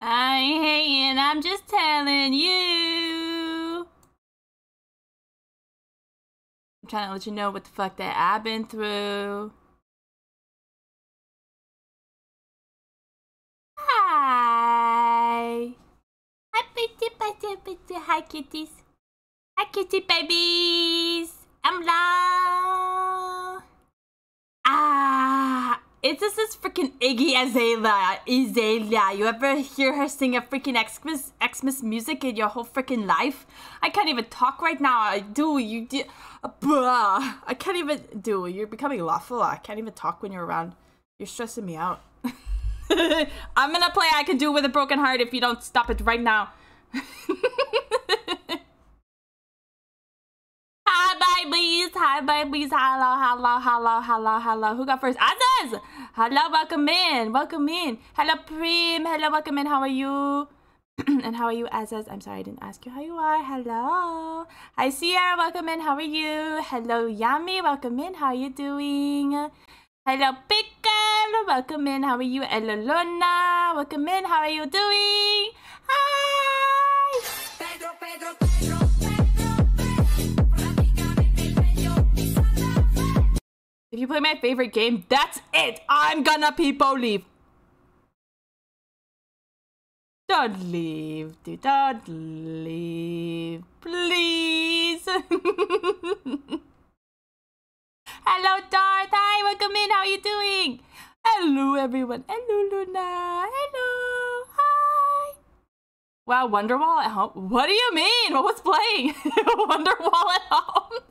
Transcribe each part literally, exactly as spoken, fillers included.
I ain't hating, I'm just telling you. I'm trying to let you know what the fuck that I've been through. Hi. Hi, pretty, pretty, pretty. Hi, kitties. Hi, kitty babies. I'm low. Ah. It's just this freaking Iggy Azalea. Azalea. You ever hear her sing a freaking Xmas, Xmas music in your whole freaking life? I can't even talk right now. I do. You do. Bruh. I can't even do. You're becoming lawful. I can't even talk when you're around. You're stressing me out. I'm gonna play I Can Do With a Broken Heart if you don't stop it right now. Hi, babies. Hi, babies. Hello, hello, hello, hello, hello. Who got first? Azaz! Hello, welcome in. Welcome in. Hello, Prim. Hello, welcome in. How are you? And how are you, Azaz? I'm sorry I didn't ask you how you are. Hello. Hi, Sierra. Welcome in. How are you? Hello, Yami. Welcome in. How are you doing? Hello, Pickle. Welcome in. How are you? Hello, Luna. Welcome in. How are you doing? Hi. Pedro, Pedro, Pedro. If you play my favorite game, that's it. I'm gonna people leave. Don't leave, dude. Don't leave, please. Hello, Darth. Hi, welcome in. How are you doing? Hello, everyone. Hello, Luna. Hello. Hi. Wow, Wonderwall at home. What do you mean? What was playing? Wonderwall at home.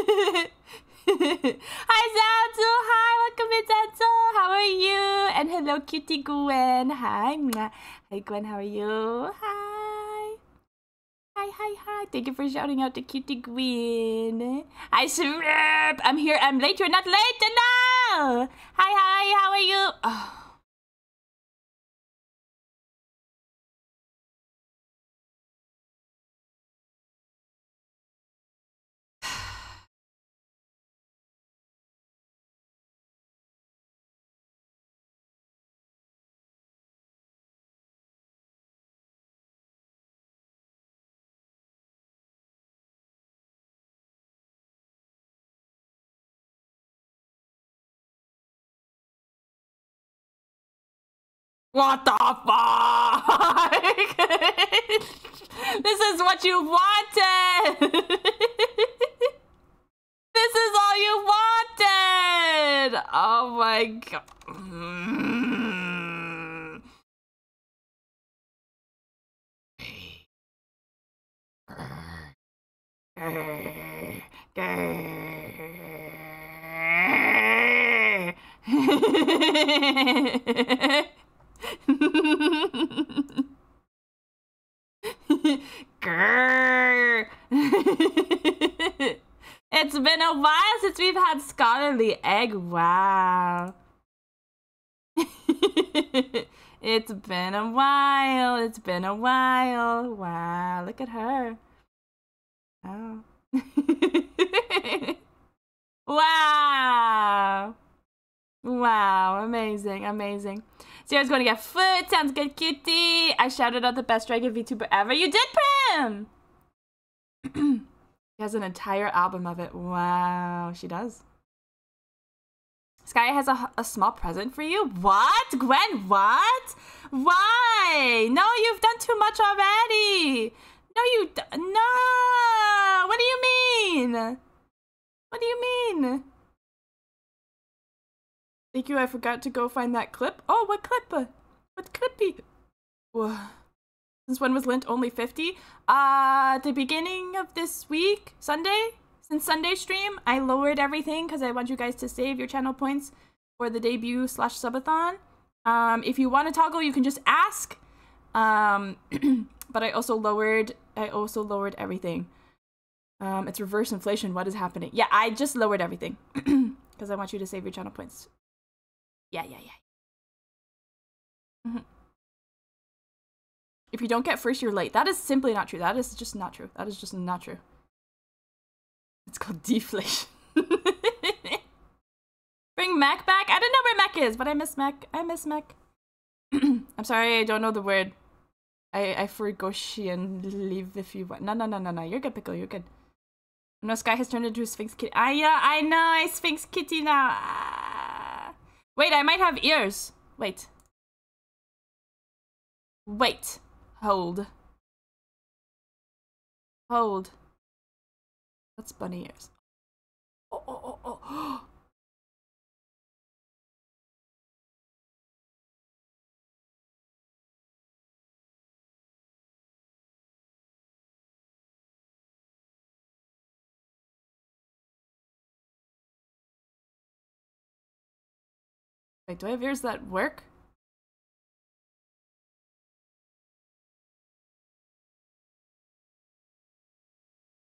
Hi, Zanzo. Hi, welcome in, Zanzo. How are you? And hello, cutie Gwen. Hi. Hi, Gwen. How are you? Hi. Hi, hi, hi. Thank you for shouting out to cutie Gwen. I swear, I'm here. I'm late. You're not late. No. Hi, hi. How are you? Oh. What the fuck? This is what you wanted! This is all you wanted! Oh my god. Mm. It's been a while since we've had scholarly egg. Wow. It's been a while. It's been a while. Wow. Look at her. Oh. Wow. Wow. Amazing. Amazing. Sarah's going to get food. Sounds good, kitty. I shouted out the best dragon VTuber ever. You did, Prim! She has an entire album of it. Wow, she does. Skye has a, a small present for you. What? Gwen, what? Why? No, you've done too much already. No, you... No! What do you mean? What do you mean? Thank you, I forgot to go find that clip. Oh, what clip? What clippy? Whoa. Since when was Lint only fifty? Uh, the beginning of this week, Sunday? Since Sunday stream, I lowered everything because I want you guys to save your channel points for the debut slash subathon. Um, if you want to toggle, you can just ask. Um, but I also lowered, I also lowered everything. Um, it's reverse inflation. What is happening? Yeah, I just lowered everything because I want you to save your channel points. Yeah, yeah, yeah. Mm-hmm. If you don't get first, you're late. That is simply not true. That is just not true. That is just not true. It's called deflation. Bring Mac back? I don't know where Mac is, but I miss Mac. I miss Mac. I'm sorry, I don't know the word. I, I forgoshian leave if you want. No, no, no, no, no. You're good, Pickle. You're good. No, Skye has turned into a Sphinx kitty. I, uh, I know. I Sphinx kitty now. Ah. Wait, I might have ears. Wait. Wait. Hold. Hold. That's bunny ears. Oh, oh, oh, oh. Wait, do I have ears that work?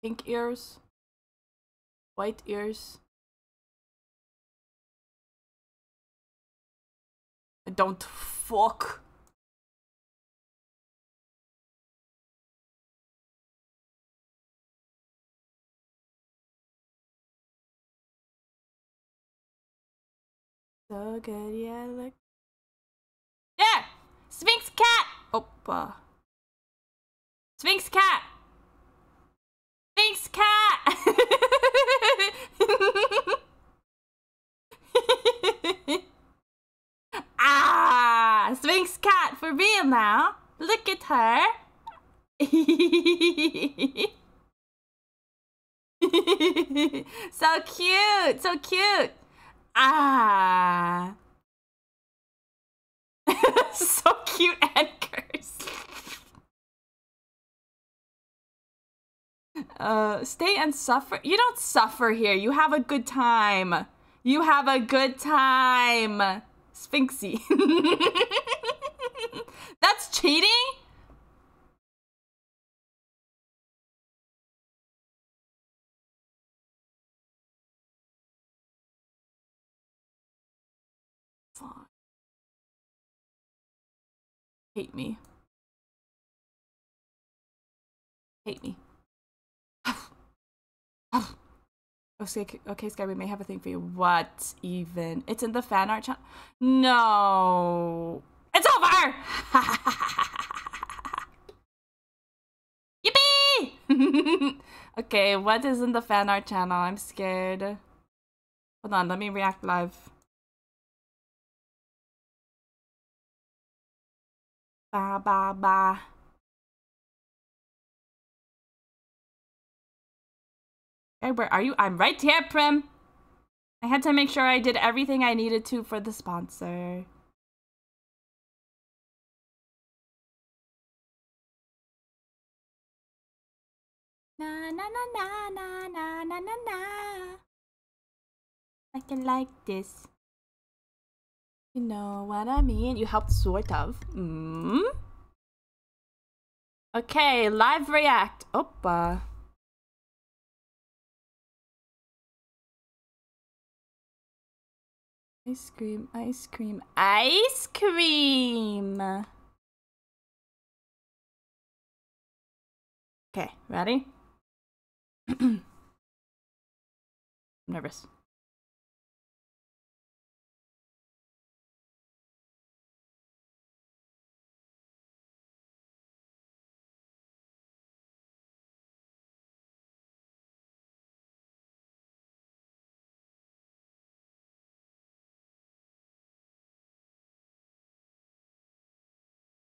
Pink ears. White ears. I don't fuck. So good, yeah, look. There! Sphinx cat! Oppa. Sphinx cat! Sphinx cat! Ah! Sphinx cat for real now! Look at her! So cute! So cute! Ah! So cute and cursed. Uh, stay and suffer. You don't suffer here. You have a good time. You have a good time. Sphinxy. That's cheating? Hate me. Hate me. Oh, okay, okay, Skye, we may have a thing for you. What even? It's in the fan art channel. No. It's over! Yippee! Okay, what is in the fan art channel? I'm scared. Hold on, let me react live. Ba ba ba. Hey, where are you? I'm right here, Prim. I had to make sure I did everything I needed to for the sponsor. Na na na na na na na na. I can like this. You know what I mean? You helped, sort of. Mm? Okay, live react. Oppa. Ice cream, ice cream, ice cream. Okay, ready? I'm nervous.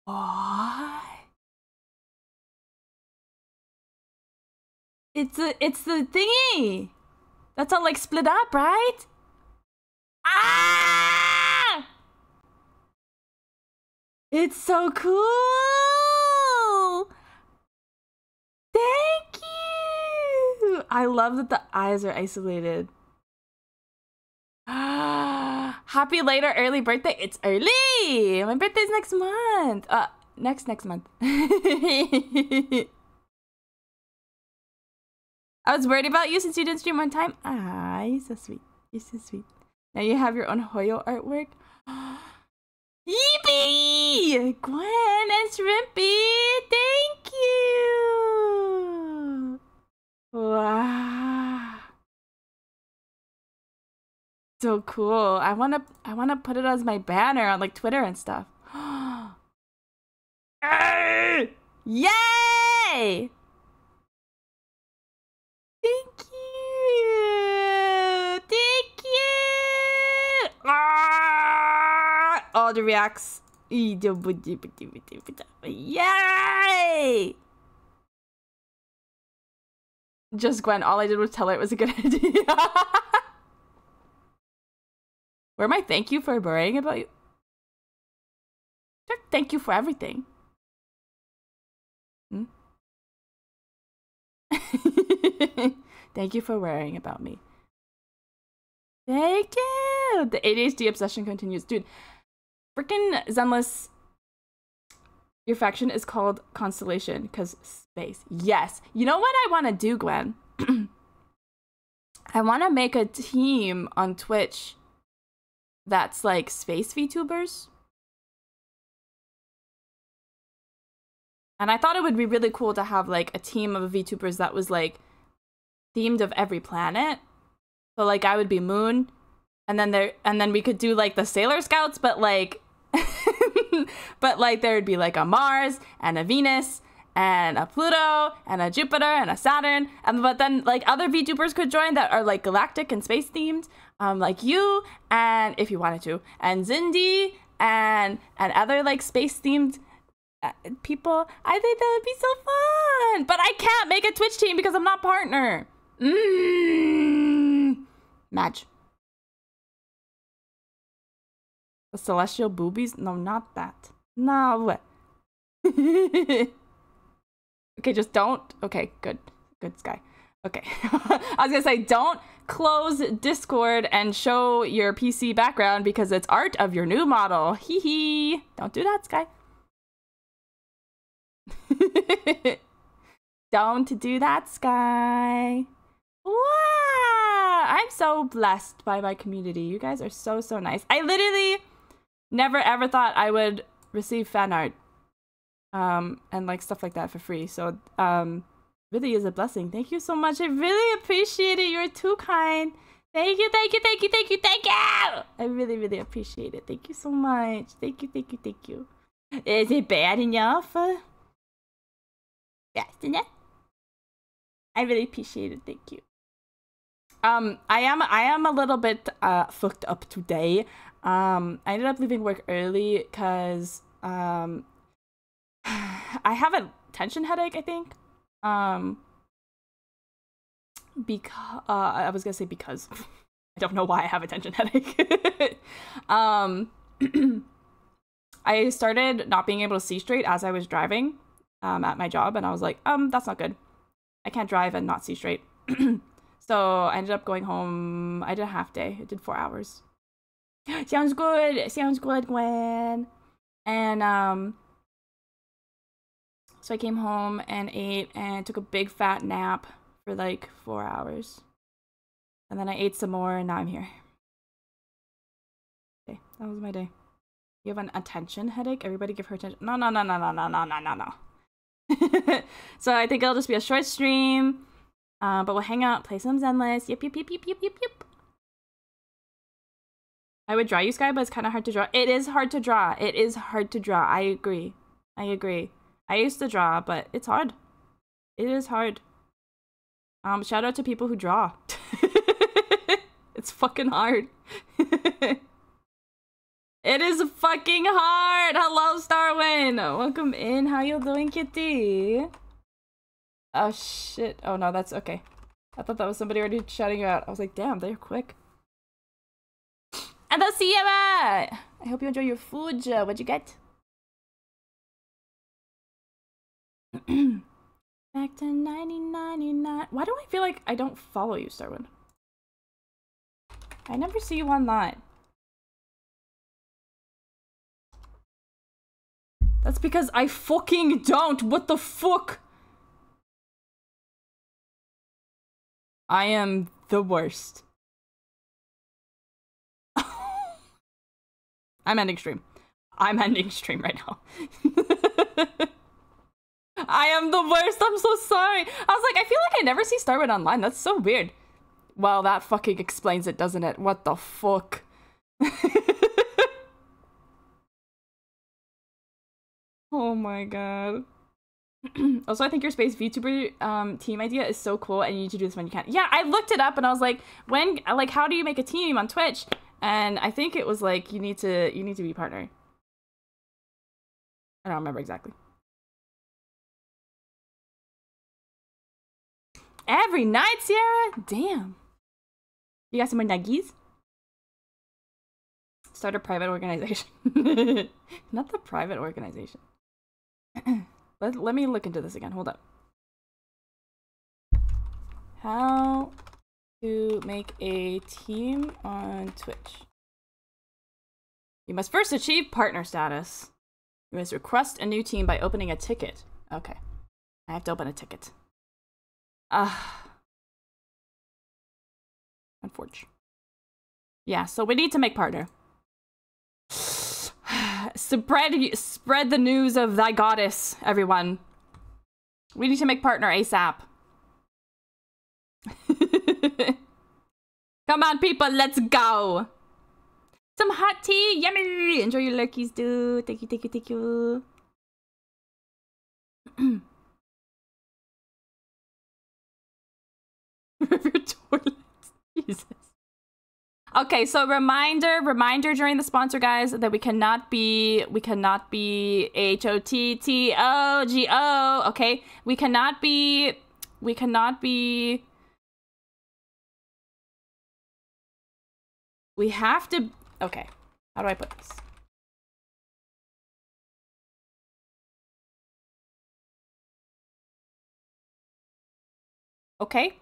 Oh. It's a, it's the thingy. That's all like split up, right? Ah! It's so cool. Thank you. I love that the eyes are isolated. Ah, happy later early birthday. It's early. My birthday's next month. Uh, next next month. I was worried about you since you didn't stream one time. Ah, you're so sweet. You're so sweet. Now you have your own Hoyo artwork. Yippee! Gwen and Shrimpy, thank you. Wow. so cool. I wanna I wanna put it as my banner on like Twitter and stuff. Yay! Thank you! Thank you! Ah! All the reacts. Yay! Just Gwen, all I did was tell her it was a good idea. Where my thank you for worrying about you? Thank you for everything. Hmm? Thank you for worrying about me. Thank you! The A D H D obsession continues. Dude, freaking Zenless, your faction is called Constellation because space. Yes. You know what I want to do, Gwen? I want to make a team on Twitch that's like space VTubers. And I thought it would be really cool to have like a team of VTubers that was like themed of every planet. So like I would be Moon, and then there, and then we could do like the Sailor Scouts, but like, but like there would be like a Mars and a Venus and a Pluto and a Jupiter and a Saturn, and but then like other VTubers could join that are like galactic and space themed, um, like you and if you wanted to, and Zindi and and other like space themed. Uh, people, I think that would be so fun, but I can't make a Twitch team because I'm not partner. Mm. Match. The celestial boobies? No, not that. No. Okay, just don't. Okay, good. Good, Skye. Okay. I was gonna say, don't close Discord and show your P C background because it's art of your new model. Hee hee. Don't do that, Skye. Don't do that, Skye. Wow, I'm so blessed by my community. You guys are so so nice. I literally never ever thought I would receive fan art um and like stuff like that for free, so um really is a blessing. Thank you so much. I really appreciate it. You're too kind. Thank you, thank you, thank you, thank you, thank you. I really really appreciate it. Thank you so much. Thank you, thank you, thank you. Is it bad enough? Yes, enough. I really appreciate it. Thank you. Um, I am I am a little bit uh fucked up today. Um, I ended up leaving work early because um I have a tension headache. I think um because uh, I was gonna say because I don't know why I have a tension headache. um. I started not being able to see straight as I was driving um, at my job, and I was like, um, that's not good. I can't drive and not see straight. So I ended up going home. I did a half day. I did four hours. Sounds good. Sounds good, Gwen. And um, so I came home and ate and took a big fat nap for like four hours. And then I ate some more, and now I'm here. Okay, that was my day. You have an attention headache? Everybody give her attention. No, no, no, no, no, no, no, no, no, no. So I think it'll just be a short stream. Uh, but we'll hang out, play some Zenless. Yep, yep, yep, yep, yep, yep, yep. I would draw you, Skye, but it's kind of hard to draw. It is hard to draw. It is hard to draw. I agree. I agree. I used to draw, but it's hard. It is hard. Um, shout out to people who draw. It's fucking hard. It is fucking hard. Hello, Starwin. Welcome in. How you doing, kitty? Oh, shit. Oh, no, that's okay. I thought that was somebody already shouting you out. I was like, damn, they're quick. And that's Sierra. I hope you enjoy your food. What'd you get? Back to ninety ninety-nine. Why do I feel like I don't follow you, Starwin? I never see you online. That's because I fucking don't. What the fuck? I am the worst. I'm ending stream. I'm ending stream right now. I am the worst. I'm so sorry. I was like, I feel like I never see Starwin online. That's so weird. Well, that fucking explains it, doesn't it? What the fuck? Oh my god. Also, I think your space VTuber um, team idea is so cool, and you need to do this when you can. Yeah, I looked it up, and I was like, when, like, how do you make a team on Twitch? And I think it was like, you need to, you need to be partner. I don't remember exactly. Every night, Sierra? Damn. You got some more nuggies? Start a private organization. Not the private organization. Let, let me look into this again. Hold up. How to make a team on Twitch. You must first achieve partner status. You must request a new team by opening a ticket. Okay. I have to open a ticket. Ah. Uh, unfortunate. Yeah, so we need to make partner. Spread, spread the news of thy goddess, everyone. We need to make partner ASAP. Come on, people, let's go. Some hot tea, yummy. Enjoy your lurkies, dude. Thank you, thank you, thank you. River toilets. Jesus. Okay, so reminder, reminder during the sponsor, guys, that we cannot be, we cannot be H O T T O G O, okay? We cannot be, we cannot be, we have to, okay, how do I put this? Okay.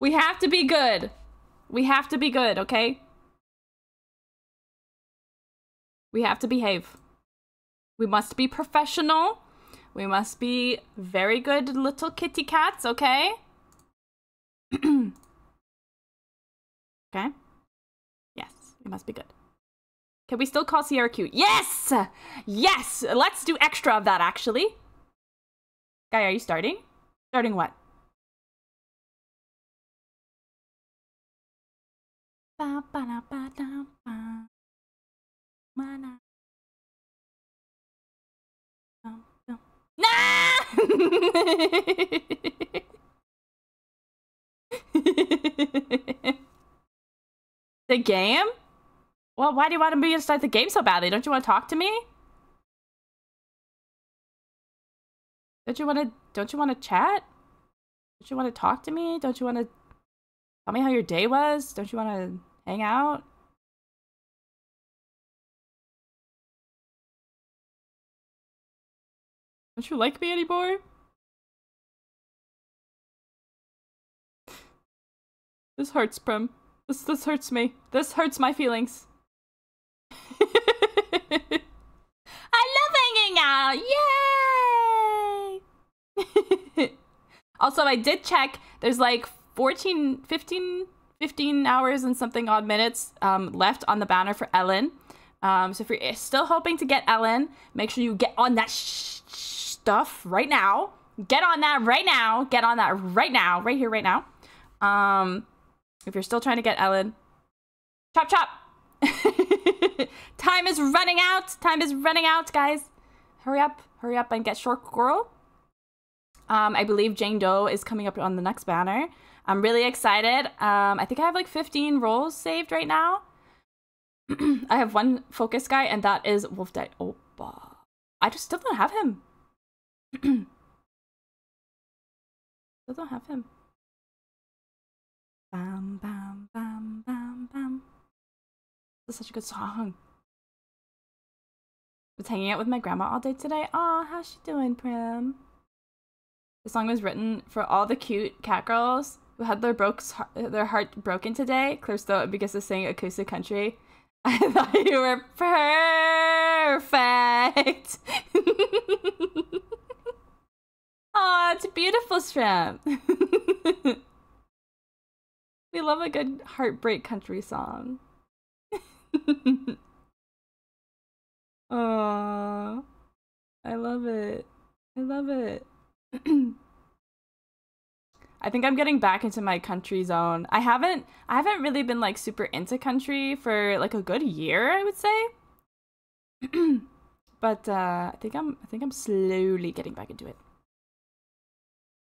We have to be good. We have to be good, okay? We have to behave. We must be professional. We must be very good little kitty cats, okay? Okay? Yes, we must be good. Can we still call Sierra cute? Yes! Yes! Let's do extra of that, actually. Guy, are you starting? Starting what? Nah! The game? Well, why do you want me to start the game so badly? Don't you want to talk to me? Don't you want to? Don't you want to chat? Don't you want to talk to me? Don't you want to tell me how your day was? Don't you want to hang out? Don't you like me anymore? This hurts, Prim. This this hurts me. This hurts my feelings. I love hanging out. Yay! Also, I did check, there's like fourteen, fifteen, fifteen hours and something odd minutes um, left on the banner for Ellen. Um, so if you're still hoping to get Ellen, make sure you get on that sh sh stuff right now. Get on that right now. Get on that right now. Right here, right now. Um, if you're still trying to get Ellen, chop, chop. Time is running out. Time is running out, guys. Hurry up. Hurry up and get short girl. Um, I believe Jane Doe is coming up on the next banner. I'm really excited. Um, I think I have like fifteen roles saved right now. I have one focus guy, and that is Wolf Dead. Oh, bah. I just still don't have him. Still don't have him. Bam, bam, bam, bam, bam. This is such a good song. I was hanging out with my grandma all day today. Aw, how's she doing, Prim? The song was written for all the cute cat girls who had their brokes their heart broken today. Cliff's though because of singing acoustic country. I thought you were perfect. Oh, it's beautiful, Shrimp. We love a good heartbreak country song. Oh, I love it. I love it. I think I'm getting back into my country zone. I haven't I haven't really been like super into country for like a good year, I would say. But uh, I think I'm I think I'm slowly getting back into it.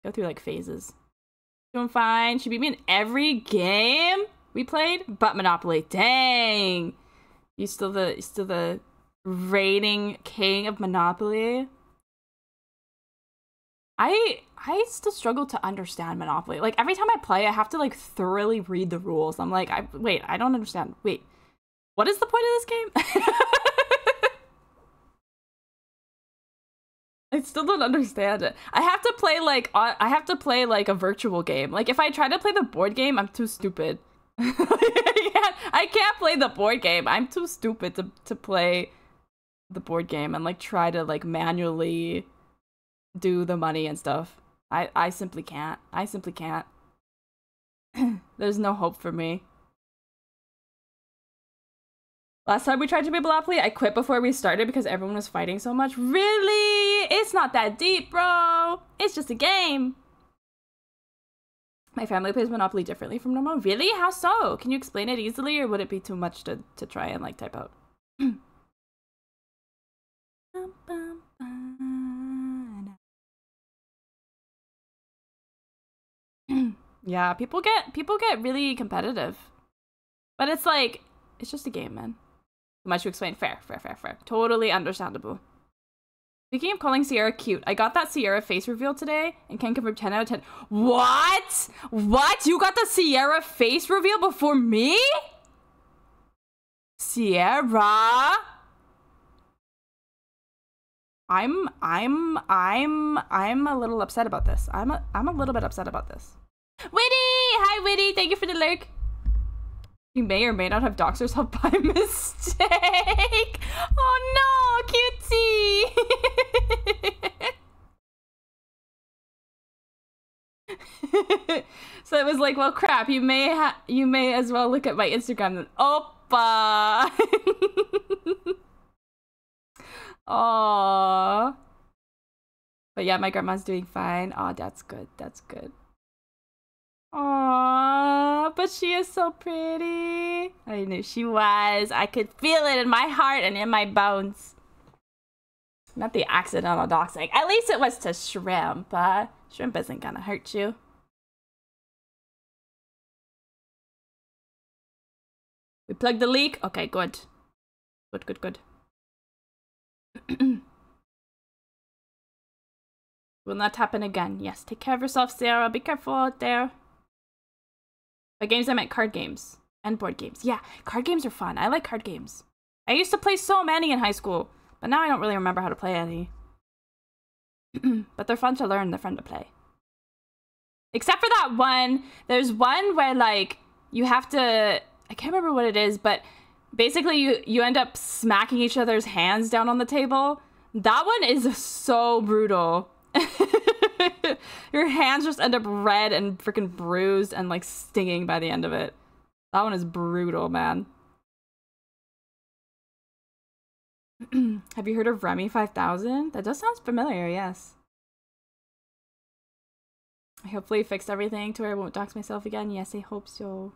Go through like phases. Doing fine. She beat me in every game we played, but Monopoly. Dang. You still the you still the reigning king of Monopoly. I I still struggle to understand Monopoly. Like every time I play, I have to like thoroughly read the rules. I'm like, I wait, I don't understand. Wait, what is the point of this game? I still don't understand it. I have to play like I have to play like a virtual game. Like if I try to play the board game, I'm too stupid. I, can't, I can't play the board game. I'm too stupid to to play the board game and like try to like manually do the money and stuff. I, I simply can't. I simply can't. There's no hope for me. Last time we tried to be Monopoly, I quit before we started because everyone was fighting so much. Really? It's not that deep, bro. It's just a game. My family plays Monopoly differently from normal. Really? How so? Can you explain it easily or would it be too much to, to try and like type out? Yeah, people get people get really competitive, but it's like it's just a game, man. Too much to explain. Fair, fair, fair, fair. Totally understandable. Speaking of calling Sierra cute, I got that Sierra face reveal today and can confirm ten out of ten. What? What? You got the Sierra face reveal before me? Sierra? I'm I'm I'm I'm a little upset about this. I'm a I'm a little bit upset about this. Witty! Hi, Witty! Thank you for the lurk. You may or may not have doxed yourself by mistake. Oh no, cutie! So it was like, well, crap. You may ha you may as well look at my Instagram then. Oppa. Aww. But yeah, my grandma's doing fine. Aw, that's good. That's good. Aww, but she is so pretty. I knew she was. I could feel it in my heart and in my bones. Not the accidental doxing. At least it was to Shrimp. Uh, shrimp isn't gonna hurt you. We plugged the leak? Okay, good. Good, good, good. Will not happen again. Yes, take care of yourself, Sarah. Be careful out there. By games, I meant card games and board games. Yeah, card games are fun. I like card games. I used to play so many in high school, but now I don't really remember how to play any. But they're fun to learn. They're fun to play. Except for that one. There's one where, like, you have to... I can't remember what it is, but basically you, you end up smacking each other's hands down on the table. That one is so brutal. Your hands just end up red and freaking bruised and like stinging by the end of it. That one is brutal, man. Have you heard of Remy five thousand? That does sound familiar, yes. I hopefully fixed everything to where I won't dox myself again. Yes, I hope so.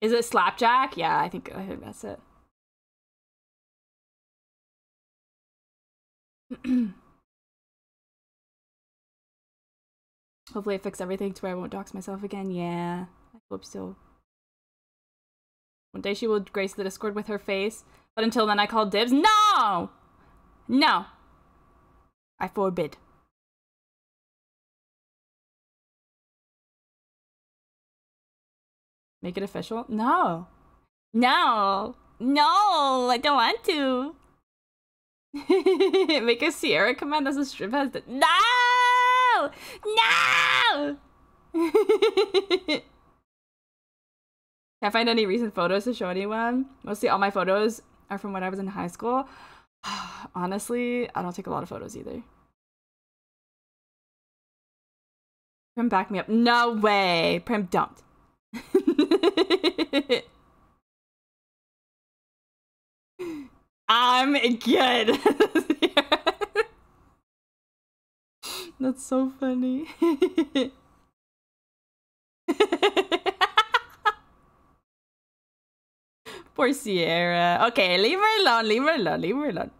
Is it Slapjack? Yeah, I think, I think that's it. Hopefully I fix everything to where I won't dox myself again. Yeah, I hope so. One day she will grace the Discord with her face, but until then I call dibs. No! No. I forbid. Make it official? No. No. No, I don't want to. Make a Sierra command as a strip has the- No! No! Can't find any recent photos to show anyone. Mostly all my photos are from when I was in high school. Honestly, I don't take a lot of photos either. Prim, back me up. No way! Prim dumped. I'm good. That's so funny. Poor Sierra. Okay, leave her alone, leave her alone, leave her alone.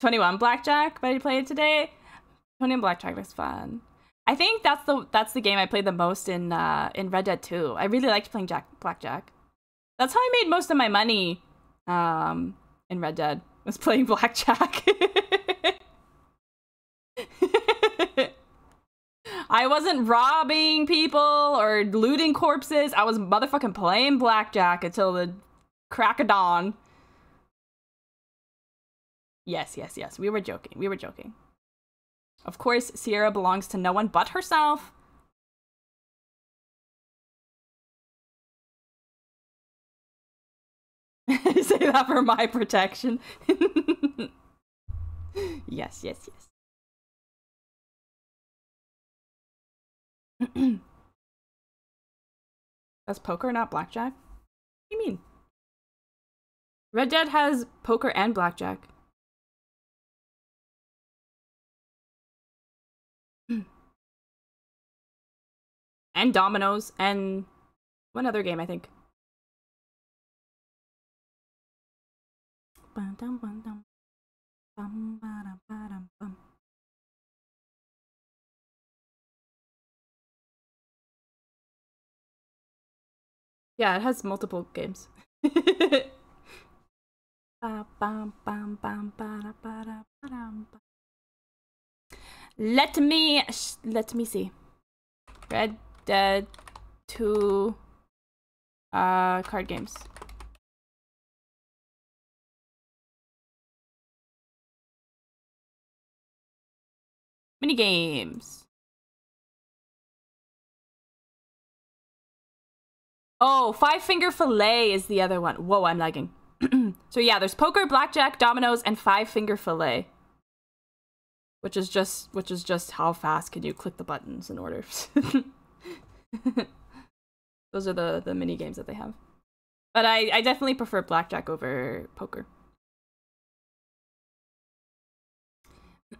twenty-one blackjack, but I played today. twenty-one blackjack was fun. I think that's the that's the game I played the most in uh in Red Dead two. I really liked playing jack blackjack. That's how I made most of my money um in Red Dead, was playing blackjack. I wasn't robbing people or looting corpses. I was motherfucking playing blackjack until the crack of dawn. Yes, yes, yes. We were joking. We were joking. Of course, Sierra belongs to no one but herself. Say that for my protection. Yes, yes, yes. That's poker, not blackjack? What do you mean? Red Dead has poker and blackjack. And dominoes, and one other game, I think. Yeah, it has multiple games. Let me sh let me see. Red Dead two uh card games. Mini games. Oh, Five Finger Fillet is the other one. Whoa, I'm lagging. So yeah, there's poker, blackjack, dominoes, and Five Finger Fillet. Which is just which is just how fast can you click the buttons in order. Those are the, the mini games that they have. But I, I definitely prefer blackjack over poker.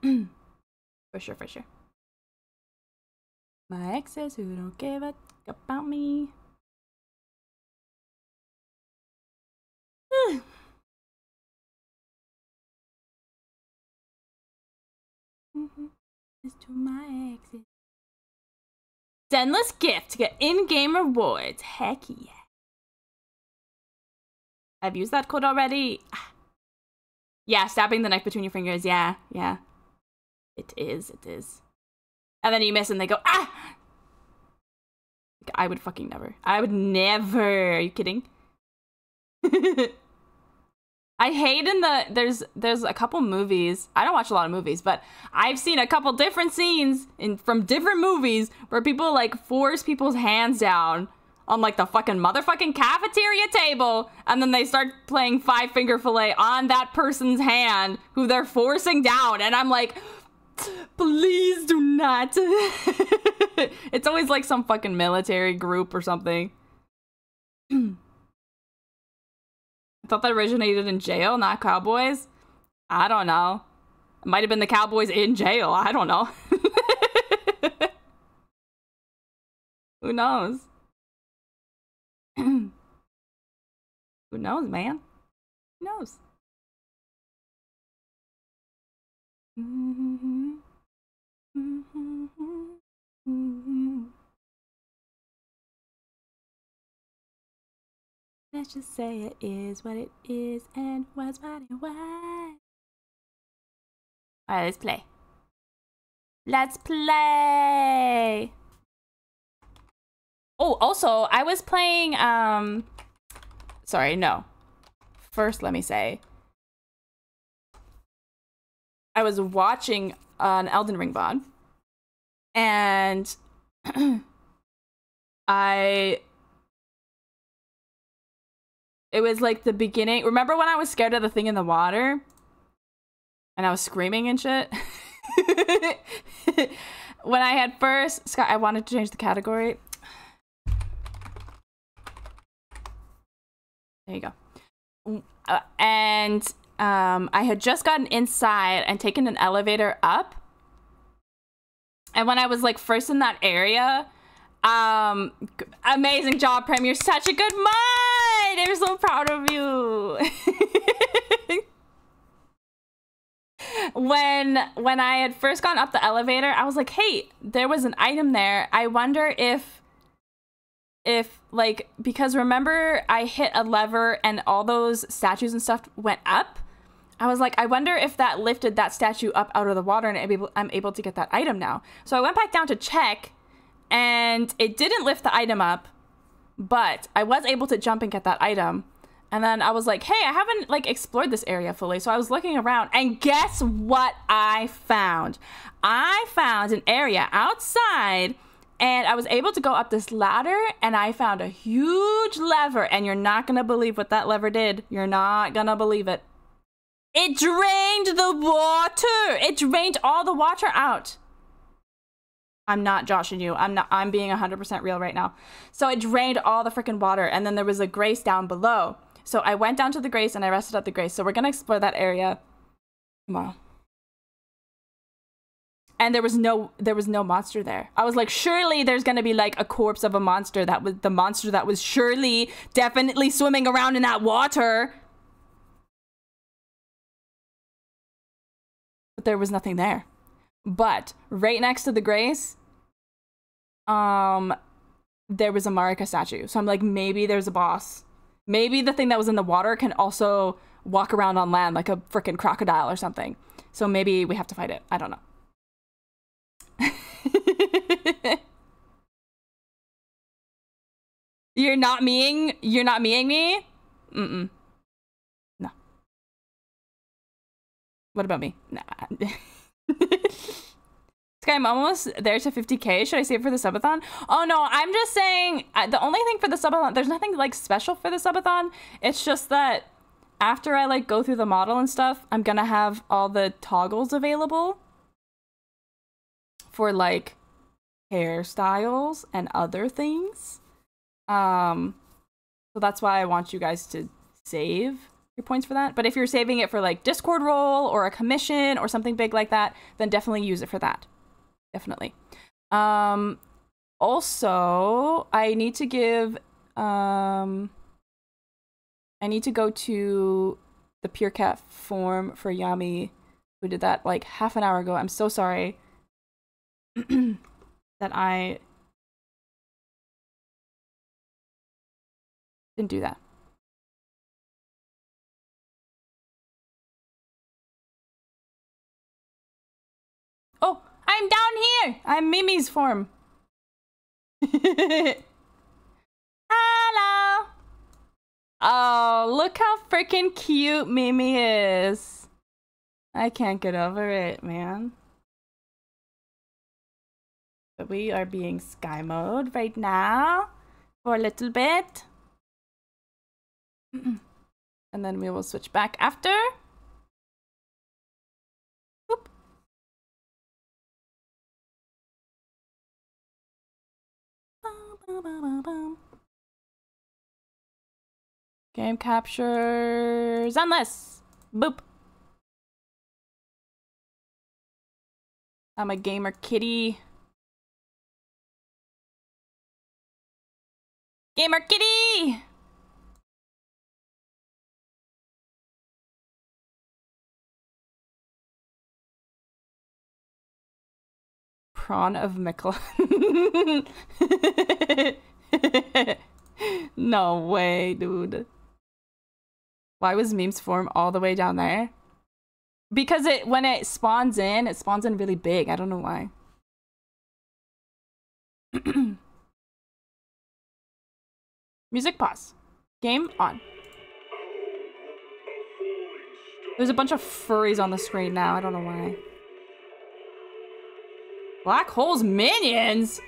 For sure, for sure. My exes who don't give a fuck about me. Mm-hmm. It's to my exes. Zenless gift to get in-game rewards. Heck yeah. I've used that code already. Yeah, stabbing the neck between your fingers. Yeah, yeah. It is, it is. And then you miss and they go, ah! I would fucking never. I would never. Are you kidding? I hate in the, there's there's a couple movies, I don't watch a lot of movies, but I've seen a couple different scenes in from different movies where people like force people's hands down on like the fucking motherfucking cafeteria table, and then they start playing Five Finger Fillet on that person's hand who they're forcing down, and I'm like, please do not. It's always like some fucking military group or something. I thought that originated in jail, not cowboys. I don't know. It might have been the cowboys in jail. I don't know. Who knows? Who knows, man? Who knows? Mm-hmm. Mm-hmm. Mm-hmm. Let's just say it is what it is and was what it was. Alright, let's play. Let's play! Oh, also, I was playing, um... Sorry, no. First, let me say, I was watching an Elden Ring V O D. And I... It was like the beginning. Remember when I was scared of the thing in the water? And I was screaming and shit? When I had first... Scott, I wanted to change the category. There you go. Uh, and Um, I had just gotten inside and taken an elevator up. And when I was like first in that area, um, amazing job, Prim. You're such a good mod. I'm so proud of you. When when I had first gone up the elevator, I was like, hey, there was an item there. I wonder if if like, because remember I hit a lever and all those statues and stuff went up. I was like, I wonder if that lifted that statue up out of the water and I'm able, I'm able to get that item now. So I went back down to check and it didn't lift the item up, but I was able to jump and get that item. And then I was like, hey, I haven't like explored this area fully. So I was looking around and guess what I found? I found an area outside and I was able to go up this ladder and I found a huge lever, and you're not gonna believe what that lever did. You're not gonna believe it. It drained the water. It drained all the water out. I'm not joshing you. I'm not, I'm being one hundred percent real right now. So it drained all the freaking water, and then there was a Grace down below. So I went down to the Grace and I rested at the Grace. So we're going to explore that area tomorrow. And there was no, there was no monster there. I was like, surely there's going to be like a corpse of a monster. That was the monster that was surely definitely swimming around in that water. But there was nothing there. But right next to the Grace, um, there was a Marika statue. So I'm like, maybe there's a boss. Maybe the thing that was in the water can also walk around on land like a freaking crocodile or something. So maybe we have to fight it. I don't know. You're not meing? You're not meing me? Mm-mm. No. What about me? Nah. Skye, I'm almost there to fifty K. Should I save for the subathon? Oh no, I'm just saying the only thing for the subathon, there's nothing like special for the subathon. It's just that after I like go through the model and stuff, I'm gonna have all the toggles available for like hairstyles and other things. Um, so that's why I want you guys to save your points for that. But if you're saving it for like Discord roll or a commission or something big like that, then definitely use it for that. Definitely. Um, also, I need to give, um, I need to go to the Pure Cat form for Yami, who did that like half an hour ago. I'm so sorry that I didn't do that. Oh, I'm down here. I'm Mimi's form. Hello. Oh, look how freaking cute Mimi is. I can't get over it, man. But we are being Skye mode right now for a little bit. And then we will switch back after. Game captures unless boop. I'm a gamer kitty. Gamer kitty. Prawn of Mickle. No way, dude. Why was Meme's form all the way down there? Because it when it spawns in, it spawns in really big. I don't know why. Music pause. Game on. There's a bunch of furries on the screen now. I don't know why. Black holes minions?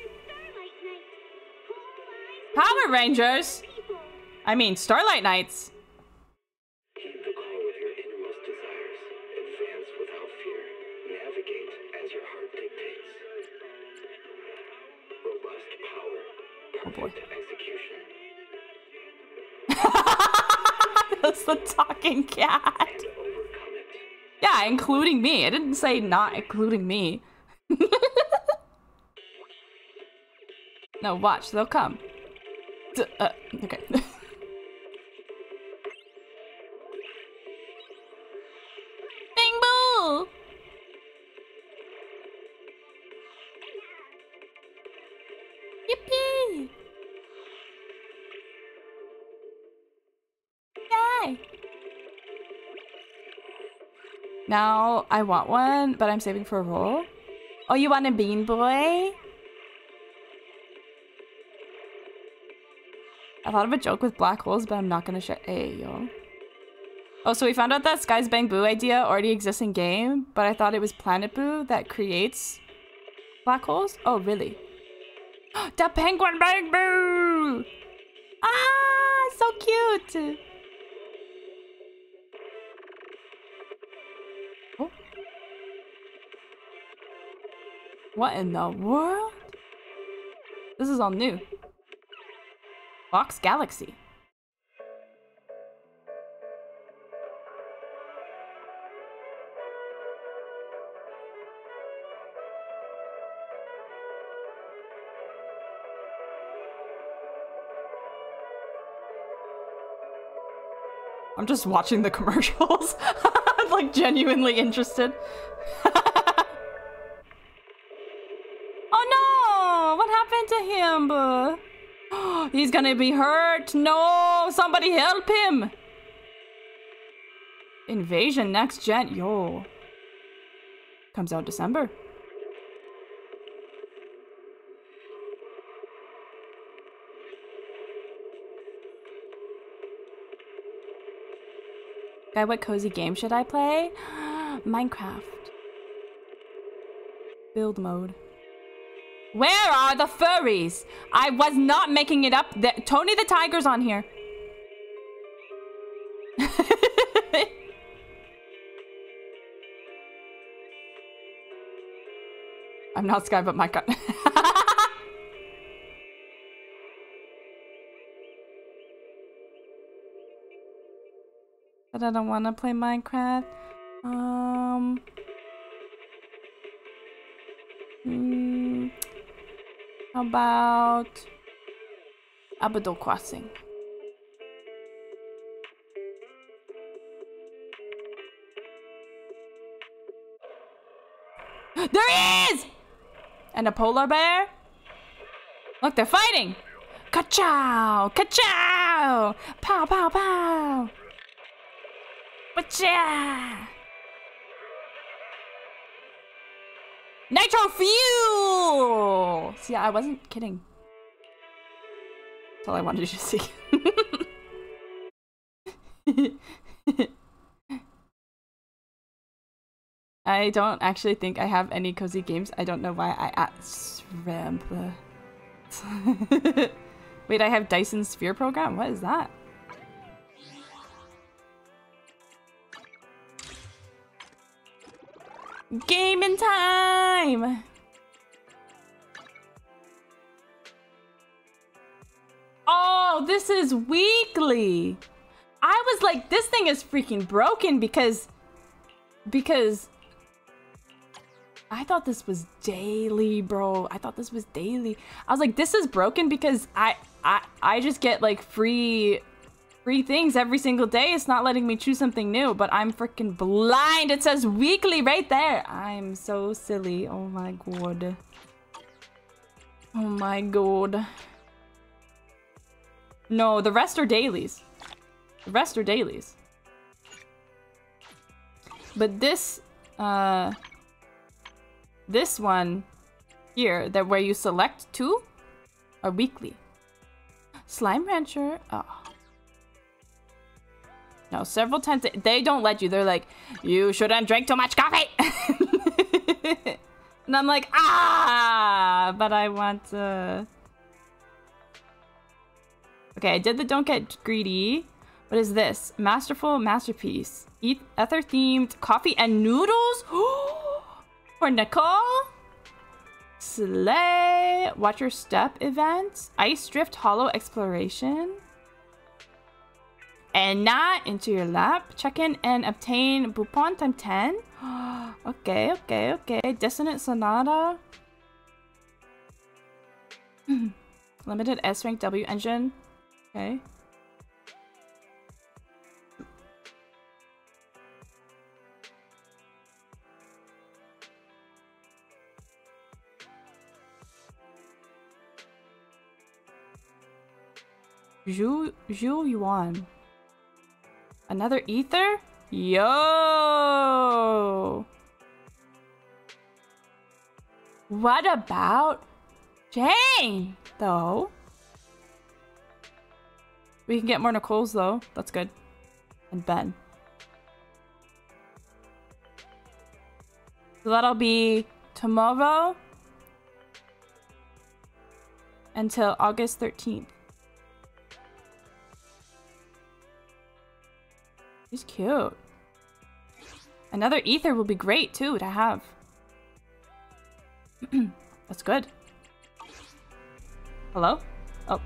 Power Rangers? I mean, Starlight Knights. Keep the call with your innermost desires. Advance without fear. Navigate as your heart dictates. Robust power. Perfect execution. That's the talking cat. Yeah, including me. I didn't say not including me. No, watch. They'll come. D uh, okay. Bangboo! Yippee! Yay! Now, I want one, but I'm saving for a roll. Oh, you want a bean boy? I thought of a joke with black holes, but I'm not gonna share. Hey, yo. Oh, so we found out that Sky's Bangboo idea already exists in game, but I thought it was Planet Boo that creates black holes? Oh, really? The penguin Bangboo! Ah, so cute! What in the world? This is all new. Box Galaxy. I'm just watching the commercials. I'm like genuinely interested. To him. He's gonna be hurt. No, somebody help him. Invasion next gen. Yo. Comes out December. Guy, what cozy game should I play? Minecraft. Build mode. Where are the furries? I was not making it up. The Tony the Tiger's on here. I'm not Skye, but my God. But I don't want to play Minecraft. Um. Hmm. How about Abadol Crossing? There is! And a polar bear? Look, they're fighting! Ka-chow! Ka-chow! Pow, pow, pow! Whatcha? Nitro fuel! See, I wasn't kidding. That's all I wanted you to see. I don't actually think I have any cozy games. I don't know why I at Shrimp. Wait, I have Dyson's Sphere program? What is that? Game in time! Oh, this is weekly! I was like, this thing is freaking broken because... Because... I thought this was daily, bro. I thought this was daily. I was like, this is broken because I, I, I just get like free... Free things every single day. It's not letting me choose something new, but I'm freaking blind. It says weekly right there. I'm so silly. Oh my god. Oh my god. No, the rest are dailies. The rest are dailies. But this, uh, this one here, that where you select two, are weekly. Slime Rancher. Oh. No, several times they don't let you. They're like, you shouldn't drink too much coffee. And I'm like, ah, but I want to. Okay, I did the don't get greedy. What is this? Masterful masterpiece. Eat ether themed coffee and noodles for Nicole. Slay. Watch your step event. Ice drift hollow exploration. And now into your lab, check in and obtain Bupon time ten. okay, okay, okay. Dissonant Sonata. Limited S rank W engine. Okay. Zhu Zhu Yuan. Another ether? Yo! What about Jane, though? We can get more Nicole's, though. That's good. And Ben. So that'll be tomorrow until August thirteenth. She's cute. Another ether will be great too to have. That's good. Hello? Oh.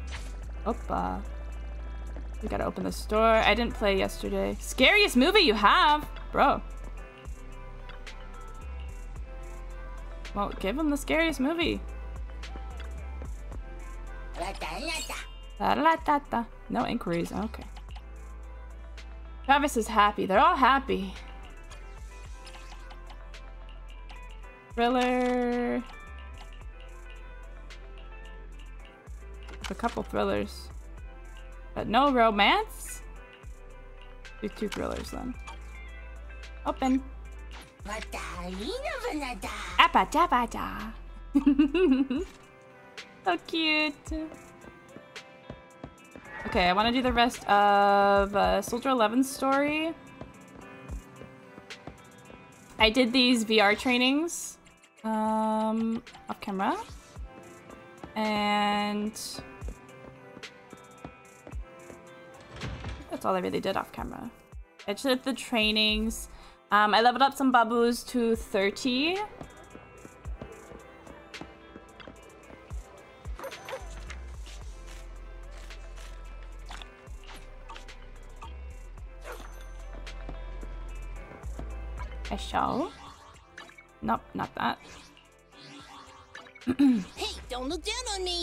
Opa. We gotta open the store. I didn't play yesterday. Scariest movie you have? Bro. Well, give him the scariest movie. No inquiries. Okay. Travis is happy. They're all happy. Thriller. A couple thrillers. But no romance? Do two thrillers then. Open. So cute. Okay, I want to do the rest of uh, Soldier eleven's story. I did these V R trainings um, off camera. And that's all I really did off camera. I just did the trainings. Um, I leveled up some babus to thirty. I shall. Nope, not that. Hey, don't look down on me.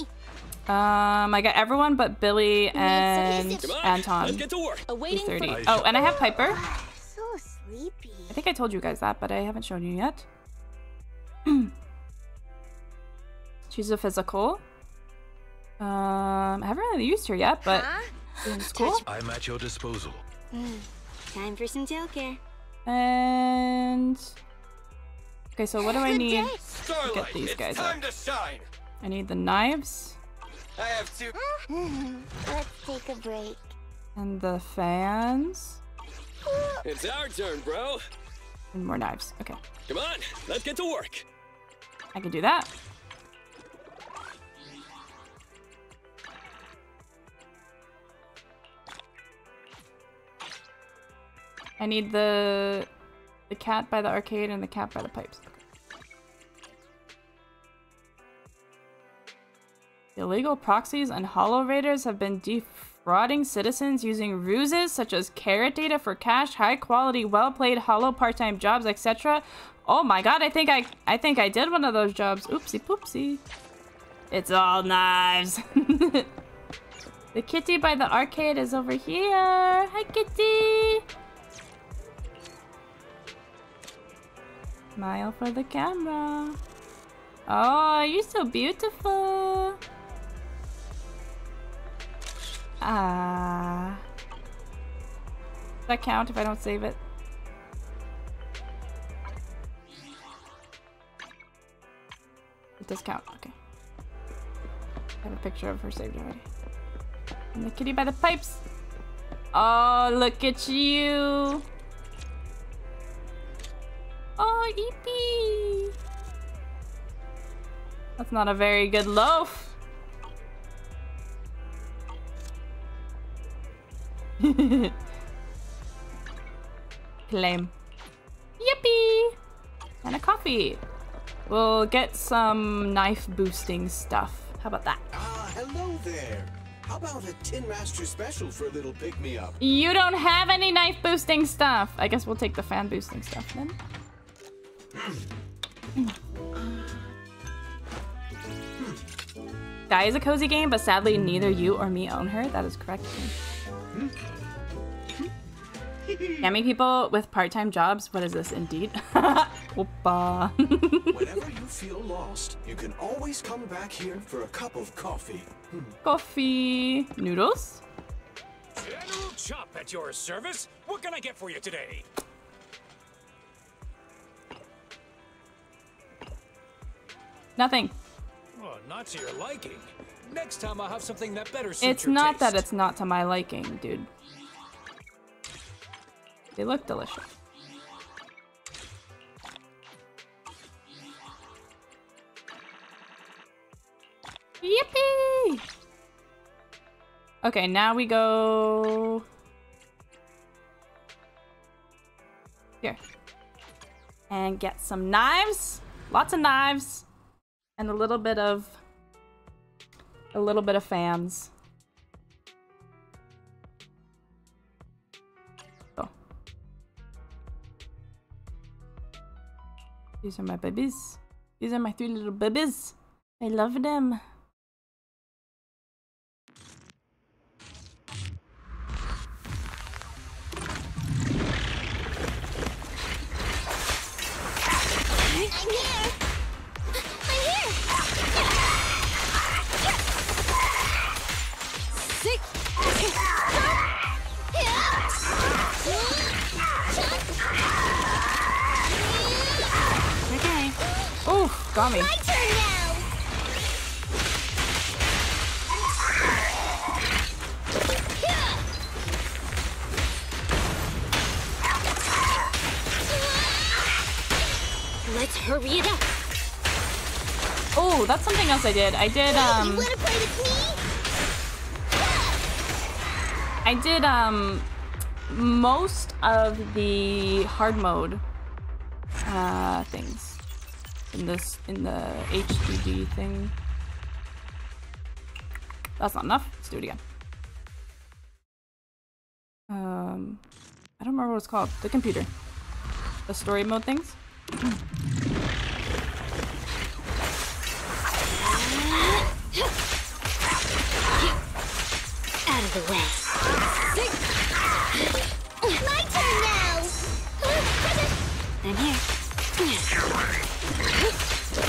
Um, I got everyone but Billy and so Anton. Let's get to work. thirty. Oh, and I have Piper. Oh, so sleepy. I think I told you guys that, but I haven't shown you yet. She's a physical. Um, I haven't really used her yet, but huh? It's cool. I'm at your disposal. Mm, time for some tailcare. And okay, so what do I need to get these guys up? I need the knives. I have two. Let's take a break. And the fans. It's our turn, bro. And more knives. Okay. Come on, let's get to work. I can do that. I need the the cat by the arcade and the cat by the pipes. Illegal proxies and hollow raiders have been defrauding citizens using ruses such as carrot data for cash, high quality, well played, hollow part-time jobs, et cetera. Oh my god, I think I I think I did one of those jobs. Oopsie poopsie. It's all knives. The kitty by the arcade is over here. Hi kitty. Smile for the camera. Oh, you're so beautiful. Ah. Does that count if I don't save it? It does count. Okay. I have a picture of her saved already. And the kitty by the pipes. Oh, look at you. Oh, eepee! That's not a very good loaf. Claim. Yippee! And a coffee. We'll get some knife boosting stuff. How about that? Ah, hello there. How about a Tin Master special for a little pick-me-up? You don't have any knife boosting stuff. I guess we'll take the fan boosting stuff then. Skye is a cozy game, but sadly neither you or me own her. That is correct. Yummy people with part-time jobs. What is this indeed? Opa. Whenever you feel lost, you can always come back here for a cup of coffee. Coffee noodles. General Chop at your service. What can I get for you today? Nothing. Well, not to your liking. Next time I'll have something that better suits your taste. It's not that it's not to my liking, dude. They look delicious. Yippee! Okay, now we go... here. And get some knives. Lots of knives. And a little bit of... a little bit of fans. These are my babies. These are my three little babies. I love them. I'm here. I'm here. Sick. Oh, got me. My turn now. Let's hurry it up. Oh, that's something else I did. I did um you wanna play with me? I did um most of the hard mode uh things. In this, in the H D D thing. That's not enough. Let's do it again. Um, I don't remember what it's called. The computer. The story mode things. Out of the way. My turn now. I'm here.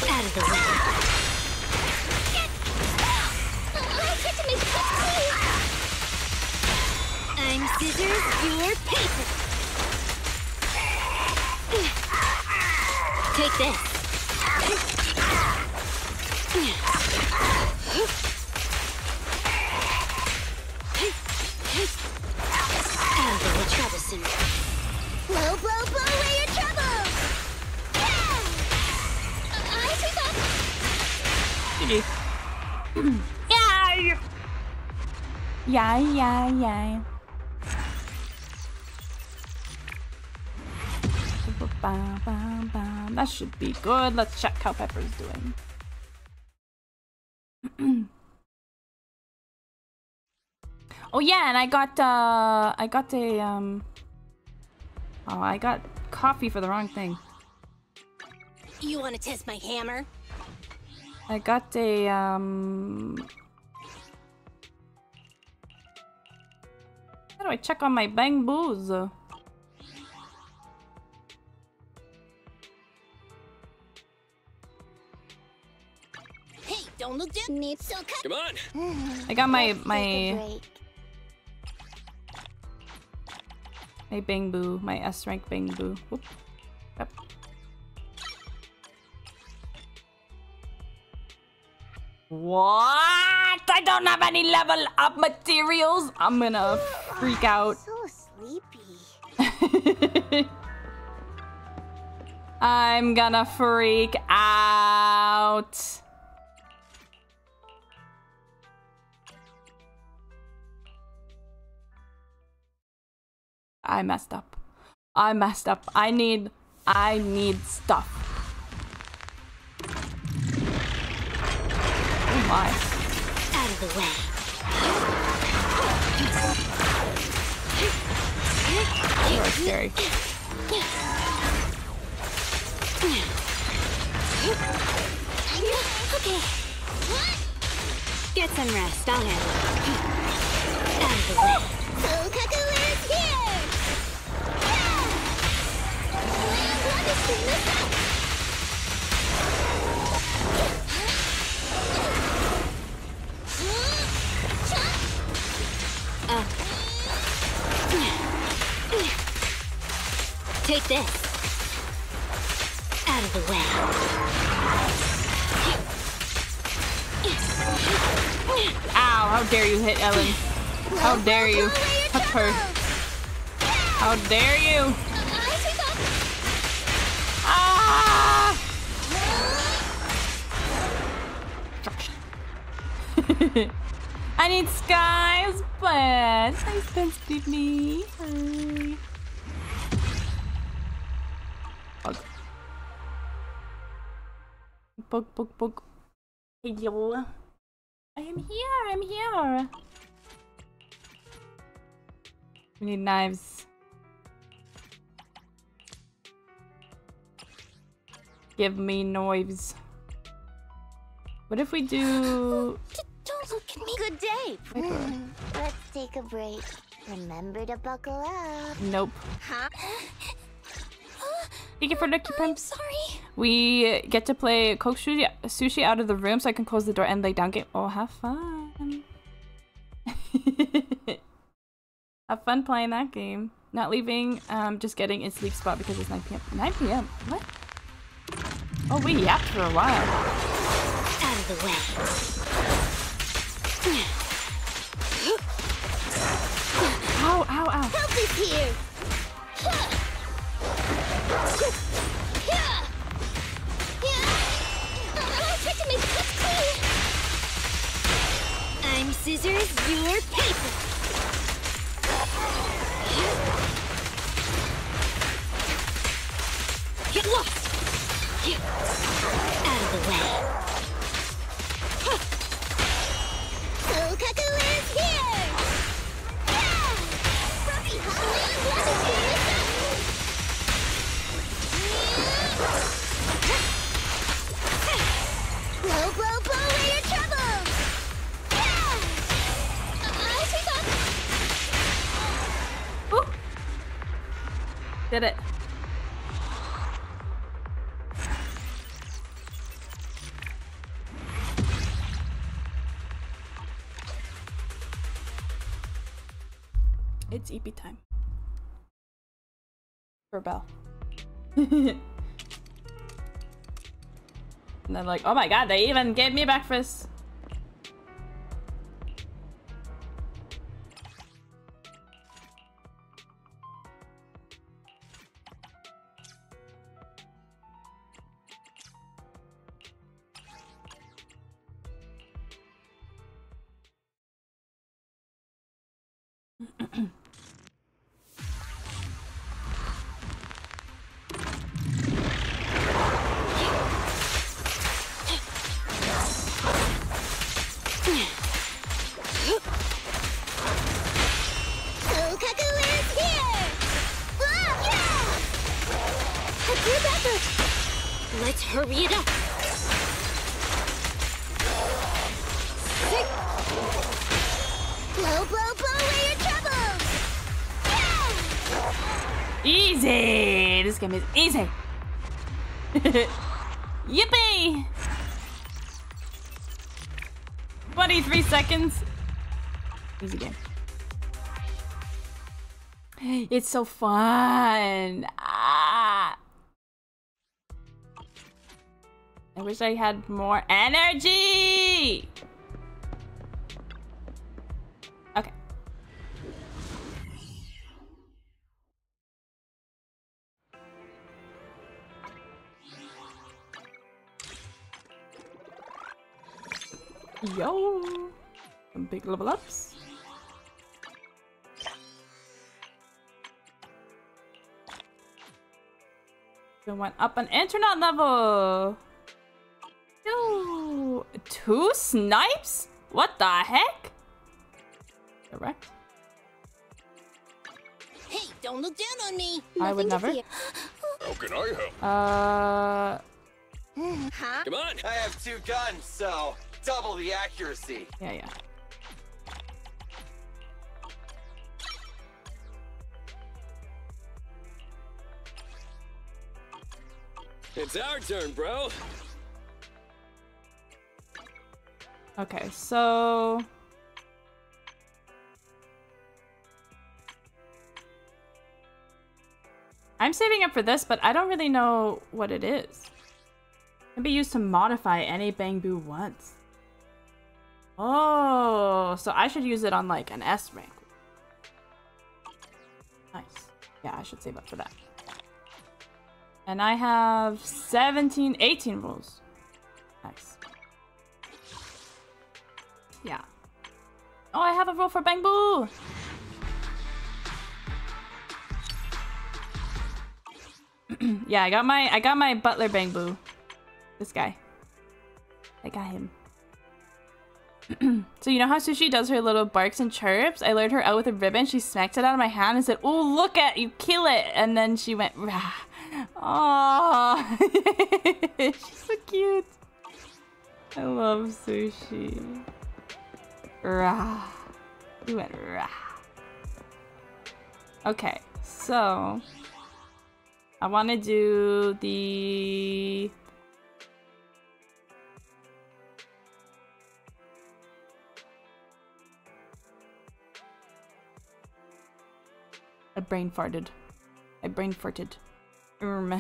Out of the way. I get to make it. I'm scissors, your paper. Take this. Out of the way, troublesome. Blow, blow, blow away your trouble. Yay! Yay! Yay! Yay! That should be good. Let's check how Pepper's doing. Oh yeah, and I got uh, I got a um. Oh, I got coffee for the wrong thing. You want to test my hammer? I got a, um... how do I check on my Bangboos? Hey, don't look down. Need so cut. Come on. I got my, my... my Bangboo, my S-rank Bangboo. Whoop. Yep. What? I don't have any level up materials. I'm gonna freak out. I'm so sleepy. I'm gonna freak out. I messed up. I messed up. I need, I need stuff. Out of the way. All right, Gary. Okay. Get some rest. I'll handle it. Out of the way. So Kaku is here! Yeah! What is in the back? Uh. Take this. Out of the way. Ow, how dare you hit Ellen? How dare you? Touch her. How dare you? Ah! I need Skye's Spence. Hi, Spence, beat me. Hi. Bug. Bug, bug, bug. Hello. I am here. I'm here. We need knives. Give me knives. What if we do... Don't look at me. Good day. Mm, let's take a break. Remember to buckle up. Nope. Huh? Thank you for looking, Prim. Sorry. We get to play Coke Sushi out of the room, so I can close the door and lay down game. Oh, have fun. Have fun playing that game. Not leaving, um, just getting in sleep spot because it's nine p m nine p m What? Oh, we yapped for a while. Out of the way. Ow, ow, ow. Help is here. I tried to make this clean. I'm scissors, you're paper. Get lost! Get out of the way. Huh. So Kaku is here! Yeah! Robbie, huh. Blow, blow, blow away your troubles! Yeah! Uh, I take off! Oop! Did it. It's E P time. For Belle. And they're like, oh my god, they even gave me breakfast! Is easy. Yippee! twenty-three seconds. Easy game. It's so fun. Ah! I wish I had more energy. Yo! Some big level ups. We went up an internet level! Yo! Two snipes? What the heck? Correct. Don't look down on me. I Nothing would never. How can I help? Uh. Huh? Come on. I have two guns, so double the accuracy. Yeah, yeah. It's our turn, bro. Okay, so I'm saving up for this, but I don't really know what it is. It can be used to modify any Bangboo once. Oh, so I should use it on like an S rank. Nice. Yeah, I should save up for that. And I have seventeen, eighteen rolls. Nice. Yeah. Oh, I have a roll for Bangboo! Yeah, I got my I got my butler Bangboo. This guy. I got him. So you know how Sushi does her little barks and chirps? I lured her out with a ribbon. She smacked it out of my hand and said, "Oh, look at you, kill it!" And then she went, "Rah." Oh, she's so cute. I love Sushi. Rah. He went rah. Okay, so I want to do the I brain farted. I brain farted. Um,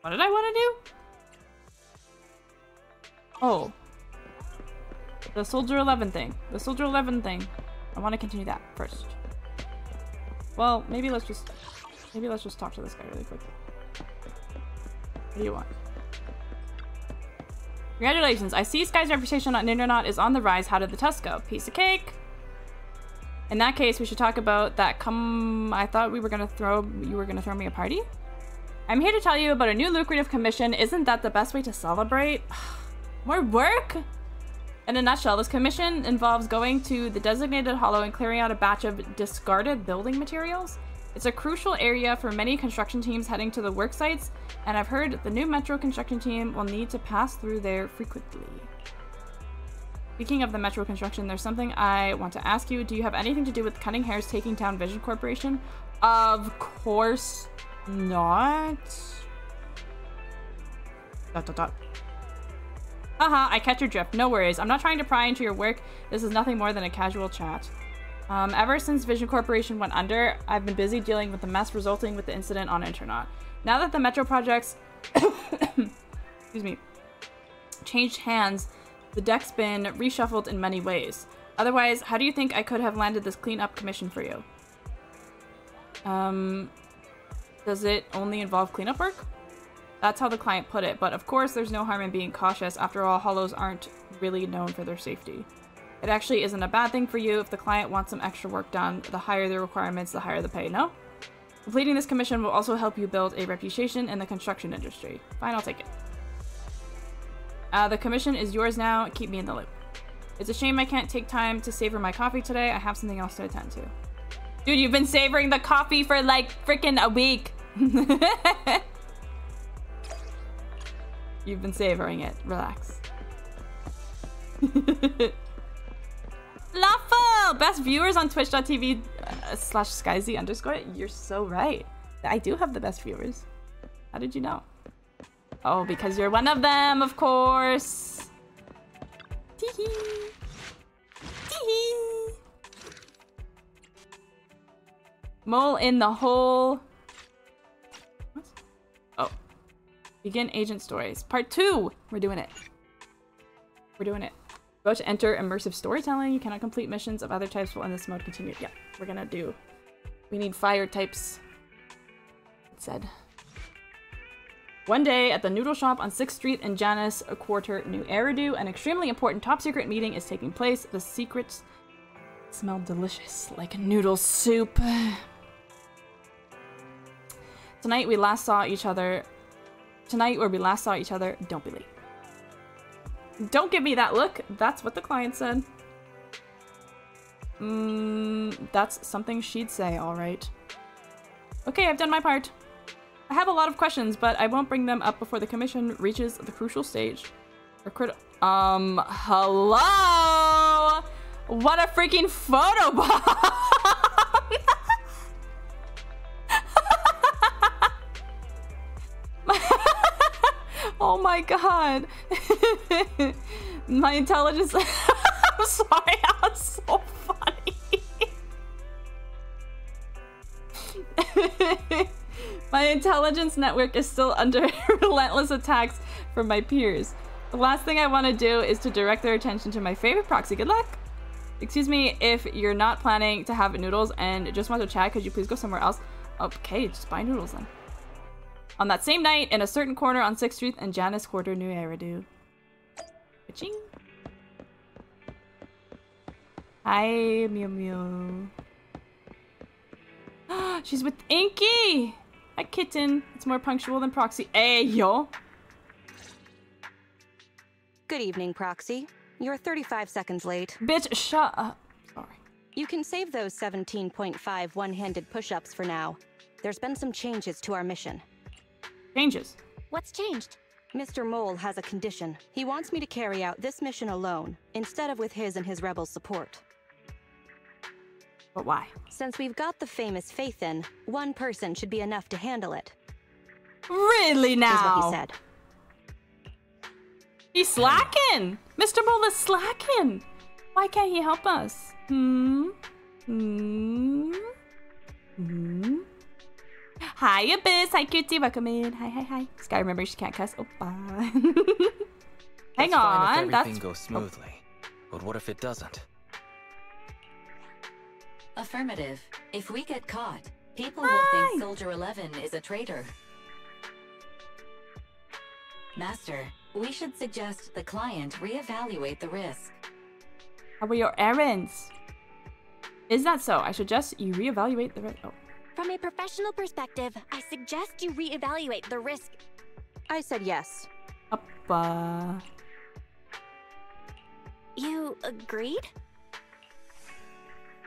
what did I want to do? Oh, the Soldier eleven thing. The Soldier eleven thing. I want to continue that first. Well, maybe let's just maybe let's just talk to this guy really quick. What do you want? Congratulations! I see Sky's reputation on internet is on the rise. How did the test go? Piece of cake. In that case, we should talk about that. Come, I thought we were gonna throw you were gonna throw me a party. I'm here to tell you about a new lucrative commission. Isn't that the best way to celebrate? More work? In a nutshell, this commission involves going to the designated hollow and clearing out a batch of discarded building materials. It's a crucial area for many construction teams heading to the work sites, and I've heard the new Metro construction team will need to pass through there frequently. Speaking of the Metro construction, there's something I want to ask you. Do you have anything to do with Cutting Hair's Taking Down Vision Corporation? Of course not. Dot dot dot. Haha, I catch your drift. No worries. I'm not trying to pry into your work. This is nothing more than a casual chat. Um, ever since Vision Corporation went under, I've been busy dealing with the mess resulting with the incident on Internaut. Now that the Metro projects excuse me, changed hands, the deck's been reshuffled in many ways. Otherwise, how do you think I could have landed this cleanup commission for you? Um, does it only involve cleanup work? That's how the client put it, but of course there's no harm in being cautious. After all, hollows aren't really known for their safety. It actually isn't a bad thing for you if the client wants some extra work done. The higher the requirements, the higher the pay, no? Completing this commission will also help you build a reputation in the construction industry. Fine, I'll take it. Uh, the commission is yours now. Keep me in the loop. It's a shame I can't take time to savor my coffee today. I have something else to attend to. Dude, you've been savoring the coffee for like freaking a week. You've been savoring it. Relax. Lawful! Best viewers on twitch.tv uh, slash skyz underscore. You're so right. I do have the best viewers. How did you know? Oh, because you're one of them, of course. Tee hee. Tee hee. Mole in the hole. What? Oh. Begin agent stories. Part two. We're doing it. We're doing it. Go to enter immersive storytelling. You cannot complete missions of other types while in this mode continue. Yeah, we're gonna do. We need fire types. It said. One day, at the noodle shop on sixth street in Janice Quarter, New Eridu, an extremely important top-secret meeting is taking place. The secrets smell delicious, like noodle soup. Tonight we last saw each other... Tonight, where we last saw each other, don't be late. Don't give me that look! That's what the client said. Mmm, that's something she'd say, all right. Okay, I've done my part. I have a lot of questions, but I won't bring them up before the commission reaches the crucial stage. Or crit- Um, hello! What a freaking photobomb! Oh my god. My intelligence- I'm sorry, that was so funny. My intelligence network is still under relentless attacks from my peers. The last thing I want to do is to direct their attention to my favorite proxy. Good luck! Excuse me if you're not planning to have noodles and just want to chat, could you please go somewhere else? Okay, just buy noodles then. On that same night, in a certain corner on sixth street and Janice Quarter, New Eridu. Ka-ching! Hi, Mew Mew. She's with Inky! A kitten. It's more punctual than Proxy. Hey, yo! Good evening, Proxy. You're thirty-five seconds late. Bitch, shut up. Sorry. You can save those seventeen point five one-handed push-ups for now. There's been some changes to our mission. Changes? What's changed? Mister Mole has a condition. He wants me to carry out this mission alone, instead of with his and his rebels' support. But why? Since we've got the famous Phaethon, one person should be enough to handle it. Really now? Is what he said. He's slacking! Mister Mole is slacking! Why can't he help us? Hmm? Hmm? Hmm? Hi, Abyss! Hi, Cutie! Welcome in! Hi, hi, hi. Skye, remember she can't cuss. Oh, bye. Hang That's on! Fine if everything That's... goes smoothly. Oh. But what if it doesn't? Affirmative. If we get caught, people hi. will think Soldier eleven is a traitor. Master, we should suggest the client reevaluate the risk. How were your errands? Is that so? I suggest you reevaluate the risk. Oh. From a professional perspective, I suggest you reevaluate the risk. I said yes. Appa. You agreed?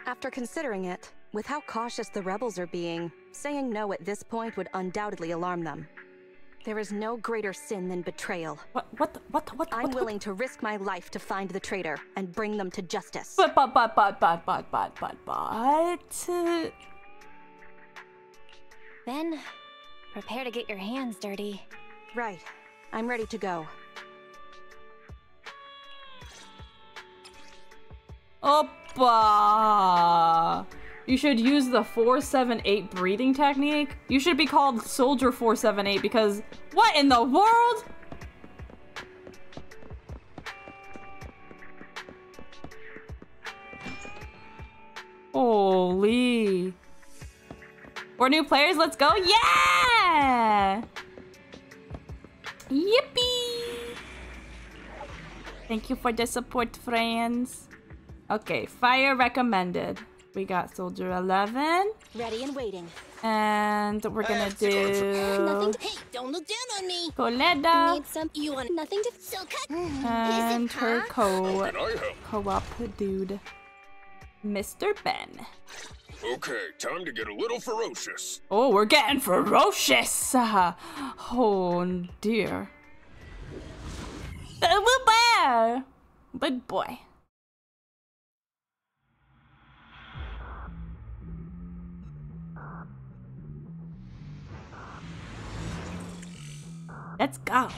After considering it, with how cautious the rebels are being, saying no at this point would undoubtedly alarm them. There is no greater sin than betrayal. What? What? The, what? The, what? The, I'm what the, willing to risk my life to find the traitor and bring them to justice. But, but, but, but, but, but, but, but, but. Then, prepare to get your hands dirty. Right. I'm ready to go. Oppa! You should use the four seven eight breathing technique. You should be called Soldier four seven eight because what in the world? Holy. We're new players, let's go. Yeah! Yippee! Thank you for the support, friends. Okay, fire recommended. We got Soldier eleven. Ready and waiting. And we're gonna do. Nothing to... Hey, don't look down on me. Coletta. Need some... You want nothing to. So cut. And her co co-op dude, Mister Ben. Okay, time to get a little ferocious. Oh, we're getting ferocious. Uh, oh dear. Little bear. Big boy. Let's go.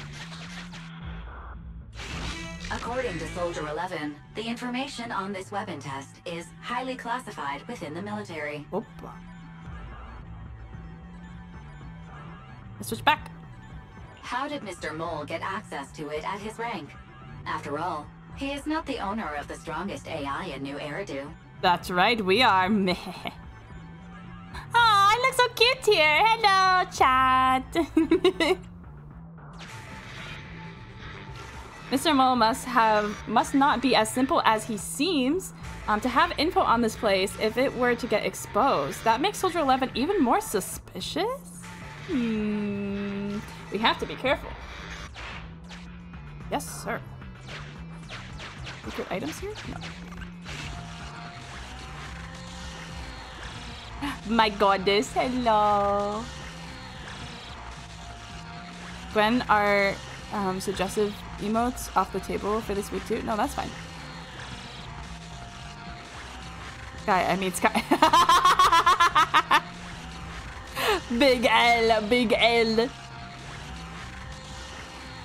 According to Soldier eleven, the information on this weapon test is highly classified within the military. Opa. Let's switch back. How did Mister Mole get access to it at his rank? After all, he is not the owner of the strongest A I in New Eridu. That's right, we are. Meh. Aw, I look so cute here. Hello, chat. Mister Mole must have must not be as simple as he seems um, to have info on this place if it were to get exposed. That makes Soldier eleven even more suspicious? Hmm. We have to be careful. Yes, sir. Secret items here? No. My goddess, hello. Gwen, are um, suggestive emotes off the table for this week too? No, that's fine. Skye, I mean Skye. Big L, big L.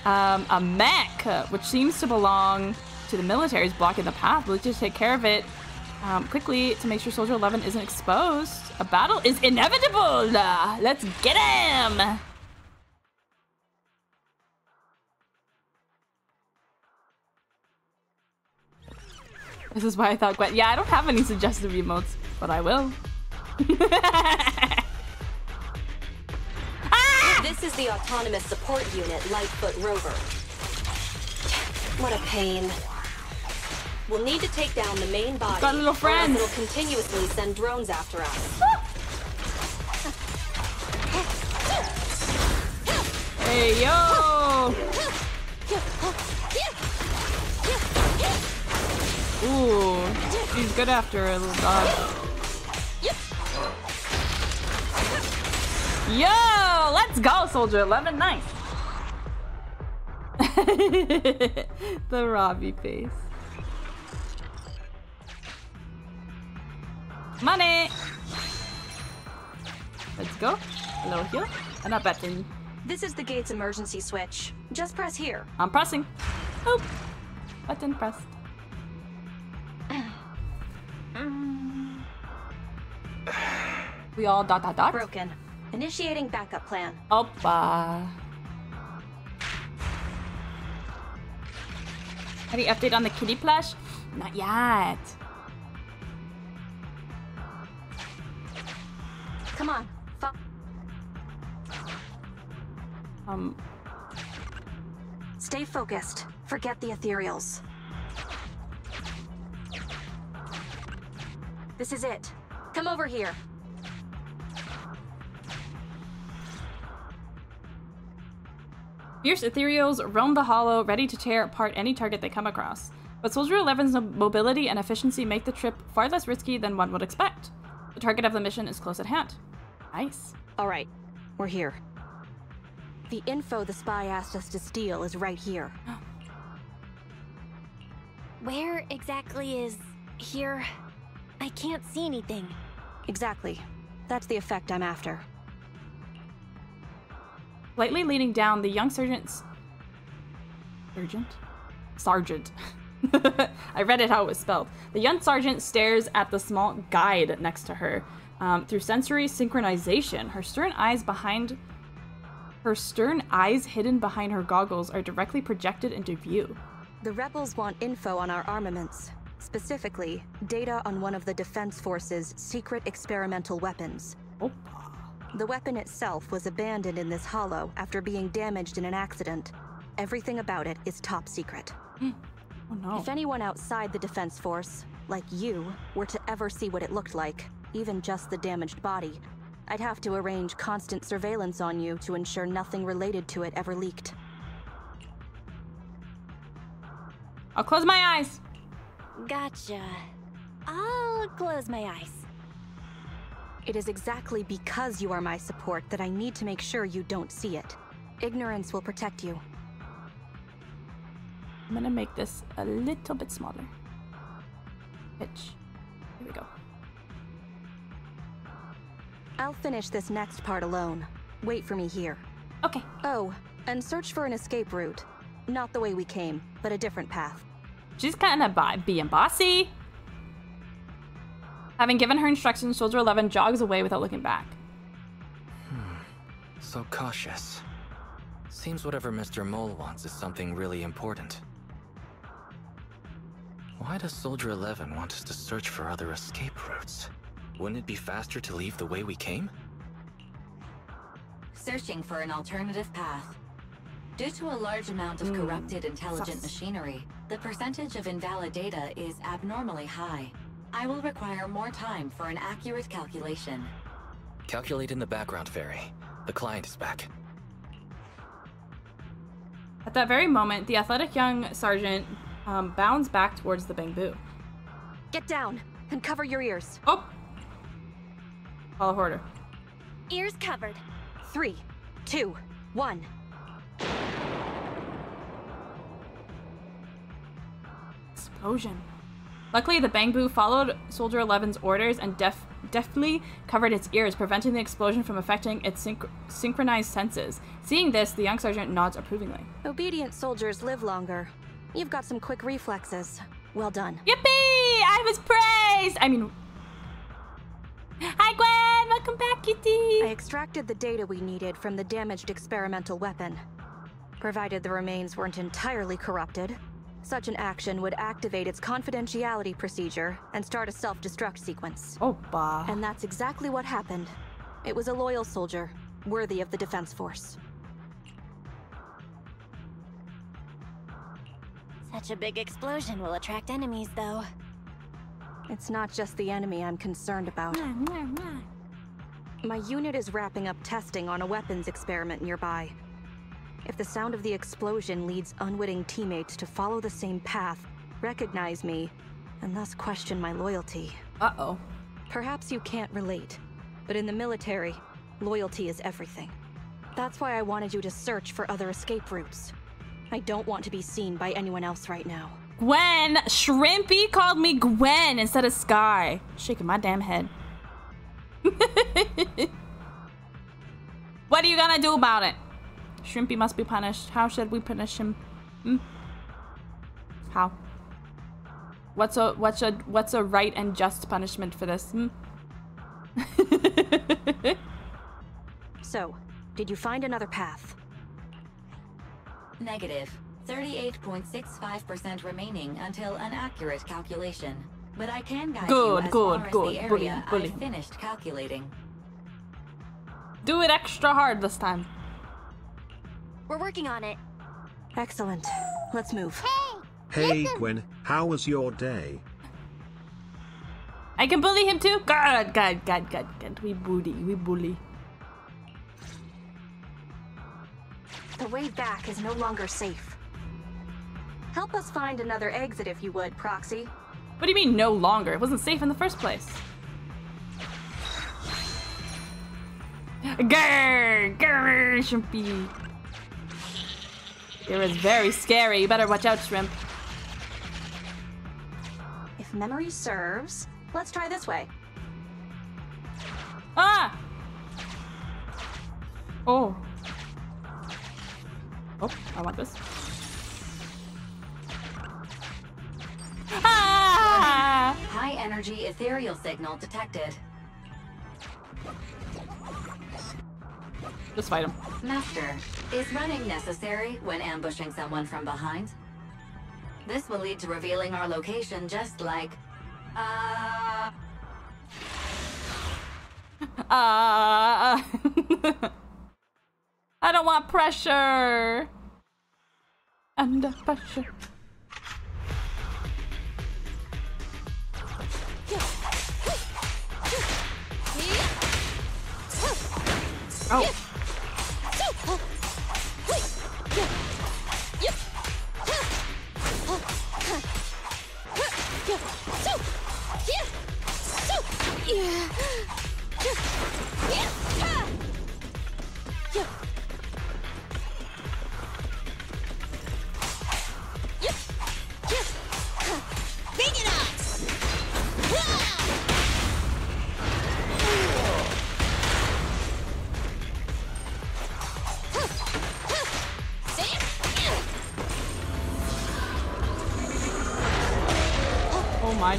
Um, a mech, which seems to belong to the military, is blocking the path. We'll just take care of it um, quickly to make sure Soldier eleven isn't exposed. A battle is inevitable. Let's get him. This is why I thought Gwen. Yeah, I don't have any suggestive emotes, but I will. Ah! This is the autonomous support unit, Lightfoot Rover. What a pain. We'll need to take down the main body. Got little friends. It'll continuously send drones after us. Hey yo. Ooh, she's good after her little dog. Yo, let's go, Soldier eleven, nice. The Robbie face. Money. Let's go. Hello here, and a button. This is the gate's emergency switch. Just press here. I'm pressing. Oh, button pressed. We all dot dot dot. Broken. Initiating backup plan. Oppa. Any update on the kitty plush? Not yet. Come on. Um. Stay focused. Forget the ethereals. This is it. Come over here. Fierce ethereals roam the hollow, ready to tear apart any target they come across. But Soldier eleven's mobility and efficiency make the trip far less risky than one would expect. The target of the mission is close at hand. Nice. All right, we're here. The info the spy asked us to steal is right here. Where exactly is here? I can't see anything. Exactly. That's the effect I'm after. Lightly leaning down, the young sergeant's... Sergeant? Sergeant. I read it how it was spelled. The young sergeant stares at the small guide next to her. Um, through sensory synchronization, her stern eyes behind... Her stern eyes hidden behind her goggles are directly projected into view. The rebels want info on our armaments. Specifically, data on one of the Defense Force's secret experimental weapons. Opa. The weapon itself was abandoned in this hollow after being damaged in an accident. Everything about it is top secret. Mm. Oh, no. If anyone outside the Defense Force, like you, were to ever see what it looked like, even just the damaged body, I'd have to arrange constant surveillance on you to ensure nothing related to it ever leaked. I'll close my eyes. Gotcha. I'll close my eyes. It is exactly because you are my support that I need to make sure you don't see it. Ignorance will protect you. I'm gonna make this a little bit smaller. Pitch. Here we go. I'll finish this next part alone. Wait for me here. Okay. Oh, and search for an escape route. Not the way we came, but a different path. She's kind of being bossy. Having given her instructions, Soldier eleven jogs away without looking back. Hmm. So cautious. Seems whatever Mister Mole wants is something really important. Why does Soldier eleven want us to search for other escape routes? Wouldn't it be faster to leave the way we came? Searching for an alternative path. Due to a large amount of corrupted intelligent machinery, the percentage of invalid data is abnormally high. I will require more time for an accurate calculation. Calculate in the background, Fairy. The client is back. At that very moment, the athletic young sergeant um, bounds back towards the Bangboo. Get down and cover your ears. Oh! Call a hoarder. Ears covered. Three, two, one. Explosion. Luckily, the Bangboo followed Soldier eleven's orders and def deftly covered its ears, preventing the explosion from affecting its synch synchronized senses. Seeing this, the young sergeant nods approvingly. Obedient soldiers live longer. You've got some quick reflexes. Well done. Yippee! I was praised! I mean... Hi, Gwen! Welcome back, kitty! I extracted the data we needed from the damaged experimental weapon. Provided the remains weren't entirely corrupted, such an action would activate its confidentiality procedure and start a self-destruct sequence. Oh, bah. And that's exactly what happened. It was a loyal soldier, worthy of the Defense Force. Such a big explosion will attract enemies, though. It's not just the enemy I'm concerned about. Mwah, mwah, mwah. My unit is wrapping up testing on a weapons experiment nearby. If the sound of the explosion leads unwitting teammates to follow the same path, recognize me, and thus question my loyalty. Uh-oh. Perhaps you can't relate, but in the military, loyalty is everything. That's why I wanted you to search for other escape routes. I don't want to be seen by anyone else right now. Gwen! Shrimpy called me Gwen instead of Skye. Shaking my damn head. What are you gonna do about it? Shrimpy must be punished. How should we punish him? Hmm? How? What's a what's a what's a right and just punishment for this? Hmm? So, did you find another path? Negative. thirty-eight point six five percent remaining until an accurate calculation, but I can guide good, you as good, far good, as the area I finished calculating. Do it extra hard this time. We're working on it. Excellent. Let's move. Hey, hey Gwen, how was your day? I can bully him too? God, God, God, God, God. We bully, we bully. The way back is no longer safe. Help us find another exit if you would, Proxy. What do you mean, no longer? It wasn't safe in the first place. Grrr, grrr, Shrimpy. It was very scary. You better watch out, Shrimp. If memory serves, let's try this way. Ah! Oh. Oh, I want this. Ah! High energy ethereal signal detected. Just fight him. Master, is running necessary when ambushing someone from behind? This will lead to revealing our location just like... Uh... Uh... I don't want pressure! Under pressure. Oh.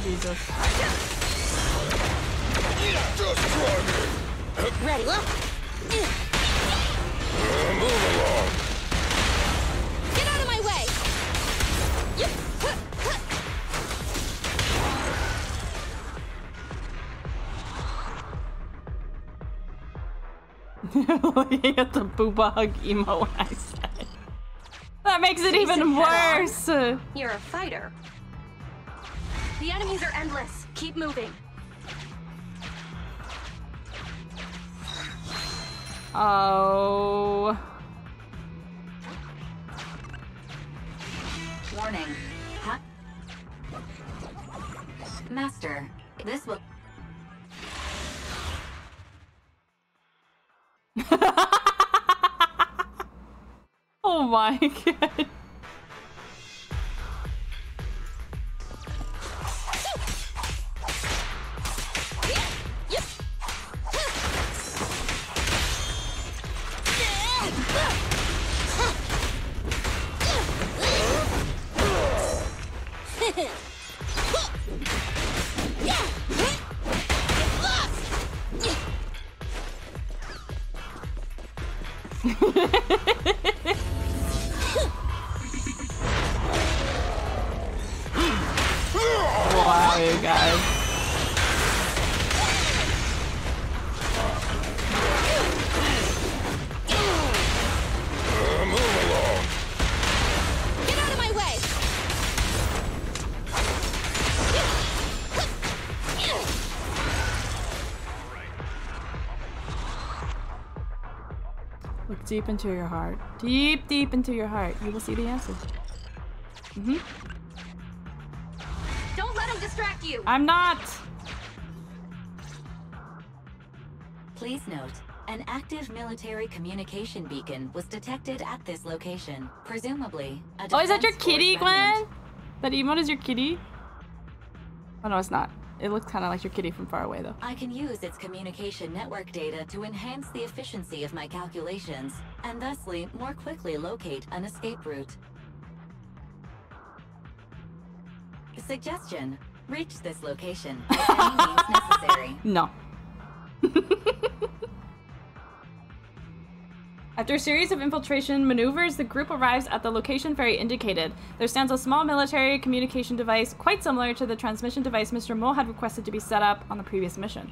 Jesus. Ready, look. Uh, move along. Get out of my way. It's a booba hug emo, I said. That makes it even worse. You're a fighter. The enemies are endless. Keep moving. Oh. Warning. Huh? Master, this will... my god. Deep into your heart. Deep, deep into your heart. You will see the answer. Mm-hmm. Don't let him distract you. I'm not. Please note, an active military communication beacon was detected at this location. Presumably, a oh, is that your kitty, Gwen? That emote is your kitty? Oh no, it's not. It looks kind of like your kitty from far away, though. I can use its communication network data to enhance the efficiency of my calculations, and thusly more quickly locate an escape route. Suggestion: reach this location if any means necessary. No. After a series of infiltration maneuvers, the group arrives at the location Fairy indicated. There stands a small military communication device quite similar to the transmission device Mister Mole had requested to be set up on the previous mission.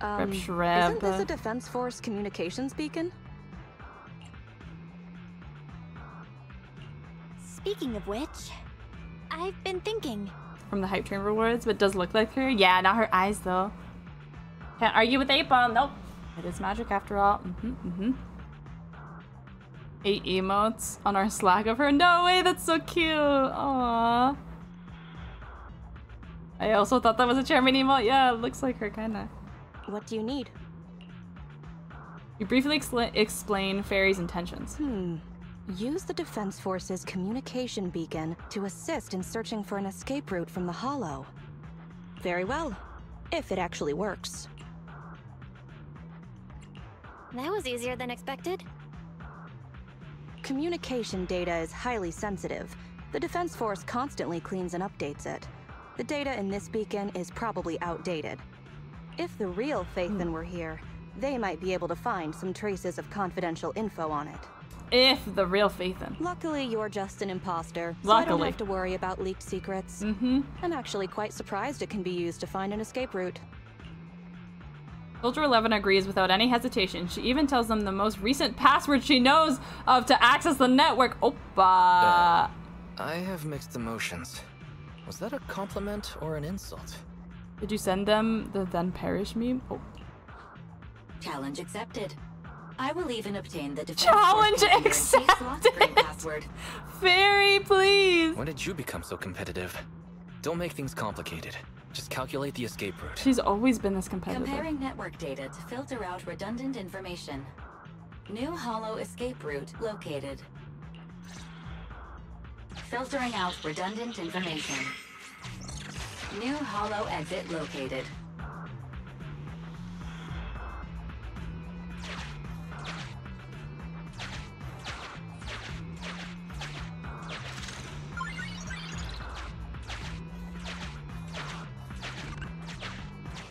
Um, Shrimp. Isn't this a Defense Force communications beacon? Speaking of which, I've been thinking. From the hype train rewards, but does look like her? Yeah, not her eyes though. Can't argue with eight ball, nope. It is magic after all. Mm-hmm, mm-hmm. Eight emotes on our Slack of her. No way, that's so cute. Aww. I also thought that was a chairman emote. Yeah, it looks like her, kinda. What do you need? You briefly exla explain Fairy's intentions. Hmm. Use the Defense Force's communication beacon to assist in searching for an escape route from the Hollow. Very well. If it actually works. That was easier than expected. Communication data is highly sensitive. The Defense Force constantly cleans and updates it. The data in this beacon is probably outdated. If the real Phaethon hmm. were here, they might be able to find some traces of confidential info on it. If the real Phaethon. Luckily, you're just an imposter, so Luckily. I don't have to worry about leaked secrets. Mm-hmm. I'm actually quite surprised it can be used to find an escape route. Soldier eleven agrees without any hesitation. She even tells them the most recent password she knows of to access the network. Opa! Uh, I have mixed emotions. Was that a compliment or an insult? Did you send them the then perish meme? Oh. Challenge accepted. I will even obtain the defense challenge accepted password. Fairy, please. When did you become so competitive? Don't make things complicated. Just calculate the escape route. She's always been this competitive. Comparing network data to filter out redundant information. New hollow escape route located. Filtering out redundant information. New hollow exit located.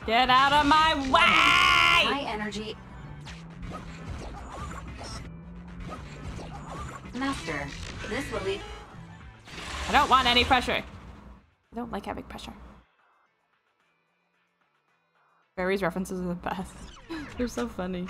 Get out of my way! My energy. Master, this will be. I don't want any pressure. I don't like having pressure. Fairy's references are the best. They're so funny.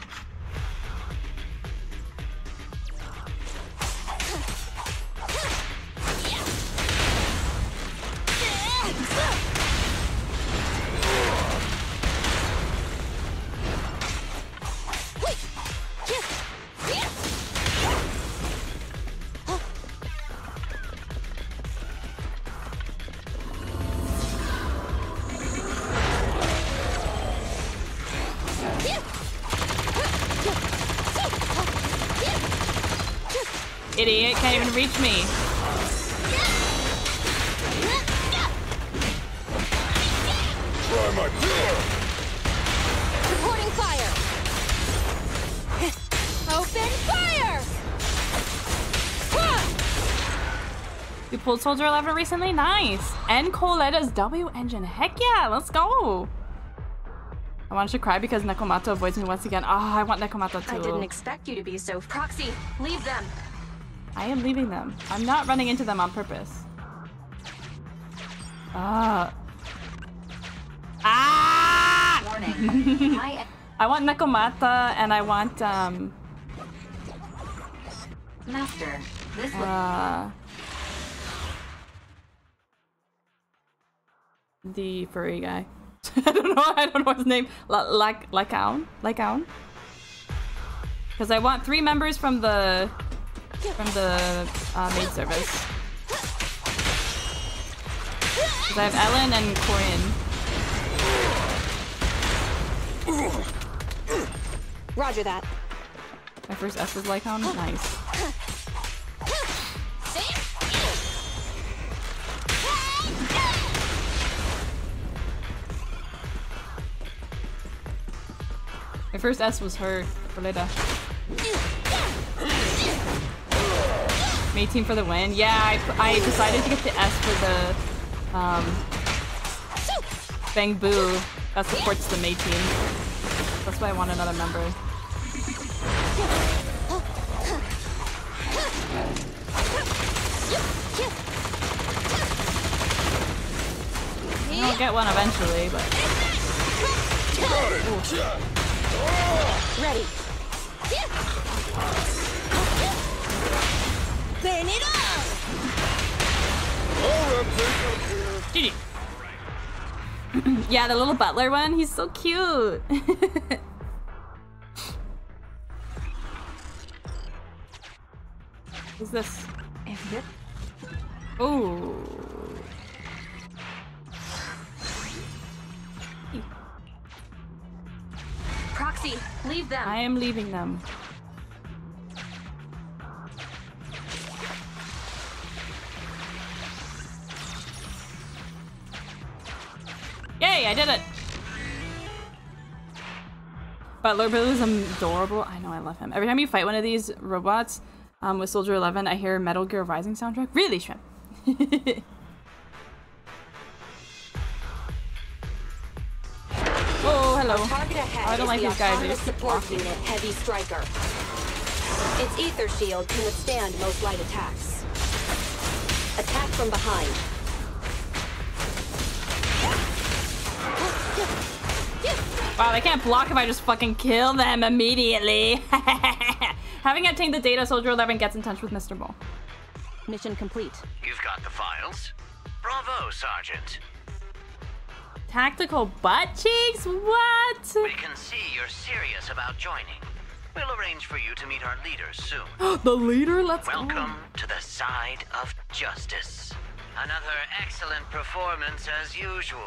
idiot can't even reach me. Try my reporting fire. Open fire. You pulled Soldier eleven recently? Nice. And Coletta's W engine. Heck yeah, let's go. I wanted to cry because Nekomata avoids me once again. Oh, I want Nekomata too. I didn't expect you to be so... Proxy, leave them. I am leaving them. I'm not running into them on purpose. Ah. Ah! Warning. I, I want Nekomata and I want, um... Master, this uh, the furry guy. I don't know. I don't know his name. Like, like Aun, like Aun. Because I want three members from the from the uh, maid service. Because I have Ellen and Corin. Roger that. My first S was like Aun. Nice. My first S was her, Roleta. Mate team for the win. Yeah, I, I decided to get the S for the um, Bangboo that supports the Mate team. That's why I want another member. I'll get one eventually, but... Ooh. Ready. Burn it up. Yeah, the little butler one. He's so cute. What's this? Oh. Proxy, leave them. I am leaving them. Yay, I did it. Butler Bill is adorable. I know, I love him. Every time you fight one of these robots um, with Soldier eleven, I hear Metal Gear Rising soundtrack. Really, Shrimp? Oh, hello. Oh, I don't like these guys. They just keep walking. Unit heavy striker. Its ether shield can withstand most light attacks. Attack from behind. Wow, they can't block if I just fucking kill them immediately. Having obtained the data, Soldier eleven gets in touch with Mister Mole. Mission complete. You've got the files. Bravo, Sergeant. Tactical butt cheeks? What? We can see you're serious about joining. We'll arrange for you to meet our leader soon. The leader? Let's go. Welcome to the side of justice. Another excellent performance as usual,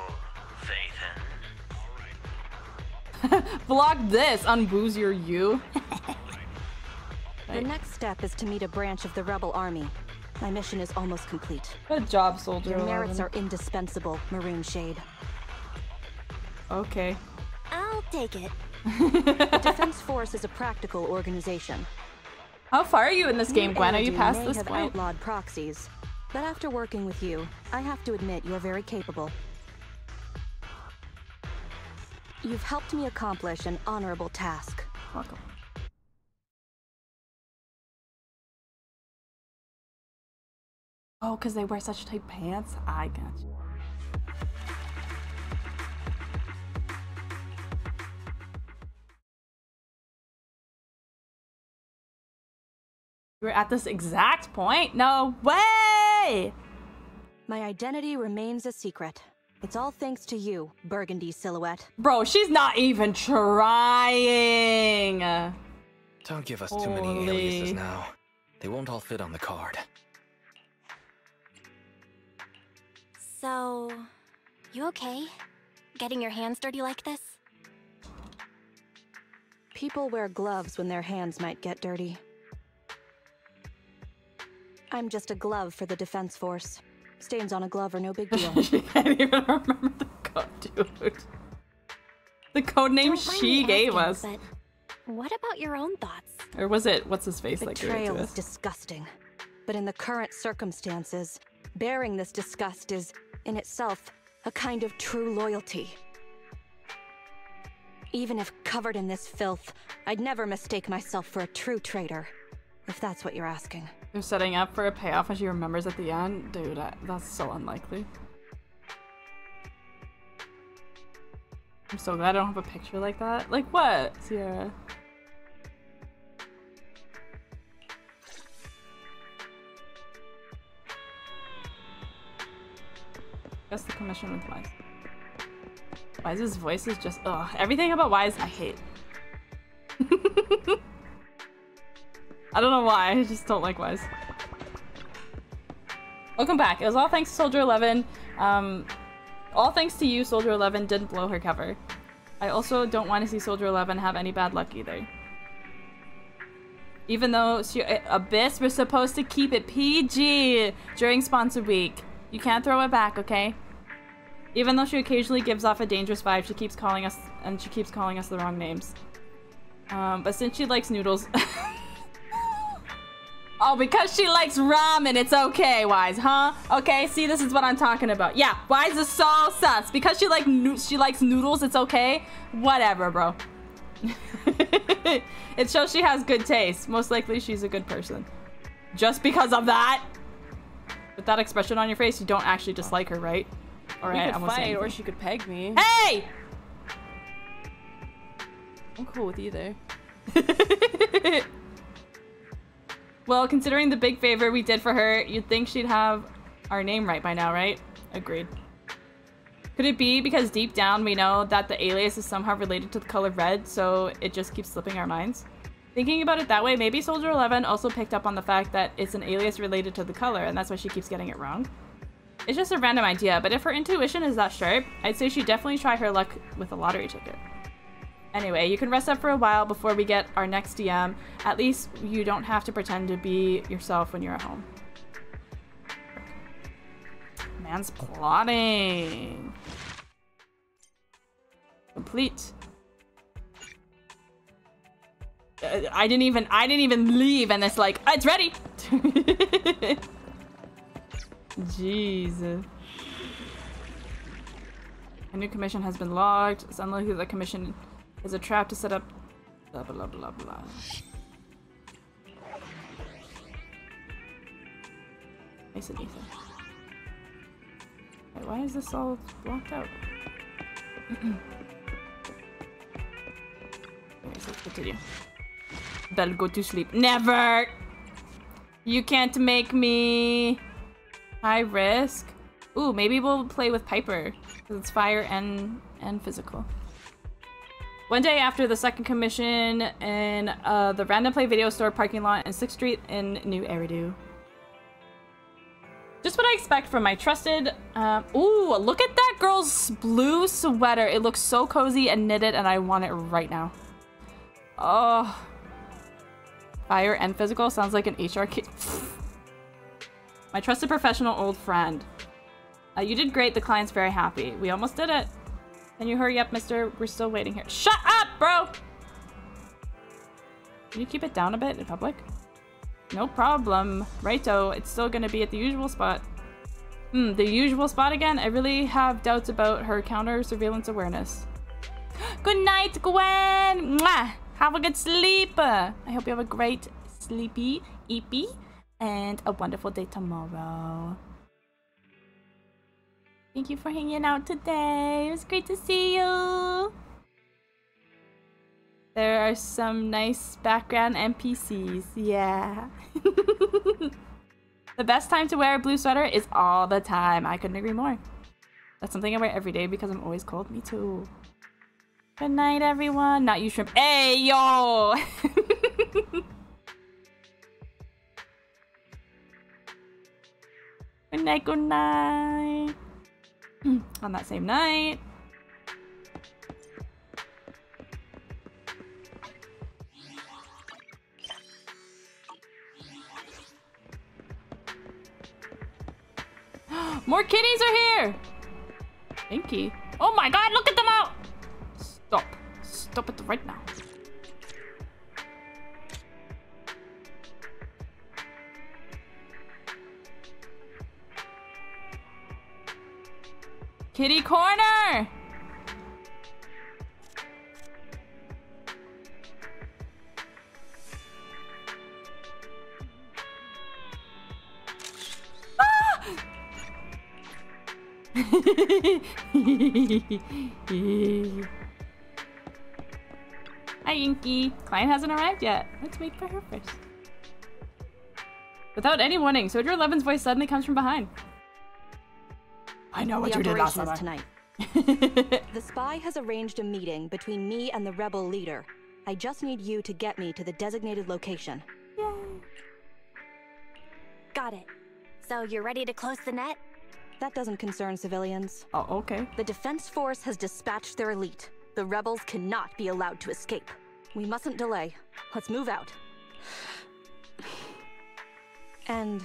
Phaethon. Block this, unbooze your you. The next step is to meet a branch of the rebel army. My mission is almost complete. Good job, Soldier. Your merits are indispensable, Maroon Shade. Okay. I'll take it. The Defense Force is a practical organization. How far are you in this game, Gwen? Are you past this point? You may have outlawed proxies, but after working with you, I have to admit you're very capable. You've helped me accomplish an honorable task. Welcome. Oh, because they wear such tight pants? I got you. We're at this exact point? No way! My identity remains a secret. It's all thanks to you, Burgundy Silhouette. Bro, she's not even trying! Don't give us Holy. too many aliases now. They won't all fit on the card. So, you okay? Getting your hands dirty like this? People wear gloves when their hands might get dirty. I'm just a glove for the defense force. Stains on a glove are no big deal. She can't even remember the code, dude. The code name she gave us. But what about your own thoughts? Or was it, what's his face like? Betrayal is disgusting. But in the current circumstances, bearing this disgust is, in itself, a kind of true loyalty. Even if covered in this filth, I'd never mistake myself for a true traitor, if that's what you're asking. You're setting up for a payoff and she remembers at the end? Dude, I, that's so unlikely. I'm so glad I don't have a picture like that. Like what, Sierra? Guess the commission with Wise. Wise's voice is just, ugh. Everything about Wise, I hate. I don't know why, I just don't like Wise. Welcome back. It was all thanks to Soldier eleven. Um, all thanks to you, Soldier eleven didn't blow her cover. I also don't want to see Soldier eleven have any bad luck either. Even though she, Abyss, we're supposed to keep it P G during sponsor week. You can't throw it back, okay? Even though she occasionally gives off a dangerous vibe, she keeps calling us, and she keeps calling us the wrong names. Um, but since she likes noodles... Oh, because she likes ramen, it's okay, Wise, huh? Okay, see, this is what I'm talking about. Yeah, Wise is so sus. Because she, like no she likes noodles, it's okay? Whatever, bro. It shows she has good taste. Most likely she's a good person. Just because of that? With that expression on your face, you don't actually dislike her, right? All right, we could fight, or she could peg me. Hey! I'm cool with either. Well, considering the big favor we did for her, you'd think she'd have our name right by now, right? Agreed. Could it be because deep down we know that the alias is somehow related to the color red, so it just keeps slipping our minds? Thinking about it that way, maybe Soldier eleven also picked up on the fact that it's an alias related to the color, and that's why she keeps getting it wrong. It's just a random idea, but if her intuition is that sharp, I'd say she'd definitely try her luck with a lottery ticket. Anyway, you can rest up for a while before we get our next D M. At least you don't have to pretend to be yourself when you're at home. Man's plotting. Complete. I didn't even- I didn't even leave and it's like, it's ready! Jesus. A new commission has been logged. It's unlikely the commission is a trap to set up. Blah blah blah blah. Nice and easy. Wait, why is this all blocked out? Anyways, let's continue. Better go to sleep. Never! You can't make me. High risk. Ooh, maybe we'll play with Piper. Because it's fire and, and physical. One day after the second commission in uh, the Random Play video store parking lot in sixth street in New Eridu. Just what I expect from my trusted... Um, ooh, look at that girl's blue sweater. It looks so cozy and knitted and I want it right now. Oh. Fire and physical sounds like an H R kid. My trusted professional old friend. Uh, you did great. The client's very happy. We almost did it. Can you hurry up, mister? We're still waiting here. Shut up, bro! Can you keep it down a bit in public? No problem. Righto. It's still going to be at the usual spot. Hmm, the usual spot again? I really have doubts about her counter-surveillance awareness. Good night, Gwen! Mwah! Have a good sleep! I hope you have a great sleepy, eepy. And a wonderful day tomorrow. Thank you for hanging out today. It was great to see you. There are some nice background N P Cs. Yeah. The best time to wear a blue sweater is all the time. I couldn't agree more. That's something I wear every day because I'm always cold. Me too. Good night, everyone. Not you, Shrimp. Hey, yo! Good night, good night. On that same night. More kitties are here! Pinky. Oh my god, look at them out! Stop. Stop it right now. Kitty corner! Hi, Inky. Client hasn't arrived yet. Let's wait for her first. Without any warning, Soldier eleven's voice suddenly comes from behind. I know what you did last summer. Tonight. The spy has arranged a meeting between me and the rebel leader. I just need you to get me to the designated location. Yay. Got it. So you're ready to close the net? That doesn't concern civilians. Oh, okay. The defense force has dispatched their elite. The rebels cannot be allowed to escape. We mustn't delay. Let's move out. And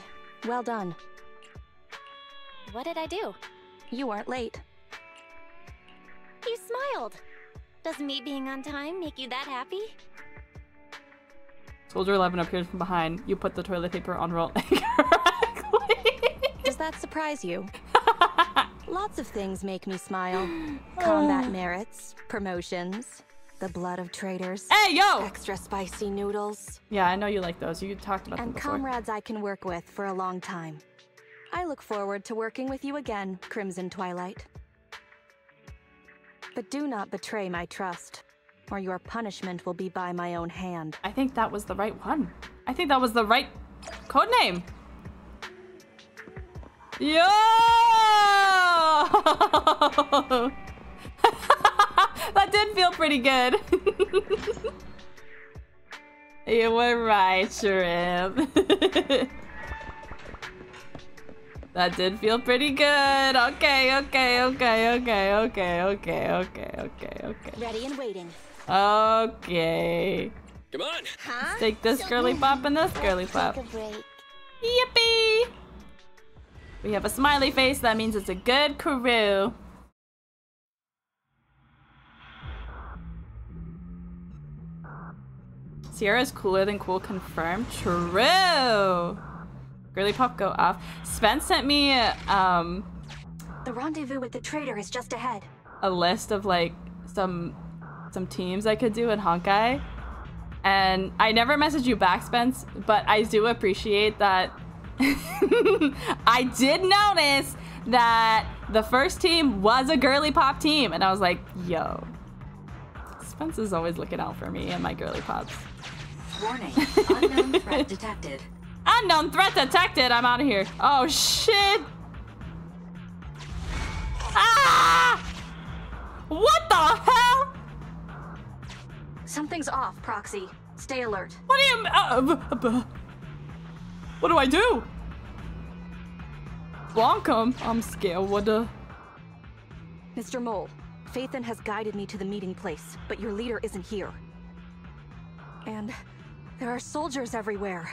well done. What did I do? You aren't late. You smiled. Does me being on time make you that happy? Soldier eleven appears from behind. You put the toilet paper on roll. Does that surprise you? Lots of things make me smile. Combat merits, promotions, the blood of traitors. Hey, yo! Extra spicy noodles. Yeah, I know you like those. You talked about them before. And comrades I can work with for a long time. I look forward to working with you again, Crimson Twilight. But do not betray my trust, or your punishment will be by my own hand. I think that was the right one. I think that was the right codename. Yo! That did feel pretty good. You were right, Shrimp. That did feel pretty good. Okay, okay, okay, okay, okay, okay, okay, okay, okay. Ready and waiting. Okay. Come on. Huh? Let's take this girly pop and this girly pop. Yippee! We have a smiley face. That means it's a good crew. Sierra's cooler than cool. Confirmed. True. Girly pop go off. Spence sent me um the rendezvous with the traitor is just ahead. A list of like some some teams I could do in Honkai. And I never messaged you back, Spence, but I do appreciate that. I did notice that the first team was a girly pop team, and I was like, yo. Spence is always looking out for me and my girly pops. Warning, unknown threat detected. Unknown threat detected. I'm out of here. Oh shit! Ah! What the hell? Something's off, Proxy. Stay alert. What do you? Uh, what do I do? Bonk 'em. I'm scared. What the? Mister Mole, Phaethon has guided me to the meeting place, but your leader isn't here. And there are soldiers everywhere.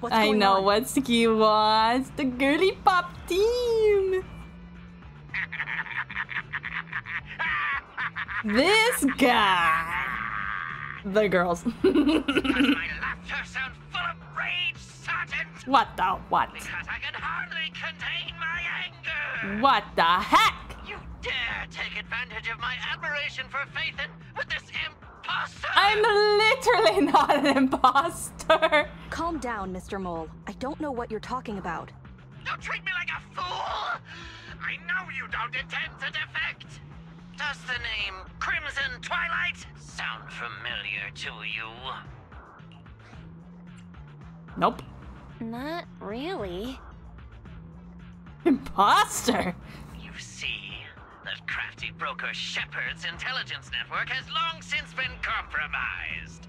What's I know on? What Skye wants. The girly pop team. This guy. The girls. My laughter sound full of rage, Sergeant. What the what? Because I can hardly contain my anger. What the heck? You dare take advantage of my admiration for Phaethon with this imp. I'm literally not an imposter. Calm down, Mister Mole. I don't know what you're talking about. Don't treat me like a fool. I know you don't intend to defect. Does the name Crimson Twilight sound familiar to you? Nope. Not really. Imposter? You see. That crafty broker Shepard's intelligence network has long since been compromised.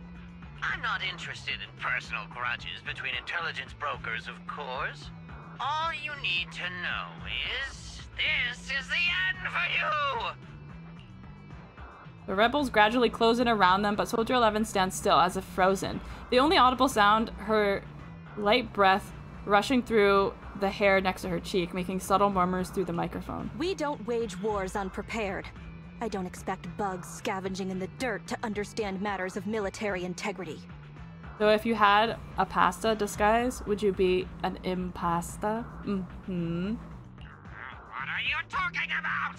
I'm not interested in personal grudges between intelligence brokers, of course. All you need to know is this is the end for you! The rebels gradually close in around them, but Soldier eleven stands still as if frozen. The only audible sound, her light breath rushing through the hair next to her cheek, making subtle murmurs through the microphone. We don't wage wars unprepared. I don't expect bugs scavenging in the dirt to understand matters of military integrity. So if you had a pasta disguise, would you be an impasta? Mm-hmm. What are you talking about?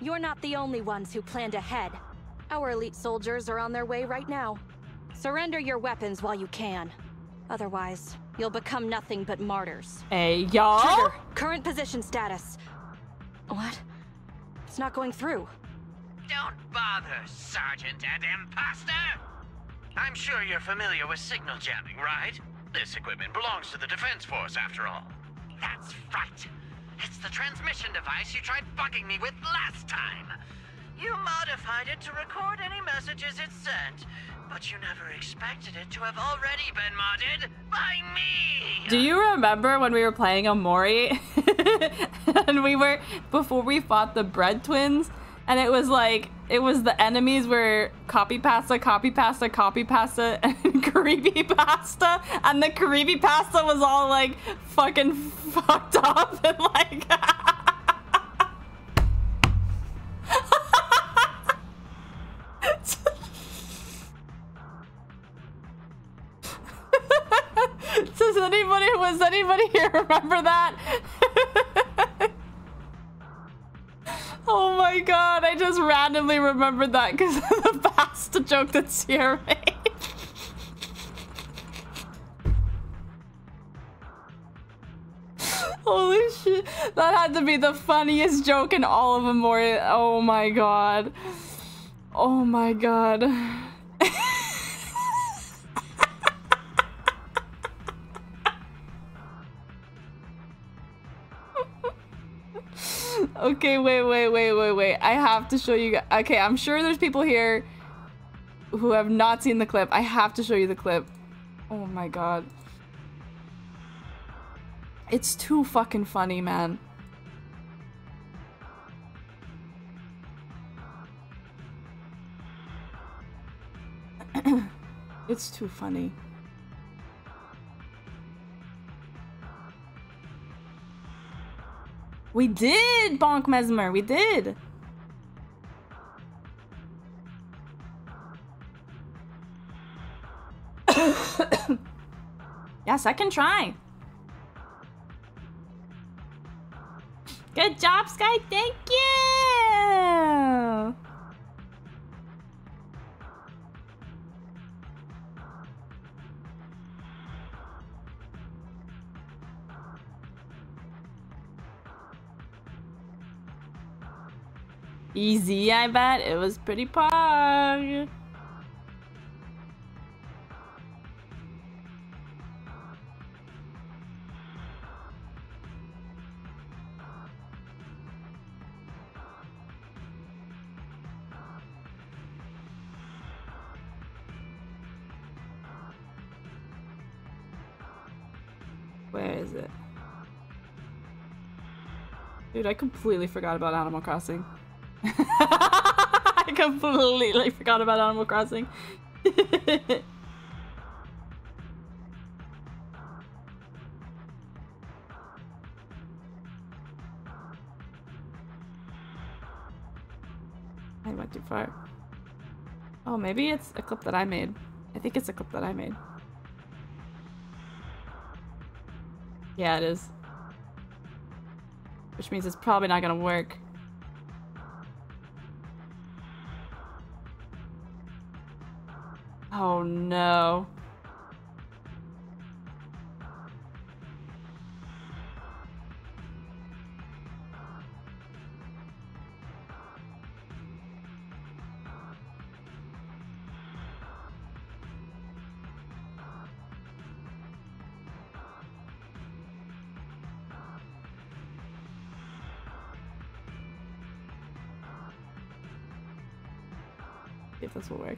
You're not the only ones who planned ahead. Our elite soldiers are on their way right now. Surrender your weapons while you can. Otherwise, you'll become nothing but martyrs. Hey, y'all! Trigger! Current position status. What? It's not going through. Don't bother, Sergeant and Imposter! I'm sure you're familiar with signal jamming, right? This equipment belongs to the Defense Force, after all. That's right! It's the transmission device you tried bugging me with last time! You modified it to record any messages it sent, but you never expected it to have already been modded by me! Do you remember when we were playing Omori? And we were, before we fought the Bread Twins, and it was like, it was the enemies were copy pasta, copy pasta, copy pasta, and creepy pasta, and the creepy pasta was all like fucking fucked up and like... Does anybody, was anybody here remember that? Oh my god, I just randomly remembered that because of the pasta joke that Sierra made. Holy shit, that had to be the funniest joke in all of them. Oh my god. Oh my god. Okay, wait, wait, wait, wait, wait. I have to show you guys. Okay, I'm sure there's people here who have not seen the clip. I have to show you the clip. Oh my god. It's too fucking funny, man. It's too funny. We did bonk Mesmer, we did! Yes, I can try. Good job, Skye, thank you! Easy, I bet. It was pretty pog. Where is it? Dude, I completely forgot about Animal Crossing. I completely forgot about Animal Crossing. I went too far. Oh, maybe it's a clip that I made. I think it's a clip that I made. Yeah, it is. Which means it's probably not gonna work. Oh no. See if this will work.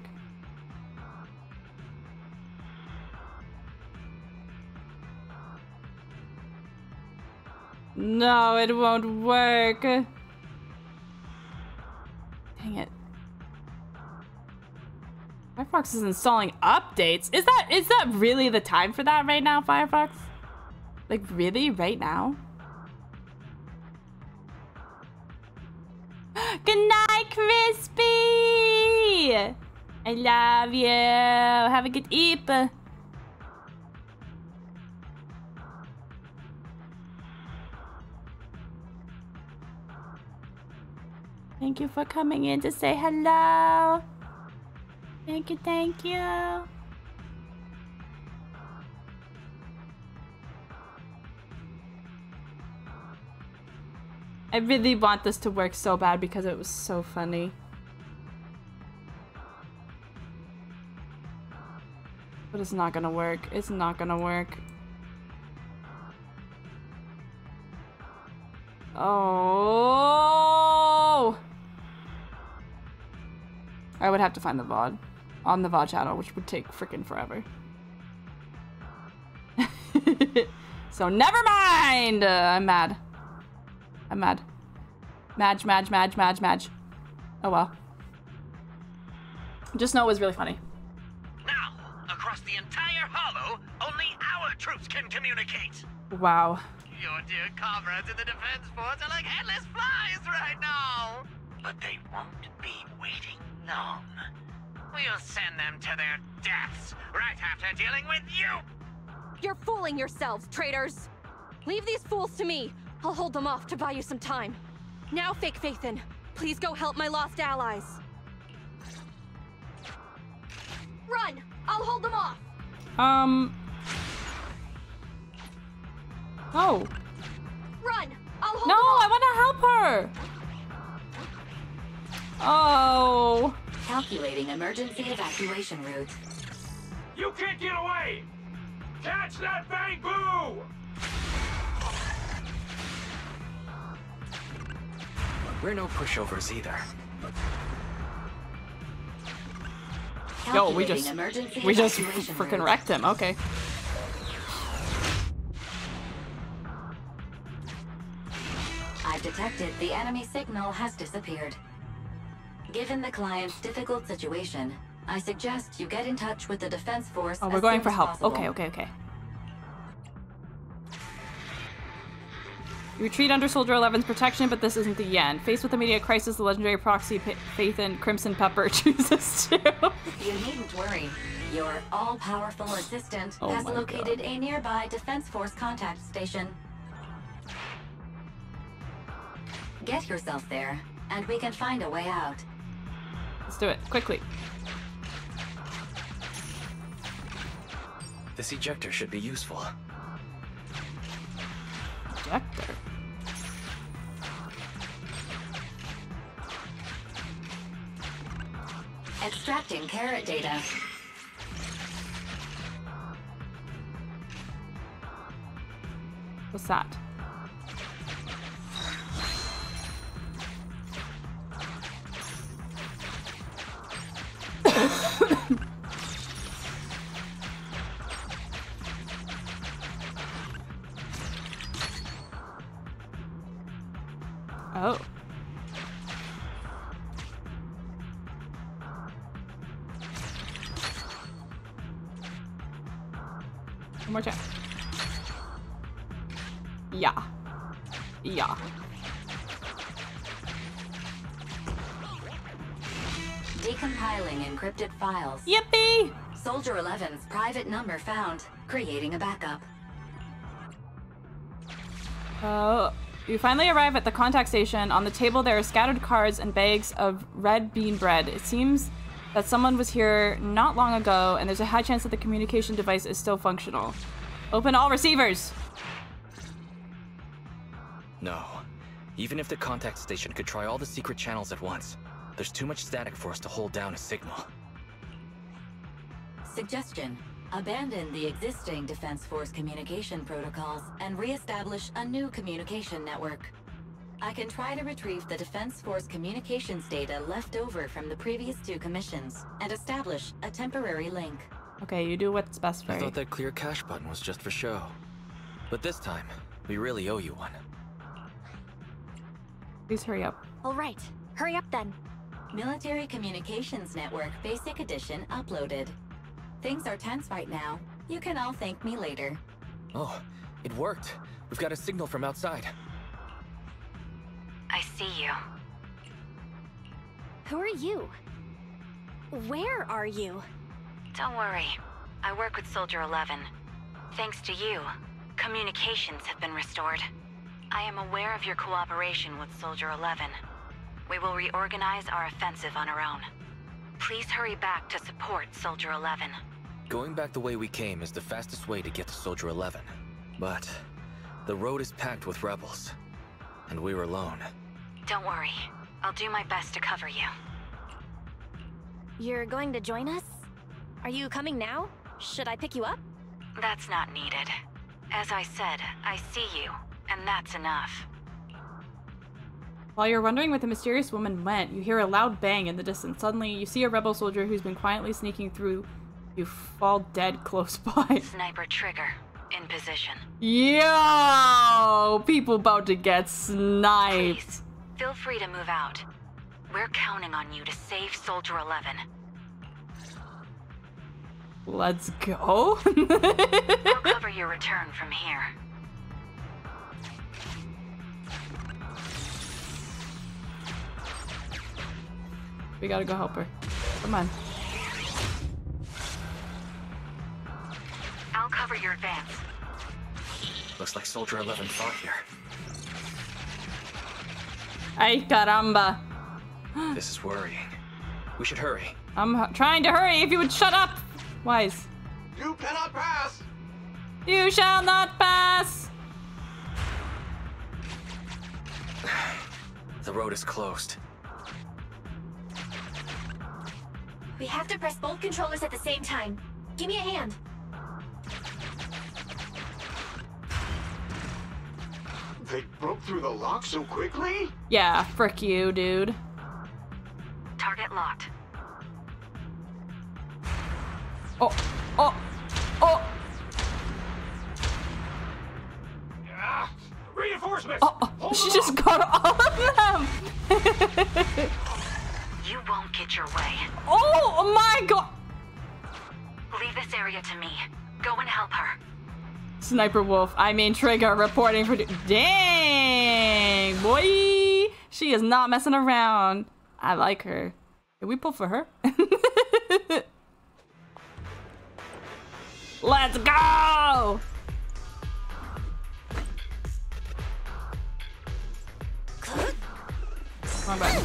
No, it won't work. Dang it. Firefox is installing updates. Is that is that really the time for that right now, Firefox? Like, really? Right now? Good night, Crispy! I love you. Have a good eep. Thank you for coming in to say hello. Thank you, thank you. I really want this to work so bad because it was so funny. But it's not gonna work. It's not gonna work. Oh! I would have to find the V O D on the V O D channel, which would take freaking forever. So never mind! Uh, I'm mad. I'm mad. Madge, Madge, Madge, Madge, Madge. Oh well. Just know it was really funny. Now, across the entire hollow, only our troops can communicate. Wow. Your dear comrades in the defense force are like headless flies right now. But they won't be waiting long. We'll send them to their deaths right after dealing with you. You're fooling yourselves, traitors. Leave these fools to me. I'll hold them off to buy you some time. Now, fake Phaethon, please go help my lost allies. Run! I'll hold them off! Um... Oh. Run! I'll hold no, them off! No, I wanna help her! Oh. Calculating emergency evacuation route. You can't get away! Catch that Bangboo! We're no pushovers either. Yo, we just we just freaking wrecked him. Okay. I've detected the enemy signal has disappeared. Given the client's difficult situation, I suggest you get in touch with the defense force. Oh, we're going for help. Possible. Okay, okay, okay. You retreat under Soldier eleven's protection, but this isn't the end. Faced with immediate crisis, the legendary proxy Phaethon Crimson Pepper chooses to. You needn't worry. Your all-powerful assistant oh has located God. a nearby defense force contact station. Get yourself there, and we can find a way out. Let's do it quickly. This ejector should be useful. Ejector. Extracting carrot data. What's that? Oh. One more check. Yeah. Yeah. Decompiling encrypted files. Yippee! Soldier eleven's private number found. Creating a backup. Oh. You finally arrive at the contact station. On the table there are scattered cards and bags of red bean bread. It seems that someone was here not long ago, and there's a high chance that the communication device is still functional. Open all receivers! No. Even if the contact station could try all the secret channels at once, there's too much static for us to hold down a signal. Suggestion. Abandon the existing Defense Force communication protocols and re-establish a new communication network. I can try to retrieve the Defense Force communications data left over from the previous two commissions and establish a temporary link. Okay, you do what's best for you. I thought that clear cash button was just for show. But this time, we really owe you one. Please hurry up. All right, hurry up then. Military Communications Network Basic Edition uploaded. Things are tense right now. You can all thank me later. Oh, It worked. We've got a signal from outside. I see you. Who are you? Where are you? Don't worry. I work with Soldier eleven. Thanks to you, communications have been restored. I am aware of your cooperation with Soldier eleven. We will reorganize our offensive on our own. Please hurry back to support Soldier eleven. Going back the way we came is the fastest way to get to Soldier eleven. But the road is packed with rebels, and we were alone. Don't worry. I'll do my best to cover you. You're going to join us? Are you coming now? Should I pick you up? That's not needed. As I said, I see you, and that's enough. While you're wondering where the mysterious woman went, you hear a loud bang in the distance. Suddenly, you see a rebel soldier who's been quietly sneaking through. You fall dead close by. Sniper trigger in position. Yo! People about to get sniped. Please, feel free to move out. We're counting on you to save Soldier eleven. Let's go. I'll cover your return from here. We gotta go help her. Come on. I'll cover your advance. Looks like Soldier eleven fought here. Ay caramba. This is worrying. We should hurry. I'm trying to hurry. If you would shut up, Wise. You cannot pass. You shall not pass. The road is closed. We have to press both controllers at the same time. Give me a hand. They broke through the lock so quickly? Yeah, frick you, dude. Target locked. Oh, oh, oh. Yeah. Reinforcements. Oh, oh. She just off. Got all of them. You won't get your way. Oh my god! Leave this area to me. Go and help her. Sniper Wolf, I mean Trigger, reporting for... Dang, boy! She is not messing around. I like her. Can we pull for her? Let's go! Come on, buddy.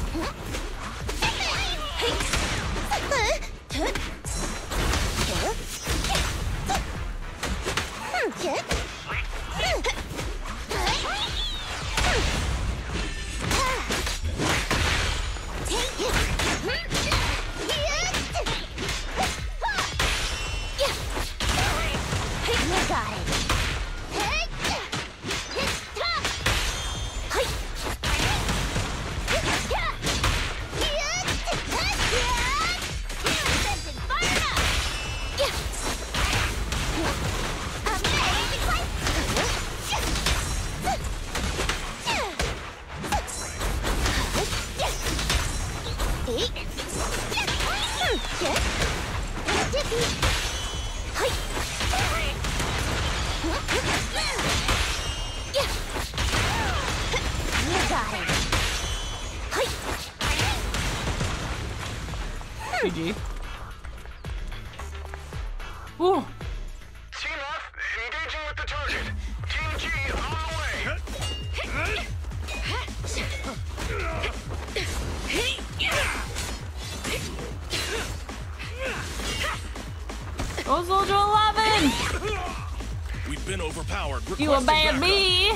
You obeyed me!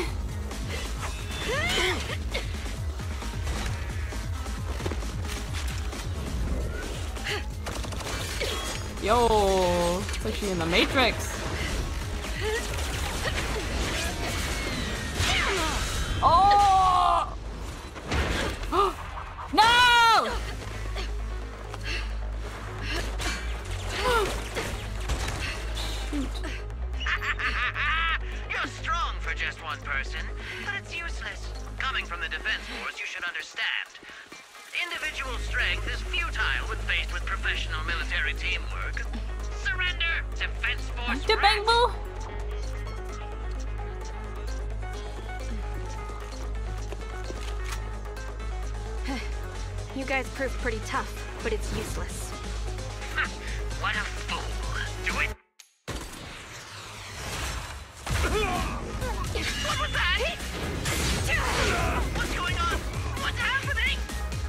Yo, it's like she's in the Matrix. Oh! No! Shoot. Just one person, but it's useless. Coming from the defense force, you should understand. Individual strength is futile when faced with professional military teamwork. Surrender, defense force. To Bangboo. You guys proved pretty tough, but it's useless. What a fool. Do it. What was that? What's going on? What's happening?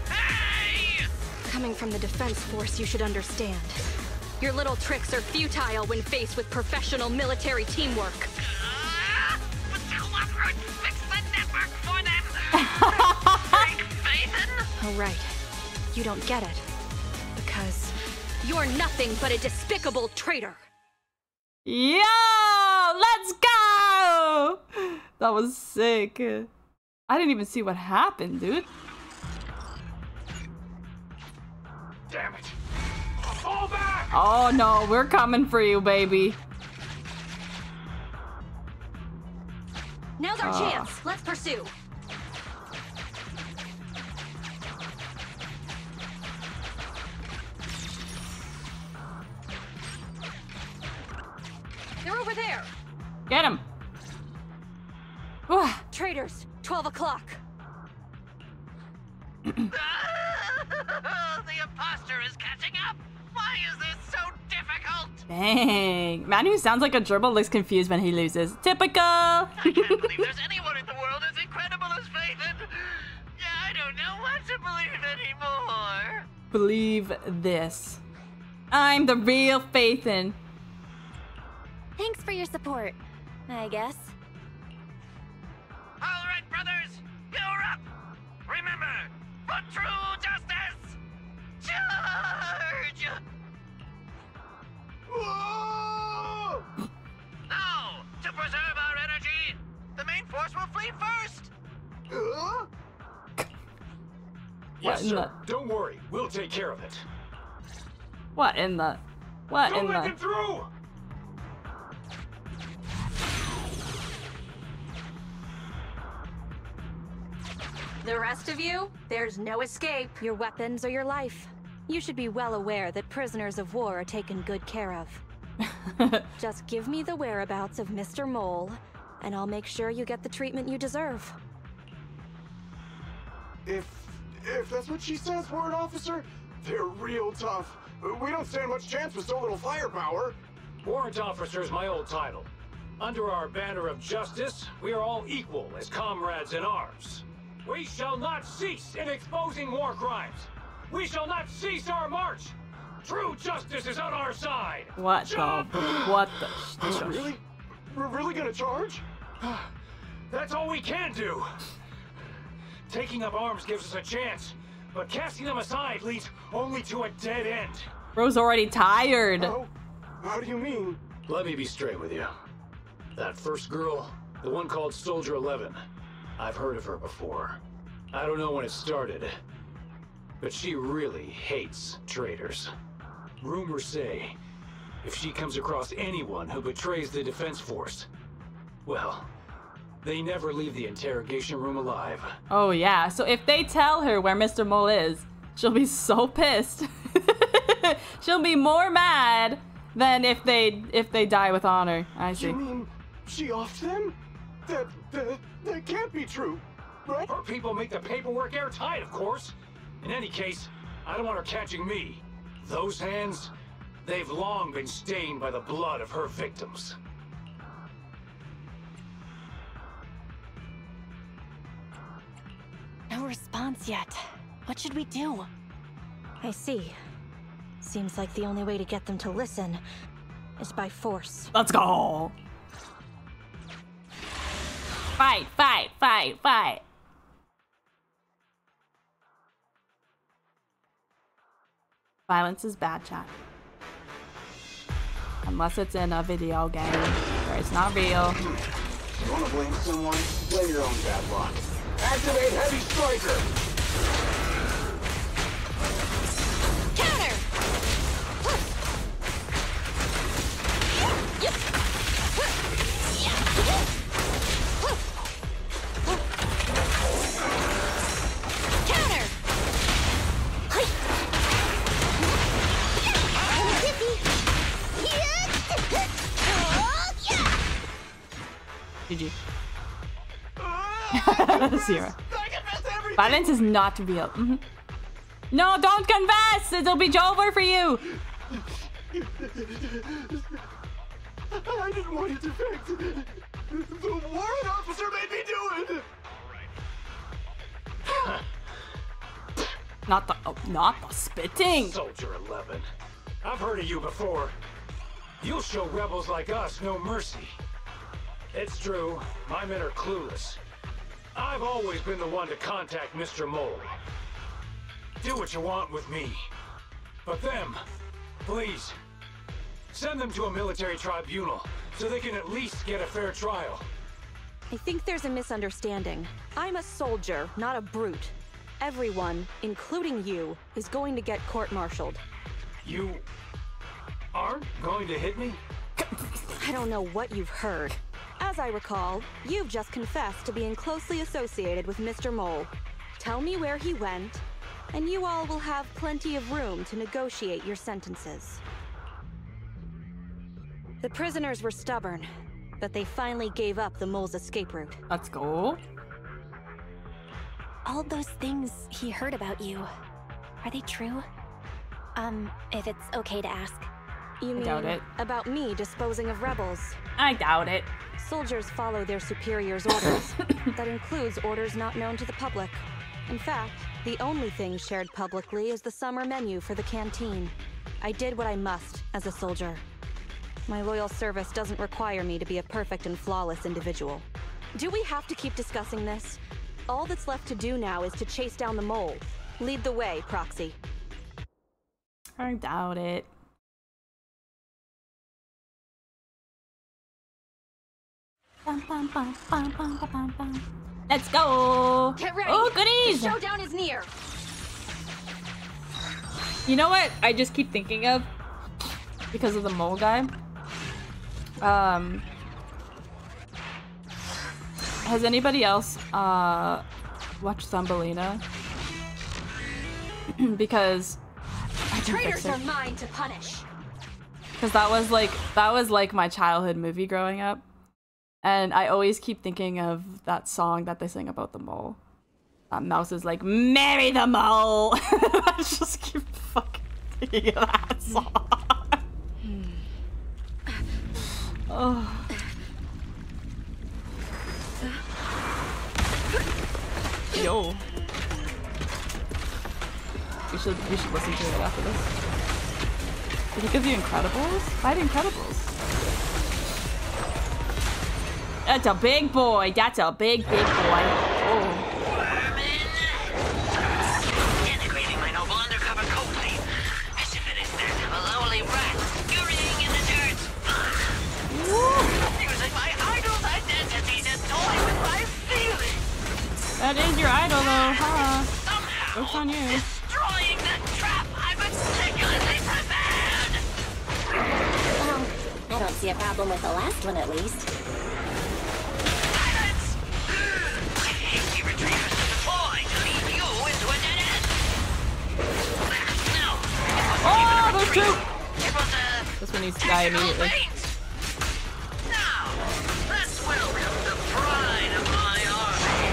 Hey! Coming from the defense force, you should understand. Your little tricks are futile when faced with professional military teamwork. Oh, right. You don't get it. Because you're nothing but a despicable traitor. Yo! Let's go! That was sick. I didn't even see what happened, dude. Damn it. Fall back! Oh, no. We're coming for you, baby. Now's our oh. chance. Let's pursue. They're over there. Get him. Traitors, twelve o'clock. The imposter is catching up. Why is this so difficult? Dang. Man who sounds like a gerbil looks confused when he loses. Typical. I can't believe there's anyone in the world as incredible as Phaethon. I don't know what to believe anymore. Believe this. I'm the real Phaethon. Thanks for your support, I guess. All right, brothers, you're up! Remember, for true justice, charge! Whoa! Now, to preserve our energy, the main force will flee first! Huh? Yes, sir. The... Don't worry, we'll take care of it. What in the... What Don't in let the... them through! The rest of you, there's no escape. Your weapons or your life. You should be well aware that prisoners of war are taken good care of. Just give me the whereabouts of Mister Mole, and I'll make sure you get the treatment you deserve. If... if that's what she says, Warrant Officer, they're real tough. We don't stand much chance with so little firepower. Warrant Officer is my old title. Under our banner of justice, we are all equal as comrades in arms. We shall not cease in exposing war crimes. We shall not cease our march. True justice is on our side. What Jump! the? What the? Oh, really? We're really gonna charge? That's all we can do. Taking up arms gives us a chance, but casting them aside leads only to a dead end. Bro's already tired. Oh, how do you mean? Let me be straight with you. That first girl, the one called Soldier eleven. I've heard of her before. I don't know when it started, but she really hates traitors. Rumors say, if she comes across anyone who betrays the defense force, well, they never leave the interrogation room alive. Oh yeah, so if they tell her where Mister Mole is, she'll be so pissed. She'll be more mad than if they if they die with honor. I see. You mean she offed them? That, that, that can't be true, right? Her people make the paperwork airtight, of course. In any case, I don't want her catching me. Those hands, they've long been stained by the blood of her victims. No response yet. What should we do? I see. Seems like the only way to get them to listen is by force. Let's go! Fight, fight, fight, fight. Violence is bad, chat. Unless it's in a video game where it's not real. You wanna blame someone? Blame your own bad luck. Activate Heavy Striker! Counter! Yep. Yep. Yep. Yep. G G. Sierra. Violence is not real. Mm-hmm. No, don't confess! It'll be over for you! I didn't want to defect! The warrant officer made me do it! Right. Not the- oh, not the spitting! Soldier eleven, I've heard of you before. You'll show rebels like us no mercy. It's true, my men are clueless. I've always been the one to contact Mister Mole. Do what you want with me. But them, please, send them to a military tribunal so they can at least get a fair trial. I think there's a misunderstanding. I'm a soldier, not a brute. Everyone, including you, is going to get court-martialed. You aren't going to hit me? I don't know what you've heard. As I recall, you've just confessed to being closely associated with Mister Mole. Tell me where he went, and you all will have plenty of room to negotiate your sentences. The prisoners were stubborn, but they finally gave up the Mole's escape route. Let's go. All those things he heard about you, are they true? Um, if it's okay to ask. You mean about me disposing of rebels? I doubt it. Soldiers follow their superiors' orders. That includes orders not known to the public. In fact, the only thing shared publicly is the summer menu for the canteen. I did what I must as a soldier. My loyal service doesn't require me to be a perfect and flawless individual. Do we have to keep discussing this? All that's left to do now is to chase down the Mole. Lead the way, Proxy. I doubt it. Bum, bum, bum, bum, bum, bum, bum. Let's go! Get ready! Oh, goodies! The showdown is near. You know what? I just keep thinking of because of the Mole guy. Um. Has anybody else uh, watched Thumbelina? because I traitors are mine to punish. Because that was like that was like my childhood movie growing up, and I always keep thinking of that song that they sing about the Mole. That mouse is like, marry the Mole. I just keep fucking thinking of that song. Oh. Yo. We should we should listen to it after this. I think of The Incredibles? Fight Incredibles. That's a big boy. That's a big big boy. Oh. Integrating my noble undercover coldly. As soon as there's a lonely rat scurrying in the dirt. Using my idol's identity to toy with my feelings. That is your idol, though, huh? Somehow, it's on you. Destroying the trap I meticulously prepared. Well, I don't see a problem with the last one, at least. Silence! My hasty retreat was to the point to lead you into a dead end. No, it wasn't oh, even a retreat. Those two. It was a this one needs to die immediately. Fate. Now, let's welcome the pride of my army.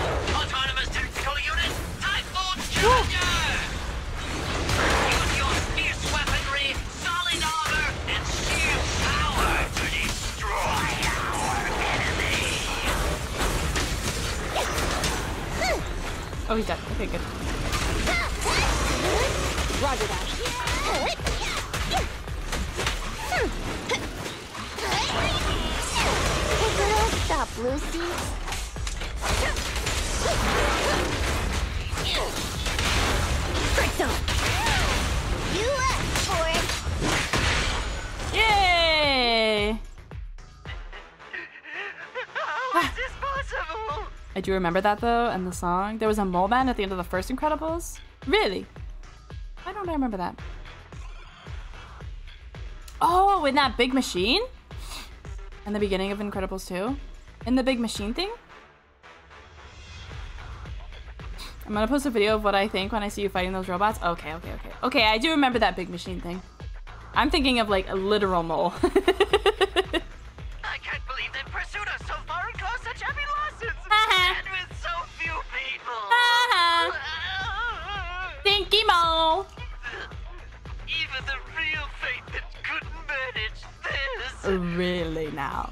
Use your fierce weaponry, solid armor, and sheer power to destroy our enemy. Oh, he's dead. Okay, good. Roger that. Stop, Lucy. Strike on! You up, boy! Yay! How is this possible? I do remember that though, and the song. There was a Mole Man at the end of the first Incredibles. Really? Why don't I remember that? Oh, in that big machine? In the beginning of Incredibles two? In the big machine thing? I'm gonna post a video of what I think when I see you fighting those robots. Okay, okay, okay. Okay, I do remember that big machine thing. I'm thinking of like a literal mole. I can't believe they've pursued us so far and caused such heavy losses. Uh-huh. And with so few people. Uh-huh. Stinky mole. Wow.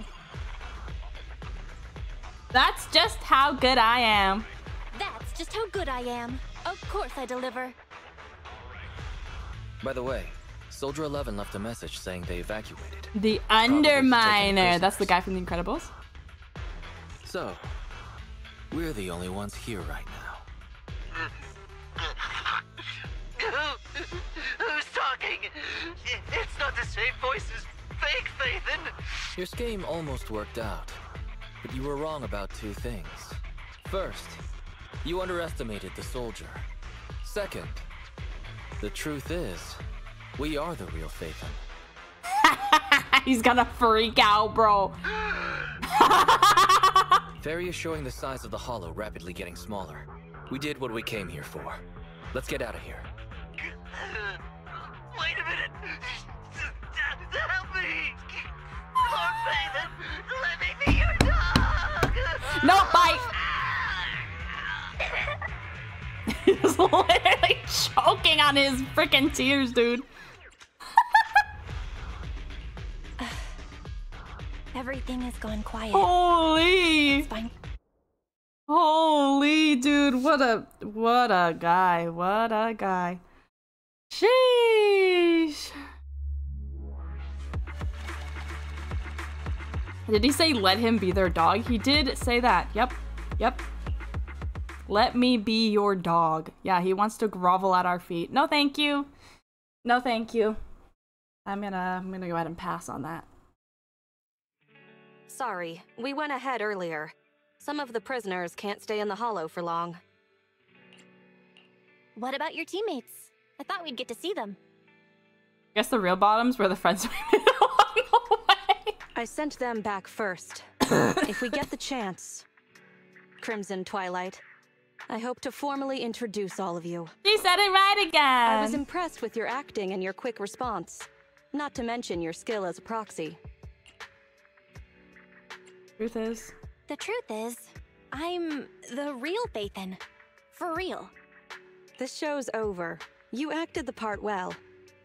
That's just how good I am. That's just how good I am. Of course I deliver. By the way, Soldier eleven left a message saying they evacuated. The Underminer. That's the guy from The Incredibles. So, we're the only ones here right now. Who's talking? It's not the same voice as fake Phaethon. Your scheme almost worked out, but you were wrong about two things. First, you underestimated the soldier. Second, the truth is, we are the real Phaethon. He's gonna freak out, bro. Fairy is showing the size of the hollow rapidly getting smaller. We did what we came here for. Let's get out of here. Wait a minute! Help me! Lord Phaethon, let me be your dog! No, bite! He's literally choking on his freaking tears, dude. Everything has gone quiet. Holy! Holy, dude! What a what a guy! What a guy! Sheesh! Did he say let him be their dog? He did say that. Yep. Yep. Let me be your dog. Yeah, he wants to grovel at our feet. No, thank you. No, thank you. I'm gonna I'm gonna go ahead and pass on that. Sorry, we went ahead earlier. Some of the prisoners can't stay in the hollow for long. What about your teammates? I thought we'd get to see them. I guess the real bottoms were the friends we made along the way. I sent them back first. If we get the chance, Crimson Twilight, I hope to formally introduce all of you. She said it right again. I was impressed with your acting and your quick response, not to mention your skill as a proxy. Truth is. The truth is, I'm the real Phaethon. For real. The show's over. You acted the part well.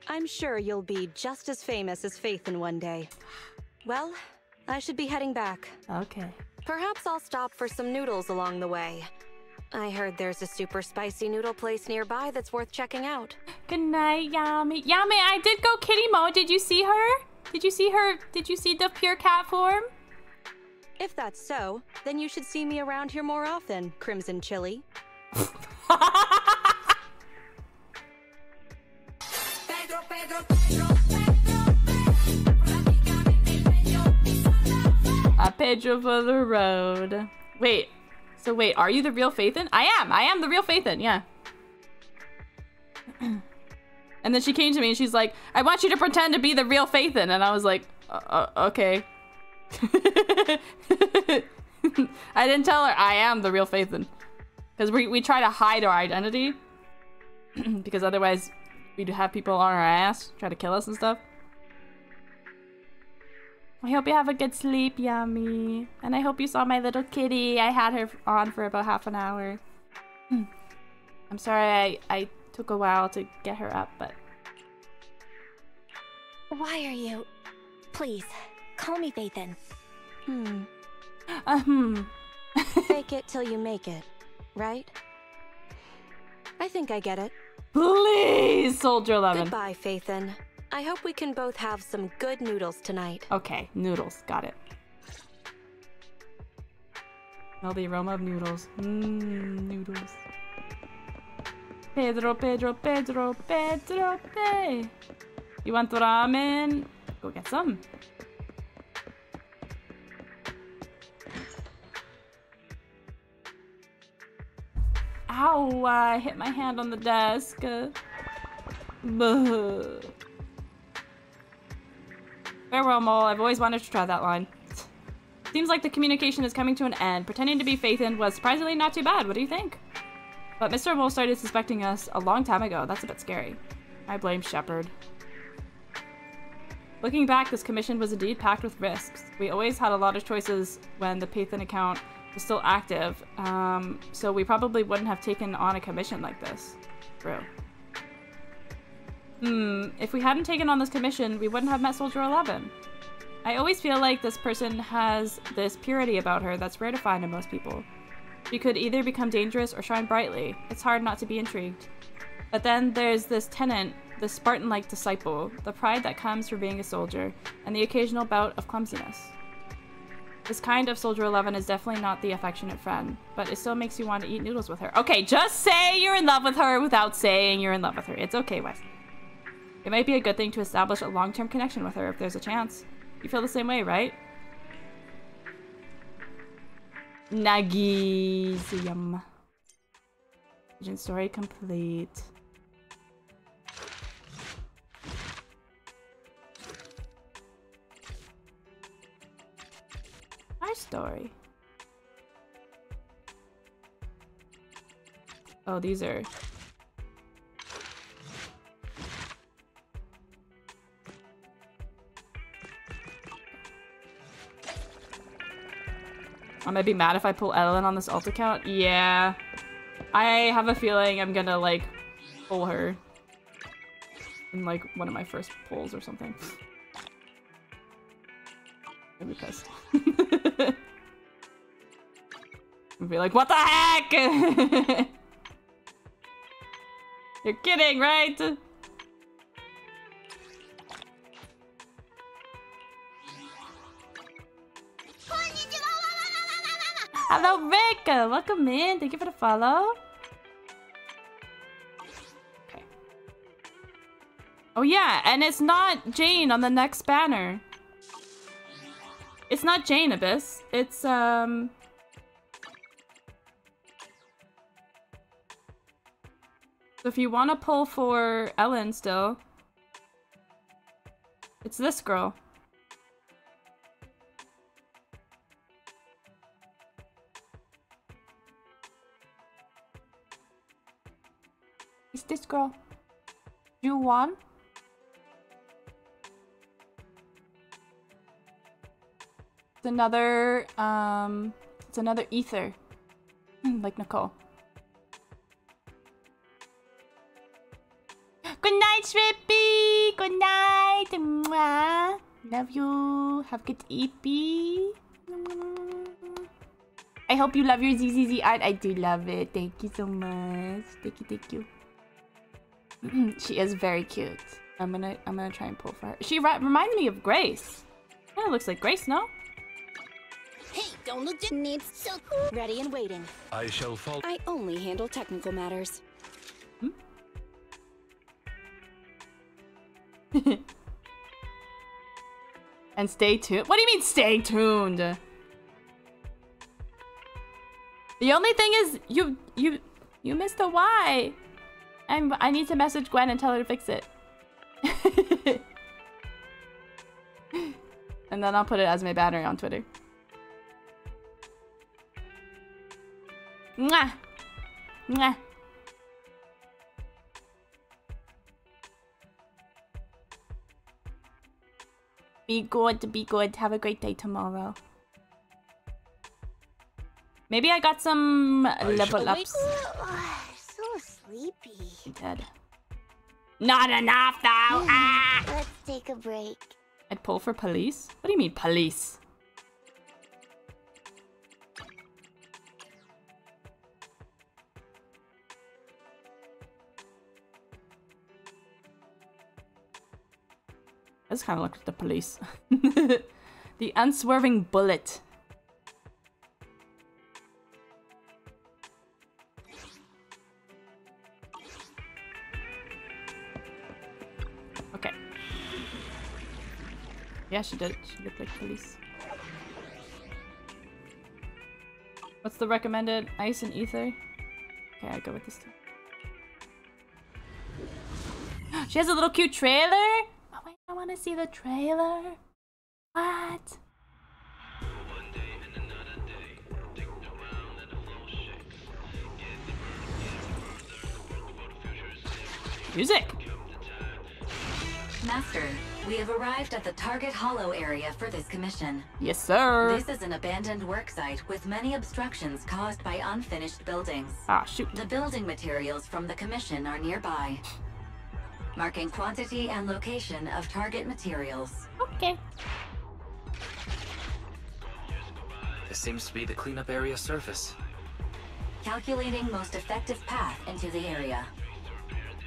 I'm sure you'll be just as famous as Phaethon one day. Well, I should be heading back. Okay. Perhaps I'll stop for some noodles along the way. I heard there's a super spicy noodle place nearby that's worth checking out. Good night, Yami. Yami, I did go kitty mode. Did you see her? Did you see her? Did you see the pure cat form? If that's so, then you should see me around here more often, Crimson Chili. Pedro, Pedro, Pedro, Pedro. A Pedro for the road. Wait. So wait, are you the real Phaethon? I am. I am the real Phaethon. Yeah. And then she came to me and she's like, "I want you to pretend to be the real Phaethon." And I was like, uh, uh, "Okay." I didn't tell her I am the real Phaethon, because we we try to hide our identity, because otherwise we'd have people on our ass try to kill us and stuff. I hope you have a good sleep, Yummy. And I hope you saw my little kitty. I had her on for about half an hour. I'm sorry I, I took a while to get her up, but... Why are you... Please, call me Phaethon. Hmm. Um. Fake it till you make it, right? I think I get it. Please, Soldier eleven. Goodbye, Phaethon. I hope we can both have some good noodles tonight. Okay, noodles. Got it. Smell the aroma of noodles. Mmm, noodles. Pedro, Pedro, Pedro, Pedro, Pedro. You want ramen? Go get some. Ow, I hit my hand on the desk. Buh. Farewell, Mole. I've always wanted to try that line. Seems like the communication is coming to an end. Pretending to be Phaethon was surprisingly not too bad. What do you think? But Mister Mole started suspecting us a long time ago. That's a bit scary. I blame Shepard. Looking back, this commission was indeed packed with risks. We always had a lot of choices when the Phaethon account was still active, um, so we probably wouldn't have taken on a commission like this. True. Hmm, if we hadn't taken on this commission, we wouldn't have met Soldier eleven. I always feel like this person has this purity about her that's rare to find in most people. She could either become dangerous or shine brightly. It's hard not to be intrigued. But then there's this tenant, the Spartan-like disciple, the pride that comes from being a soldier, and the occasional bout of clumsiness. This kind of Soldier eleven is definitely not the affectionate friend, but it still makes you want to eat noodles with her. Okay, just say you're in love with her without saying you're in love with her. It's okay, Wes. It might be a good thing to establish a long-term connection with her if there's a chance. You feel the same way, right? Nagisium. Origin story complete. Our story. Oh, these are... I'm gonna be mad if I pull Ellen on this alt account. Yeah. I have a feeling I'm gonna, like, pull her in, like, one of my first pulls or something. I'm gonna be pissed. I'll be like, what the heck? You're kidding, right? Hello, Rick! Welcome in. Thank you for the follow. Okay. Oh yeah, and it's not Jane on the next banner. It's not Jane Abyss. It's um. So if you want to pull for Ellen still, it's this girl. It's this girl. You won? It's another, um, it's another ether. Like Nicole. Good night, Shrimpy! Good night! Mwah. Love you. Have good eepy. I hope you love your Z Z Z art. I do love it. Thank you so much. Thank you, thank you. She is very cute. I'm gonna I'm gonna try and pull for her. She re reminds me of Grace. Kinda looks like Grace, no? Hey, don't look needs so ready and waiting. I shall follow. I only handle technical matters. Hmm? And stay tuned. What do you mean stay tuned? The only thing is you you you missed a Y. I'm, I need to message Gwen and tell her to fix it. And then I'll put it as my banner on Twitter. Mwah! Mwah! Be good, be good. Have a great day tomorrow. Maybe I got some I level ups. Sleepy. I'm dead. Not enough though. Ah! Let's take a break. I'd pull for police? What do you mean police? This kind of looks like the police. The unswerving bullet. Yeah, she did. She looked like police. What's the recommended? Ice and ether? Okay, I go with this too. She has a little cute trailer? Oh wait, I wanna see the trailer. What? Music! Master. We have arrived at the target hollow area for this commission. Yes, sir. This is an abandoned worksite with many obstructions caused by unfinished buildings. Ah, shoot. The building materials from the commission are nearby. Marking quantity and location of target materials. Okay. This seems to be the cleanup area surface. Calculating most effective path into the area.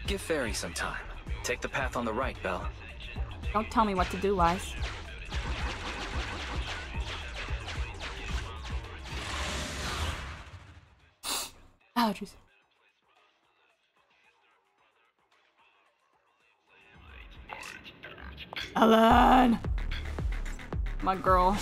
Give Fairy some time. Take the path on the right, Belle. Don't tell me what to do, Wise. Oh, jeez. Ellen! My girl.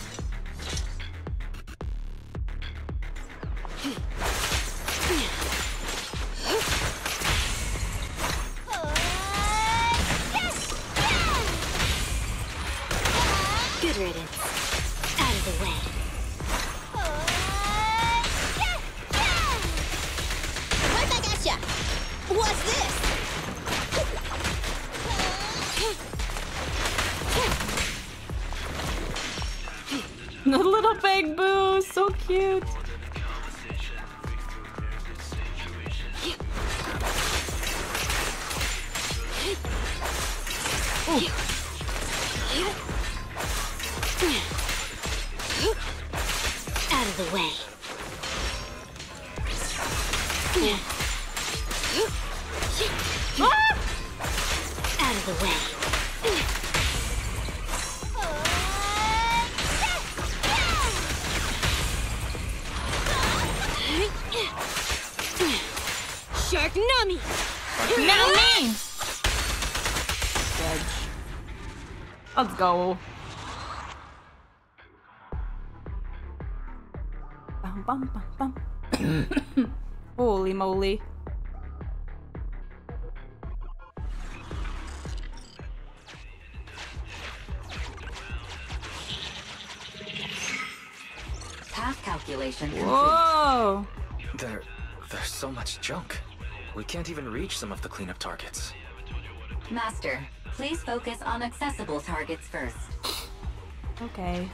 Good riddance. Out of the way. Right back at ya. What's this? The little Bangboo, so cute. Ooh. Out of the way. Ah! Out of the way. Shark Nami! Now me! Let's go. Bum, bum, bum. Holy moly. Path calculation complete. Whoa! There, there's so much junk. We can't even reach some of the cleanup targets. Master, please focus on accessible targets first. Okay.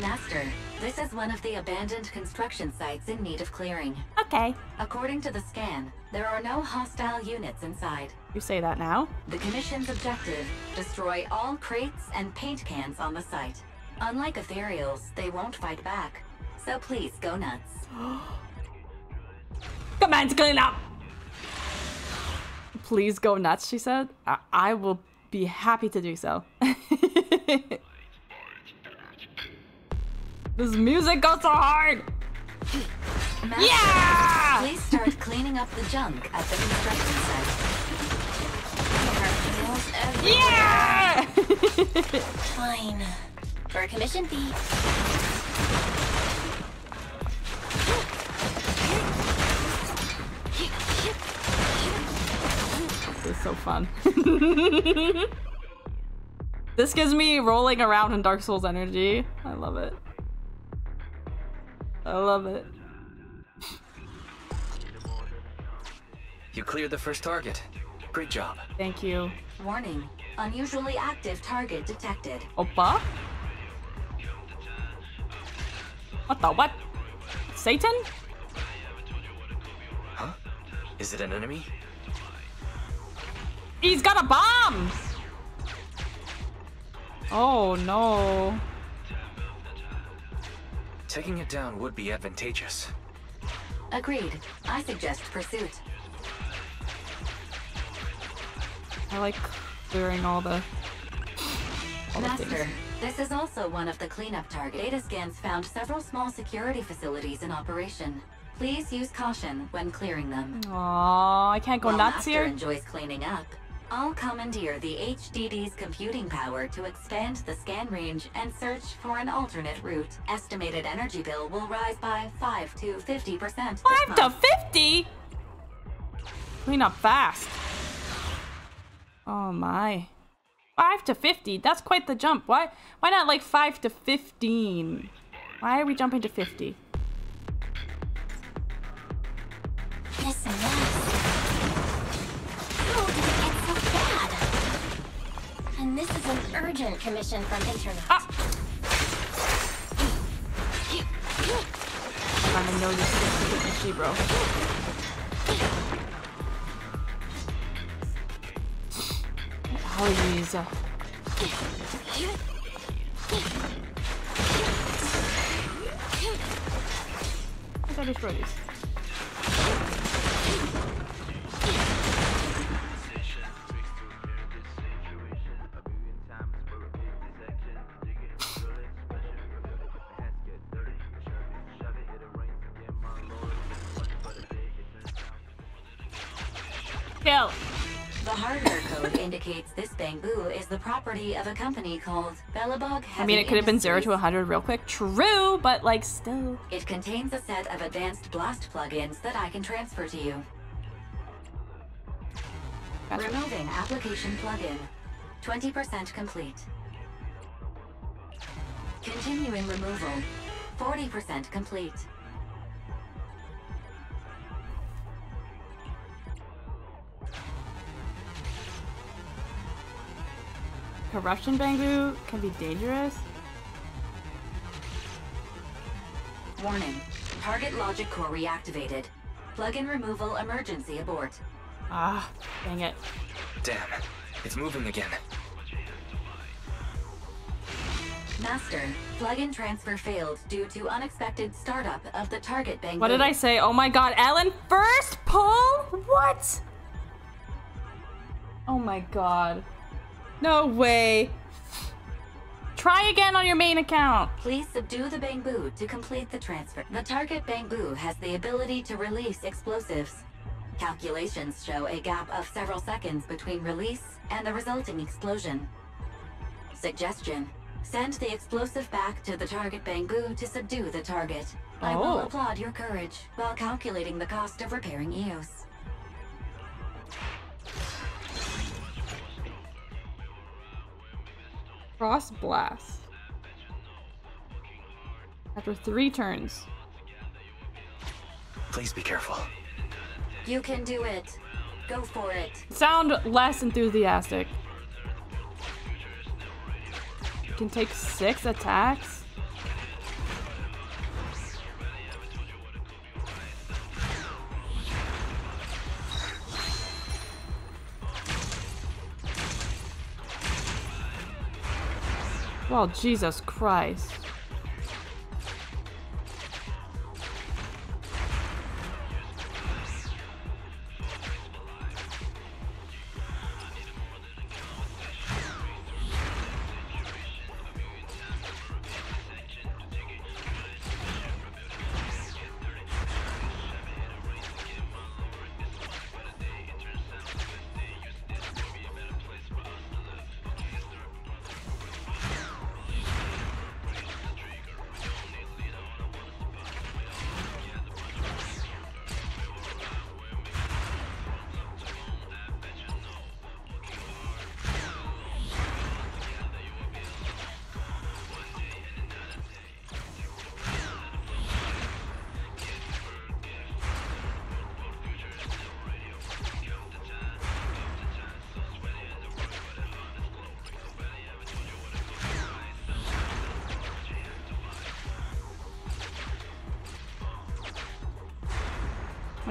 Master, this is one of the abandoned construction sites in need of clearing. Okay. According to the scan, there are no hostile units inside. You say that now? The Commission's objective, destroy all crates and paint cans on the site. Unlike ethereals, they won't fight back. So please, go nuts. Come on, clean up! Please go nuts, she said. I, I will be happy to do so. This music goes so hard! Master, yeah! Please start cleaning up the junk at the construction site. There are meals everywhere. Yeah! Fine. For a commission fee. This is so fun. This gives me rolling around in Dark Souls energy. I love it. I love it. You cleared the first target. Great job. Thank you. Warning. Unusually active target detected. Oppa? What the what? Satan? Huh? Is it an enemy? He's got a bomb! Oh no. Taking it down would be advantageous. Agreed. I suggest pursuit. I like clearing all the... All Master, the this is also one of the cleanup targets. Data scans found several small security facilities in operation. Please use caution when clearing them. Aww, I can't go While nuts Master here. Enjoys cleaning up. I'll commandeer the H D D's computing power to expand the scan range and search for an alternate route. Estimated energy bill will rise by five to fifty percent. five to fifty? Clean up fast. Oh my. five to fifty? That's quite the jump. Why why not like five to fifteen? Why are we jumping to fifty? Listen up. And this is an urgent commission from Internet. Ah. I know you're sick to she, bro. Apologies. I thought it froze. Kill. The hardware code indicates this Bangboo is the property of a company called Belobog. I mean, it could have been zero to one hundred real quick. True, but like still. It contains a set of advanced blast plugins that I can transfer to you. Gotcha. Removing application plugin. twenty percent complete. Continuing removal. forty percent complete. Corruption Bangboo can be dangerous. Warning. Target logic core reactivated. Plugin removal emergency abort. Ah, dang it. Damn. It's moving again. Master, plugin transfer failed due to unexpected startup of the target Bangboo. What did I say? Oh my god, Ellen, first pull? What? Oh my god. No way. Try again on your main account. Please subdue the Bangboo to complete the transfer. The target Bangboo has the ability to release explosives. Calculations show a gap of several seconds between release and the resulting explosion. Suggestion. Send the explosive back to the target Bangboo to subdue the target. Oh. I will applaud your courage while calculating the cost of repairing E O S. Cross blast. After three turns. Please be careful. You can do it. Go for it. Sound less enthusiastic. You can take six attacks. Well, Jesus Christ.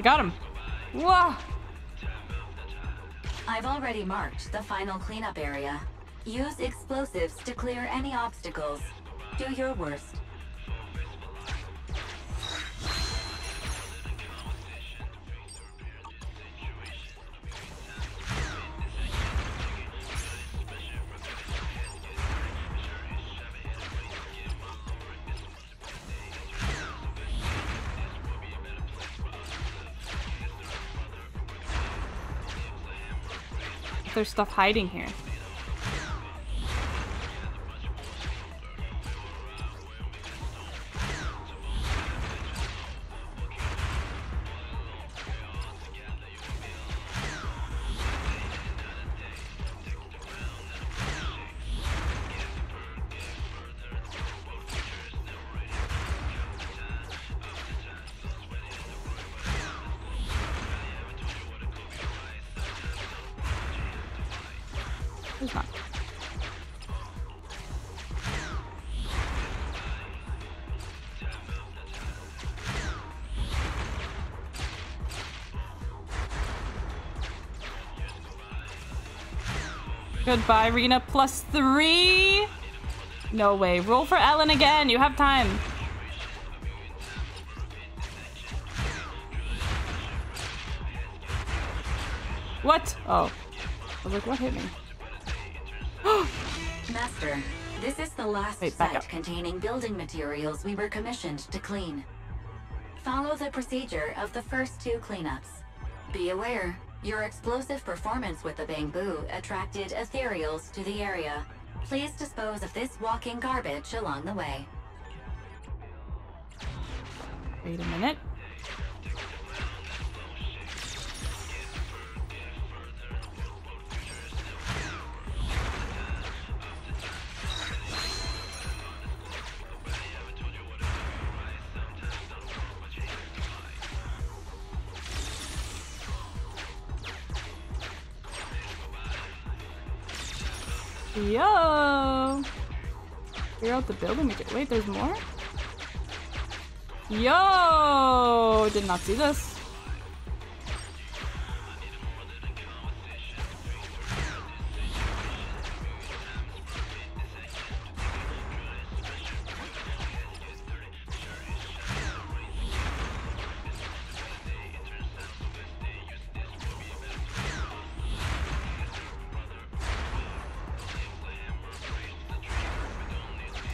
Got him. Whoa. I've already marked the final cleanup area. Use explosives to clear any obstacles. Do your worst. There's stuff hiding here. Goodbye, Rena. Plus three. No way. Roll for Ellen again. You have time. What? Oh. I was like, what hit me? Master, this is the last Wait, site containing building materials we were commissioned to clean. Follow the procedure of the first two cleanups. Be aware, your explosive performance with the Bangboo attracted ethereals to the area. Please dispose of this walking garbage along the way. Wait a minute. Yo! Clear out the building. Wait, there's more? Yo! Did not see this.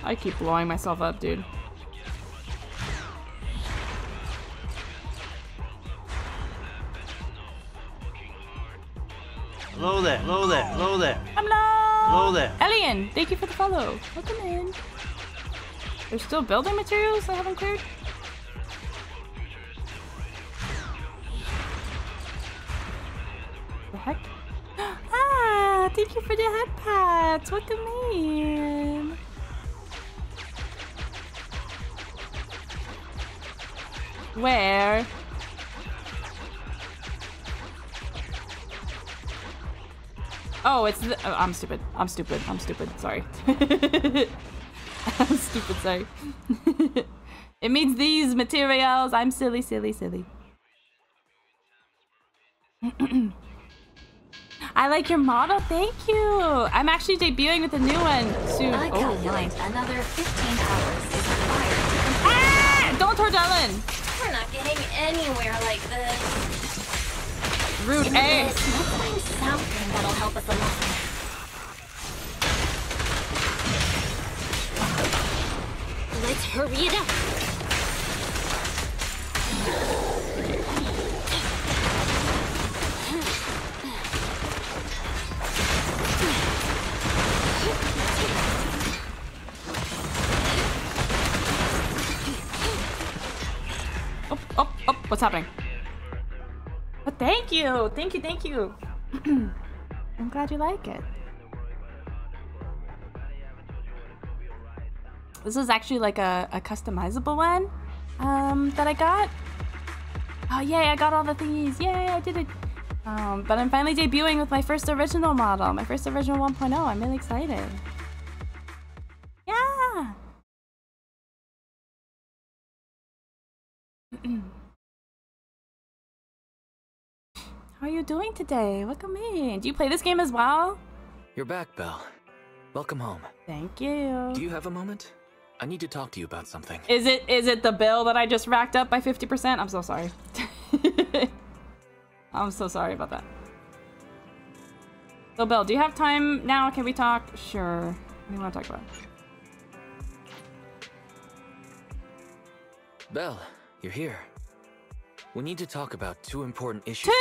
I keep blowing myself up, dude. Hello there, hello there, hello there. Hello! Hello there. Elian, thank you for the follow. Welcome in. There's still building materials I haven't cleared? The heck? Ah, thank you for the head pats. Welcome in. Where? Oh, it's the- oh, I'm stupid. I'm stupid. I'm stupid. Sorry. I'm stupid. Sorry. It means these materials. I'm silly, silly, silly. I like your model. Thank you. I'm actually debuting with a new one soon. I calculate oh, another fifteen hours is required to complete. Ah! Don't hurt Ellen! We're not getting anywhere like this. Rude A. Let's find something that'll help us along. Let's hurry it up. Up, up, up. What's happening? But oh, thank you. Thank you. Thank you. I'm glad you like it. This is actually like a, a customizable one um, that I got. Oh, yay. I got all the thingies. Yay. I did it. Um, but I'm finally debuting with my first original model. My first original one point oh. I'm really excited. Yeah. How are you doing today? Welcome in. Do you play this game as well? You're back, Belle. Welcome home. Thank you. Do you have a moment? I need to talk to you about something. Is it is it the bill that I just racked up by fifty percent? I'm so sorry. I'm so sorry about that. So, Belle, do you have time now? Can we talk? Sure. What do you want to talk about? Belle. You're here. We need to talk about two important issues. Two?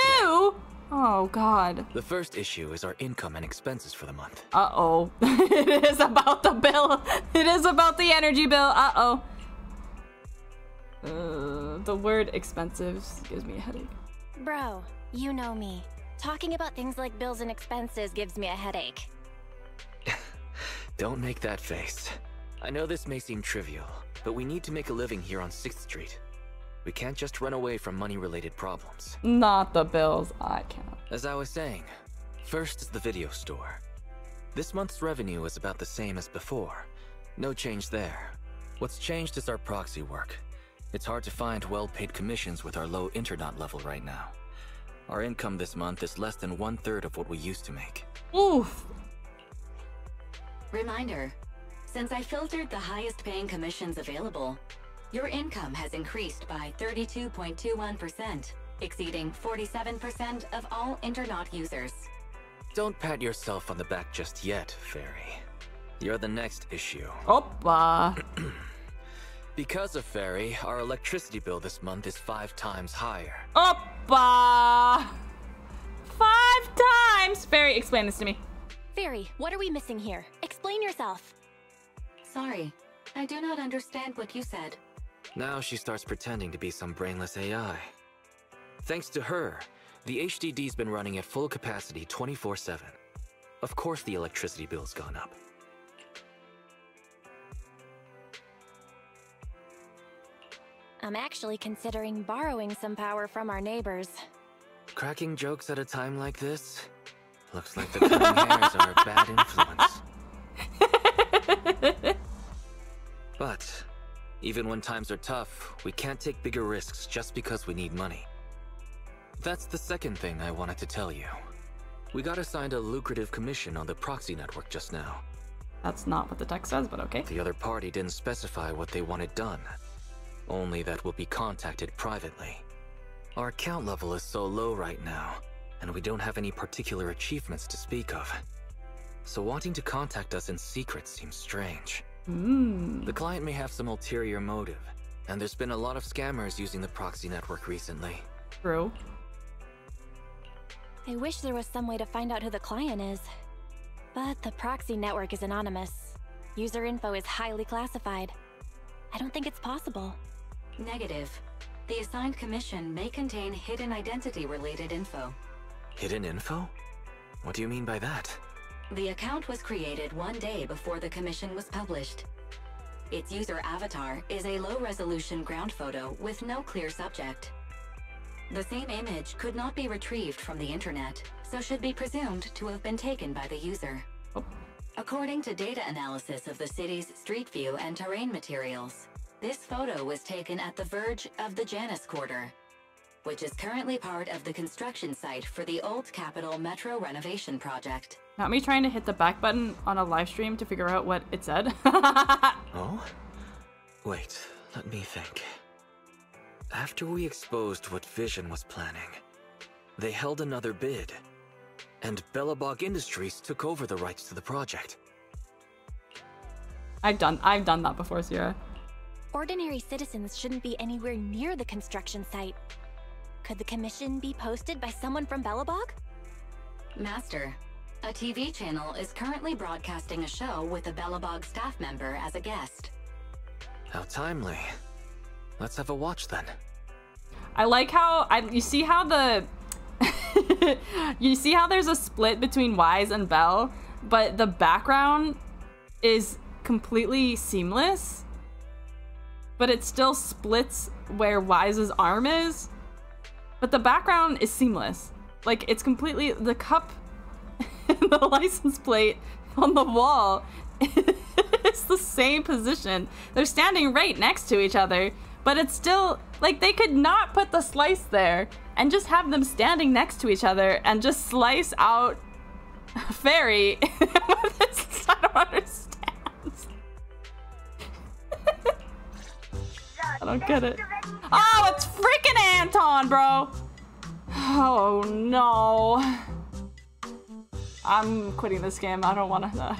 Today. Oh, God. The first issue is our income and expenses for the month. Uh-oh. It is about the bill. It is about the energy bill. Uh-oh. Uh, the word expenses gives me a headache. Bro, you know me. Talking about things like bills and expenses gives me a headache. Don't make that face. I know this may seem trivial, but we need to make a living here on sixth street. We can't just run away from money-related problems. Not the bills, I can't. As I was saying, first is the video store. This month's revenue is about the same as before. No change there. What's changed is our proxy work. It's hard to find well-paid commissions with our low internet level right now. Our income this month is less than one-third of what we used to make. Oof! Reminder, since I filtered the highest paying commissions available, your income has increased by thirty-two point two one percent, exceeding forty-seven percent of all Internaut users. Don't pat yourself on the back just yet, Fairy. You're the next issue. Oppa! Because of Fairy, our electricity bill this month is five times higher. Oppa! Five times! Fairy, explain this to me. Fairy, what are we missing here? Explain yourself. Sorry, I do not understand what you said. Now she starts pretending to be some brainless A I. Thanks to her, the H D D's been running at full capacity twenty-four seven. Of course the electricity bill's gone up. I'm actually considering borrowing some power from our neighbors. Cracking jokes at a time like this? Looks like the coming hairs are a bad influence. But even when times are tough, we can't take bigger risks just because we need money. That's the second thing I wanted to tell you. We got assigned a lucrative commission on the proxy network just now. That's not what the text says, but okay. The other party didn't specify what they wanted done. Only that we'll be contacted privately. Our account level is so low right now, and we don't have any particular achievements to speak of. So wanting to contact us in secret seems strange. Mm. The client may have some ulterior motive, and there's been a lot of scammers using the proxy network recently. True. I wish there was some way to find out who the client is. But the proxy network is anonymous. User info is highly classified. I don't think it's possible. Negative. The assigned commission may contain hidden identity-related info. Hidden info? What do you mean by that? The account was created one day before the commission was published. Its user avatar is a low-resolution ground photo with no clear subject. The same image could not be retrieved from the internet, so should be presumed to have been taken by the user. Oh. According to data analysis of the city's street view and terrain materials, this photo was taken at the verge of the Janus Quarter, which is currently part of the construction site for the Old Capitol Metro renovation project. Not me trying to hit the back button on a live stream to figure out what it said. Oh? Wait, let me think. After we exposed what Vision was planning, they held another bid. And Belobog Industries took over the rights to the project. I've done I've done that before, Sierra. Ordinary citizens shouldn't be anywhere near the construction site. Could the commission be posted by someone from Belobog? Master, a T V channel is currently broadcasting a show with a Belobog staff member as a guest. How timely. Let's have a watch then. I like how I you see how the you see how there's a split between Wise and Belle, but the background is completely seamless, but it still splits where Wise's arm is, but the background is seamless. Like, it's completely the cup and the license plate on the wall. It's the same position. They're standing right next to each other, but it's still like they could not put the slice there and just have them standing next to each other and just slice out a Fairy. This, I don't understand. I don't get it. Oh, it's freaking Anton, bro. Oh no. I'm quitting this game. I don't want to.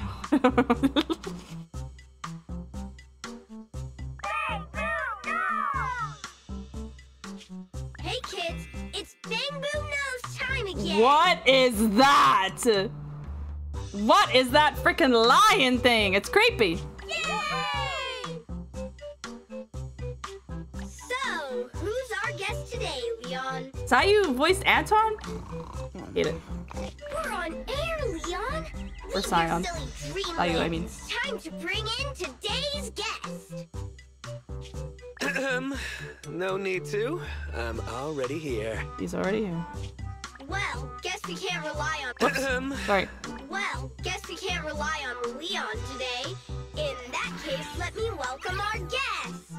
What is that? What is that freaking lion thing? It's creepy. Yay! So, who's our guest today, Leon? Is that how you voiced Anton? Hate it. We're on air, Leon. Or Scion. I mean. It's time to bring in today's guest. Um, no need to. I'm already here. He's already here. Well, guess we can't rely on. Sorry. Well, guess we can't rely on Leon today. In that case, let me welcome our guest.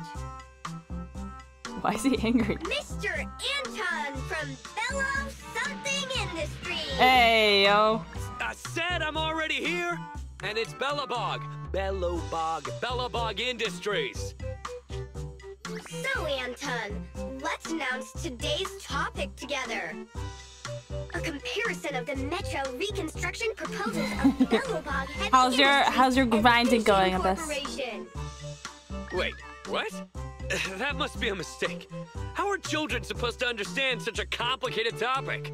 Why is he angry? Mister Anton from Bello Something Industries. Hey yo. I said I'm already here. And it's Belobog. Belobog. Belobog Industries. So, Anton, let's announce today's topic together. A comparison of the Metro reconstruction proposals of Belobog Heavy how's your How's your grinding going, Abyss? Wait, what? That must be a mistake. How are children supposed to understand such a complicated topic?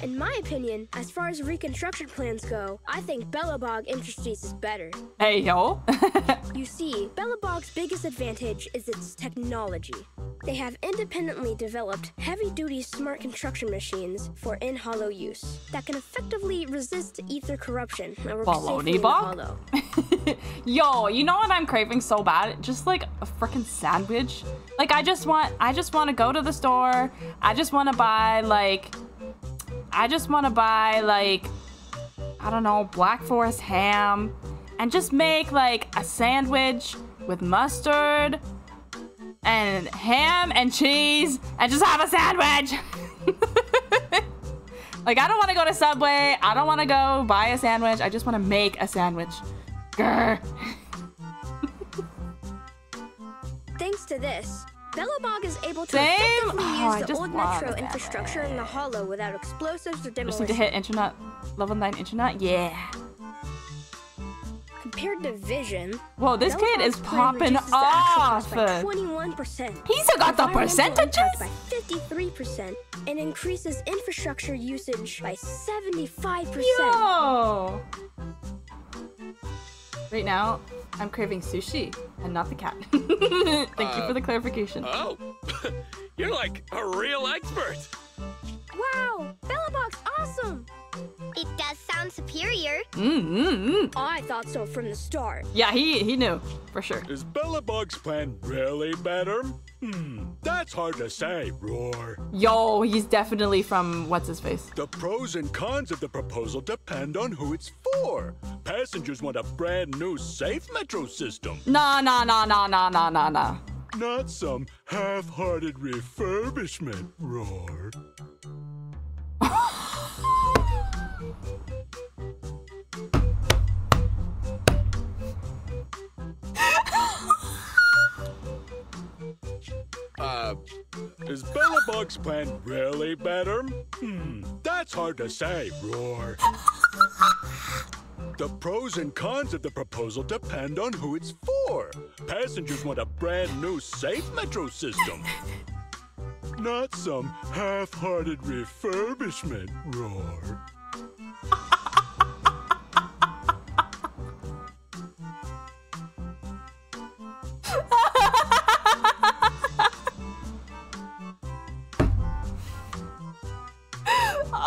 In my opinion, as far as reconstruction plans go, I think Belobog Industries is better. Hey, yo. You see, Belobog's biggest advantage is its technology. They have independently developed heavy-duty smart construction machines for in-hollow use that can effectively resist ether corruption and work safely in hollow. Yo, you know what I'm craving so bad? Just like a freaking sandwich. Like I just want, I just want to go to the store. I just want to buy like. I just want to buy, like, I don't know, Black Forest ham and just make, like, a sandwich with mustard and ham and cheese and just have a sandwich. Like, I don't want to go to Subway. I don't want to go buy a sandwich. I just want to make a sandwich. Grr. Thanks to this, Belobog is able to Same? effectively oh, use the old metro infrastructure in the hollow without explosives or demolition. Just need to hit internet, level nine internet? Yeah. Compared to Vision, whoa, this Belobog's kid is popping off! twenty-one percent. He's got the percentages? By fifty-three percent and increases infrastructure usage by seventy-five percent. Yo! Right now, I'm craving sushi and not the cat. Thank uh, you for the clarification. Oh, you're like a real expert. Wow, Belobog's awesome. It does sound superior. Mm, mm, mm. I thought so from the start. Yeah, he he knew for sure. Is Belobog's plan really better? Hmm, that's hard to say, Roar. Yo, he's definitely from what's-his-face. The pros and cons of the proposal depend on who it's for. Passengers want a brand new safe metro system. Nah, nah, nah, nah, nah, nah, nah, nah. Not some half-hearted refurbishment, Roar. Uh, is Belobog's plan really better? Hmm, that's hard to say, Roar. The pros and cons of the proposal depend on who it's for. Passengers want a brand new safe metro system. Not some half-hearted refurbishment, Roar.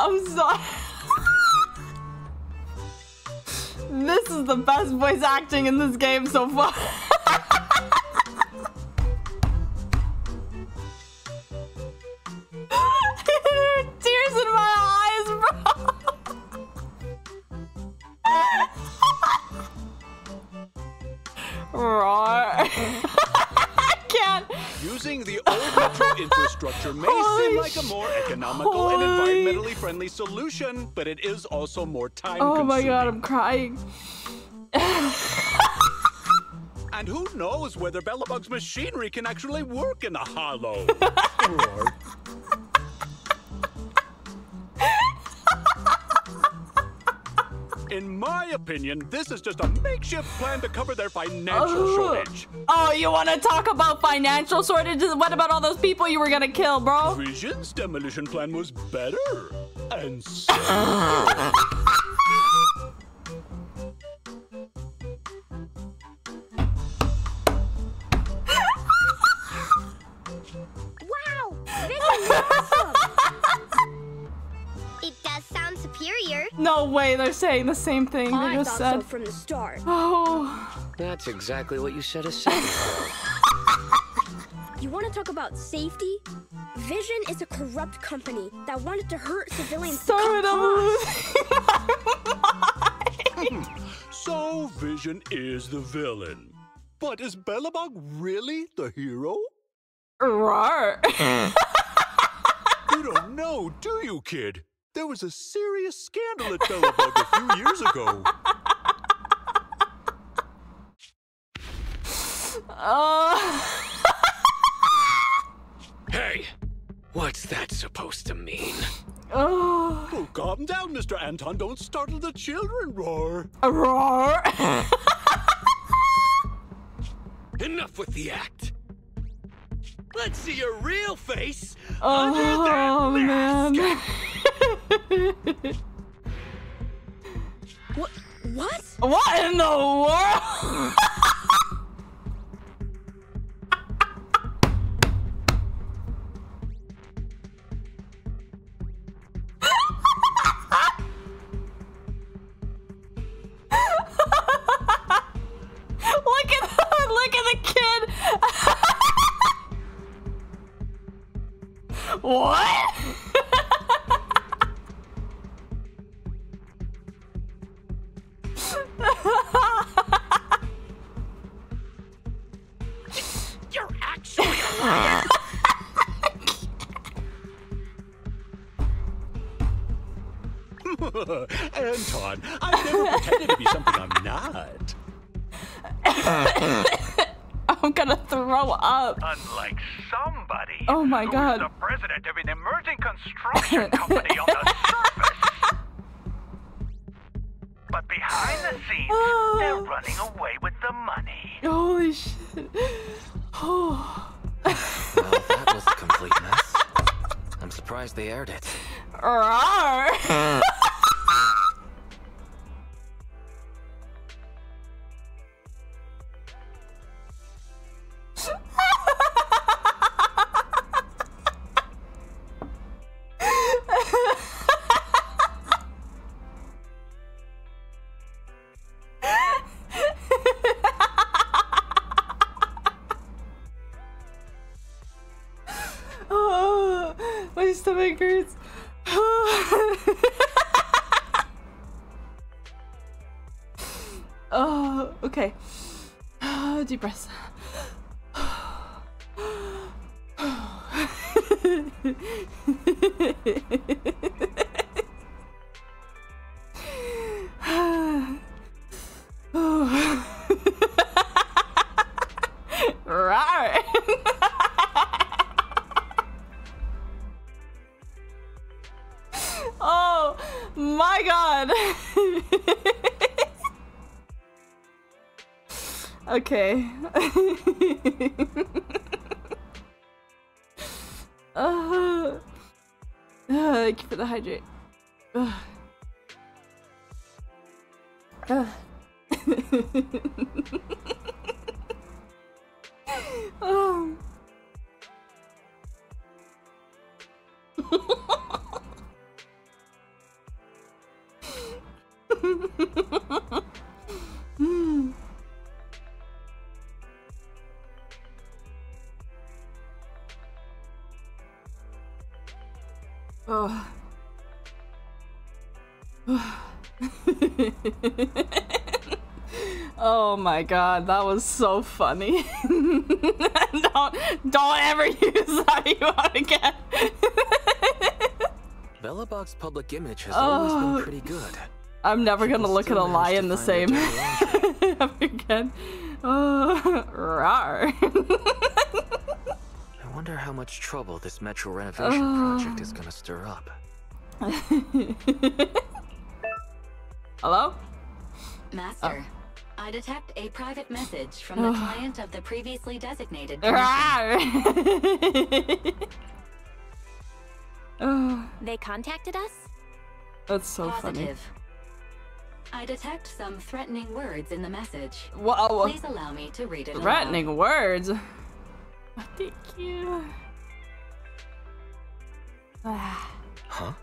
I'm sorry. This is the best voice acting in this game so far. Tears in my eyes, bro. Roar. I can't. Using the old metro infrastructure may Holy seem like a more economical Holy. and environmentally friendly solution, but it is also more time-consuming. Oh my god, I'm crying. And who knows whether Belobog's machinery can actually work in a hollow? Roar. In my opinion, this is just a makeshift plan to cover their financial Ooh. shortage. Oh, you want to talk about financial shortages? What about all those people you were going to kill, bro? Vision's demolition plan was better. And so... Wow! This is awesome! It does sound superior. No way, they're saying the same thing I they just said. I thought so from the start. Oh. That's exactly what you said a second ago. You want to talk about safety? Vision is a corrupt company that wanted to hurt civilians. Sorry, I'm So Vision is the villain. But is Belobog really the hero? Roar. You don't know, do you, kid? There was a serious scandal at Belobog a few years ago. Oh. Hey, what's that supposed to mean? Oh. Oh, calm down, Mister Anton. Don't startle the children, Roar. A roar. Enough with the act. Let's see your real face oh, under that oh, mask. Man. What? What? What in the world? What? You're actually a liar. Anton, I've never pretended to be something I'm not. I'm gonna throw up. Unlike somebody. Oh my God. The president of an emerging construction company on the surface. But behind the scenes, oh. they're running away with the money. Holy shit. Oh. Well, that was a complete mess. I'm surprised they aired it. Roar. Okay. uh, uh, thank you for the hydrate. Uh. Uh. Oh. Oh. Oh my God, that was so funny. don't don't ever use that emote again. Belobog's public image has oh. always been pretty good. I'm never People gonna look at a lion the same ever again. Oh, rawr. I wonder how much trouble this metro renovation oh. project is gonna stir up. Hello? Master, oh. I detect a private message from oh. the client of the previously designated person. oh. They contacted us? That's so Positive. funny. I detect some threatening words in the message. Whoa. Please allow me to read it Threatening aloud. words? Thank you. Huh?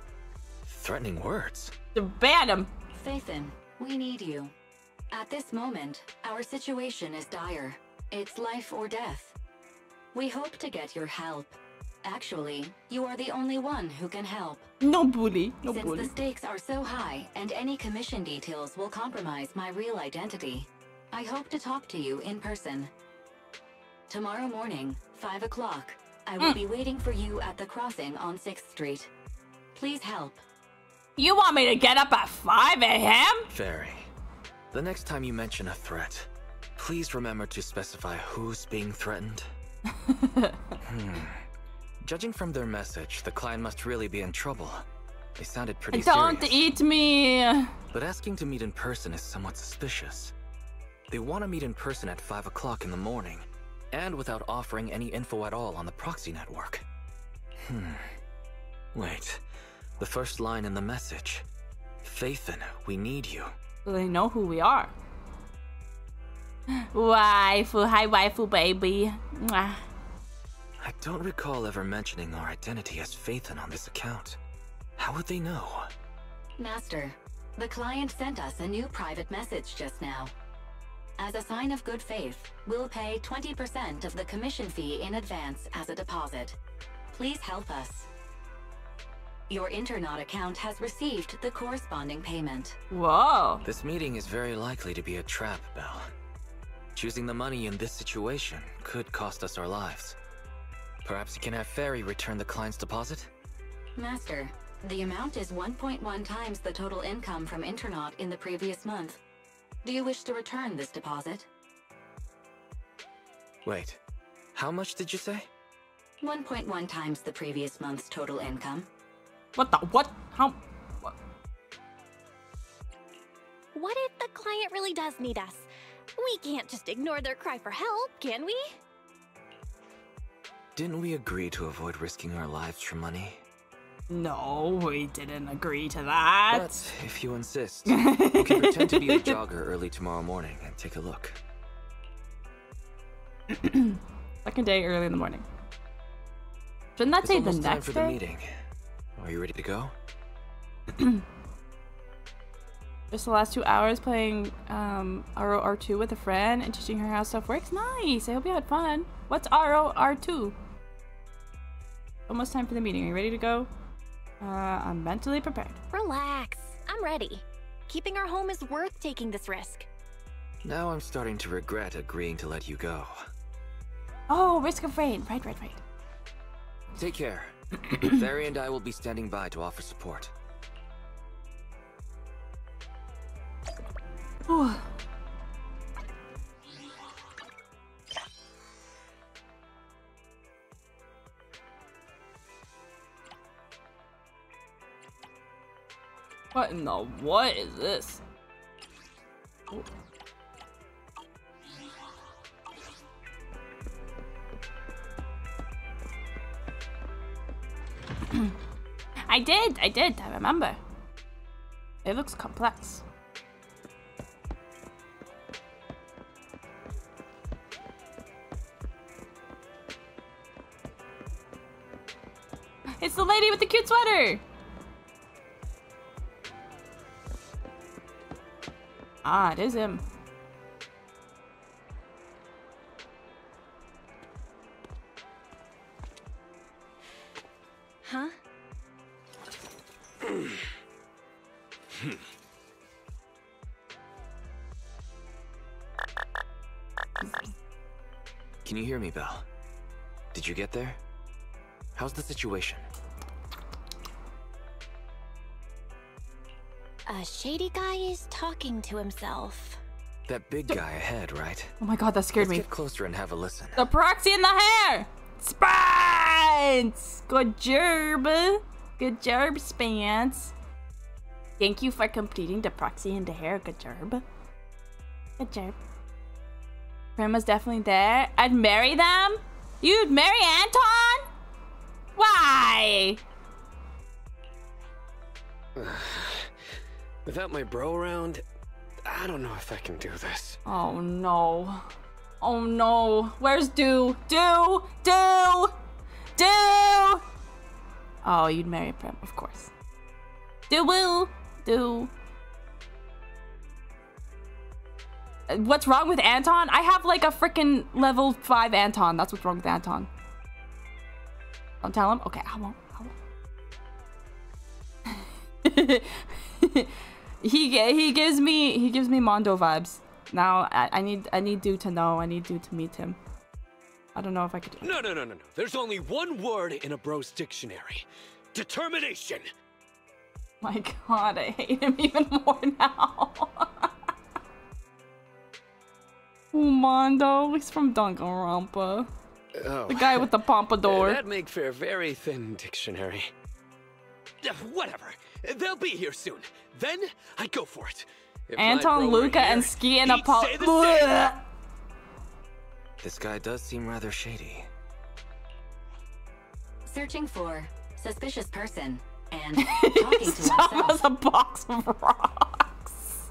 Threatening words? Ban him. Phaethon, we need you. At this moment, our situation is dire. It's life or death. We hope to get your help. Actually, you are the only one who can help. No bully. No Since bully. the stakes are so high and any commission details will compromise my real identity, I hope to talk to you in person. Tomorrow morning, five o'clock, I will mm. be waiting for you at the crossing on sixth street. Please help. You want me to get up at five A M? Fairy, the next time you mention a threat, please remember to specify who's being threatened? hmm. Judging from their message, the client must really be in trouble. They sounded pretty Don't serious. Eat me! But asking to meet in person is somewhat suspicious. They want to meet in person at five o'clock in the morning, and without offering any info at all on the proxy network. Hmm. Wait. The first line in the message. Phaethon, we need you. So they know who we are. Waifu, hi waifu baby. Mwah. I don't recall ever mentioning our identity as Phaethon on this account. How would they know? Master, the client sent us a new private message just now. As a sign of good faith, we'll pay twenty percent of the commission fee in advance as a deposit. Please help us. Your Internaut account has received the corresponding payment. Whoa. This meeting is very likely to be a trap, Belle. Choosing the money in this situation could cost us our lives. Perhaps you can have Fairy return the client's deposit? Master, the amount is one point one times the total income from Internaut in the previous month. Do you wish to return this deposit? Wait, how much did you say? one point one times the previous month's total income. What the? What? How? What? What if the client really does need us? We can't just ignore their cry for help, can we? Didn't we agree to avoid risking our lives for money? No, we didn't agree to that. But if you insist, you can pretend to be a jogger early tomorrow morning and take a look. Second day early in the morning. Shouldn't that say the next time for the meeting? Are you ready to go? Just the last two hours playing um, R O R two with a friend and teaching her how stuff works. Nice! I hope you had fun. What's R O R two? Almost time for the meeting. Are you ready to go? Uh, I'm mentally prepared. Relax. I'm ready. Keeping our home is worth taking this risk. Now I'm starting to regret agreeing to let you go. Oh, risk of rain. Right, right, right. Take care. Fairy and I will be standing by to offer support. Ooh. What in the what is this? Ooh. I did, I did, I remember. It looks complex. It's the lady with the cute sweater! Ah, it is him. Huh? Can you hear me, Belle? Did you get there? How's the situation? A shady guy is talking to himself. That big guy ahead, right? Oh my god, that scared Let's me. Get closer and have a listen. The proxy in the hair! Spence! Good job! Good job, Spence. Thank you for completing the proxy in the hair. Good job. Good job. Grandma's definitely there. I'd marry them? You'd marry Anton? Why? Without my bro around, I don't know if I can do this. Oh no. Oh no. Where's Do? Do! Do! Do! Oh, you'd marry Prim, of course. Do woo! Do. What's wrong with Anton? I have like a freaking level five Anton. That's what's wrong with Anton. Don't tell him? Okay, I won't. I won't. He he gives me he gives me Mondo vibes. Now I, I need I need dude to know I need dude to meet him. I don't know if I could. No no no no no. There's only one word in a bro's dictionary: determination. My God, I hate him even more now. Ooh, Mondo. He's from Danganronpa. Oh. The guy with the pompadour. That'd make for a very thin dictionary. Whatever. They'll be here soon. Then I go for it. If Anton, Luca, here, and Skye and Apollo. This guy does seem rather shady. Searching for suspicious person and talking to myself. A box of rocks.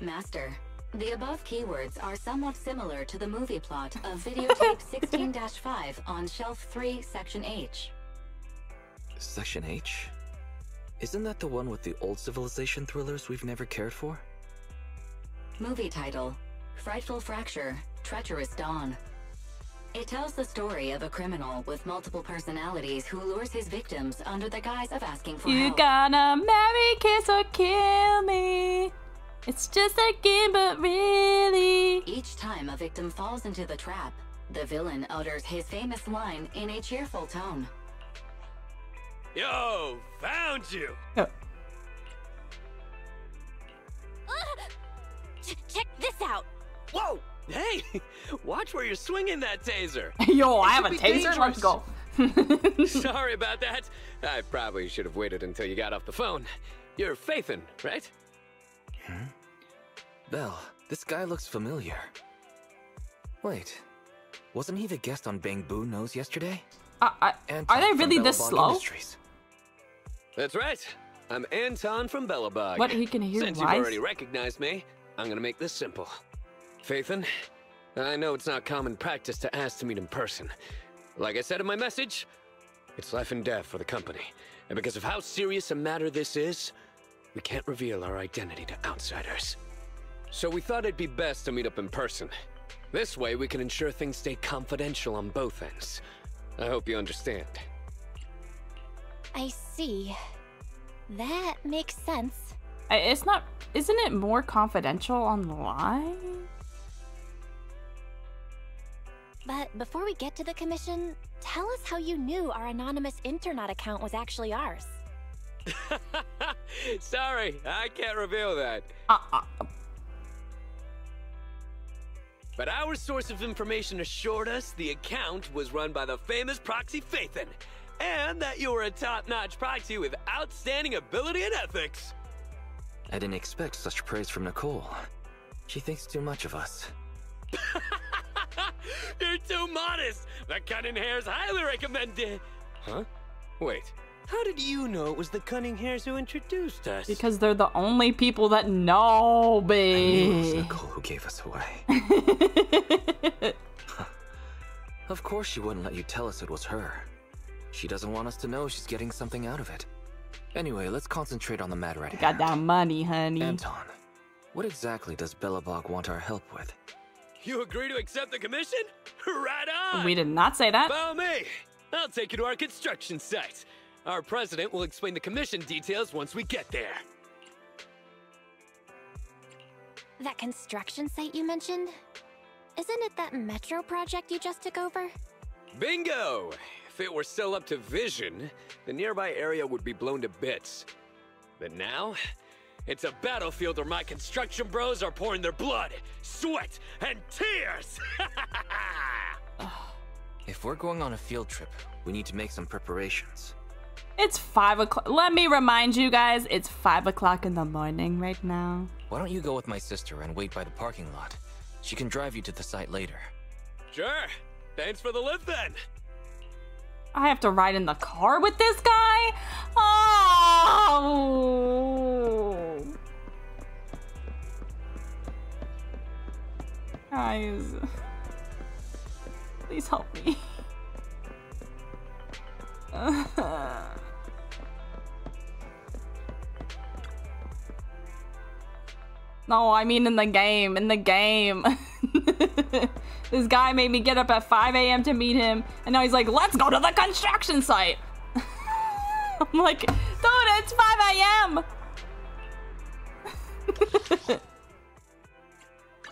Master, the above keywords are somewhat similar to the movie plot of videotape sixteen dash five on shelf three, section H. Section H? Isn't that the one with the old civilization thrillers we've never cared for? Movie title, Frightful Fracture, Treacherous Dawn. It tells the story of a criminal with multiple personalities who lures his victims under the guise of asking for you help. You gonna marry, kiss, or kill me? It's just a game, but really... Each time a victim falls into the trap, the villain utters his famous line in a cheerful tone. Yo, found you! Oh. Ch check this out! Whoa! Hey! Watch where you're swinging that taser! Yo, I have a taser? Let's go! Sorry about that. I probably should have waited until you got off the phone. You're Phaethon, right? Hmm? Belle, this guy looks familiar. Wait, wasn't he the guest on Bangboo Knows yesterday? Uh, I, are they really this slow? Industries. That's right. I'm Anton from Belobog. What, he can hear Since Wise? You've already recognized me, I'm gonna make this simple. Phaethon, I know it's not common practice to ask to meet in person. Like I said in my message, it's life and death for the company. And because of how serious a matter this is, we can't reveal our identity to outsiders. So we thought it'd be best to meet up in person. This way we can ensure things stay confidential on both ends. I hope you understand. I see. That makes sense. It's not... Isn't it more confidential online? But before we get to the commission, tell us how you knew our anonymous internet account was actually ours. Sorry, I can't reveal that. Uh-uh. But our source of information assured us the account was run by the famous proxy Phaethon, and that you were a top-notch proxy with outstanding ability and ethics. I didn't expect such praise from Nicole. She thinks too much of us. You're too modest! The cunning hairs highly recommended. Huh? Wait, how did you know it was the cunning hairs who introduced us? Because they're the only people that know, babe. I knew it was Nicole who gave us away. Of course she wouldn't let you tell us it was her. She doesn't want us to know she's getting something out of it. Anyway, let's concentrate on the matter at hand. Got that money, honey. Anton, what exactly does Belobog want our help with? You agree to accept the commission? Right on! We did not say that. Follow me. I'll take you to our construction site. Our president will explain the commission details once we get there. That construction site you mentioned? Isn't it that metro project you just took over? Bingo! If it were still up to Vision, the nearby area would be blown to bits. But now, it's a battlefield where my construction bros are pouring their blood, sweat, and tears! If we're going on a field trip, we need to make some preparations. It's five o'clock. Let me remind you guys, it's five o'clock in the morning right now. Why don't you go with my sister and wait by the parking lot? She can drive you to the site later. Sure. Thanks for the lift then. I have to ride in the car with this guy? Oh! Guys, please help me. No, I mean in the game, in the game. This guy made me get up at five A M to meet him, and now he's like, let's go to the construction site. I'm like, dude, it's five A M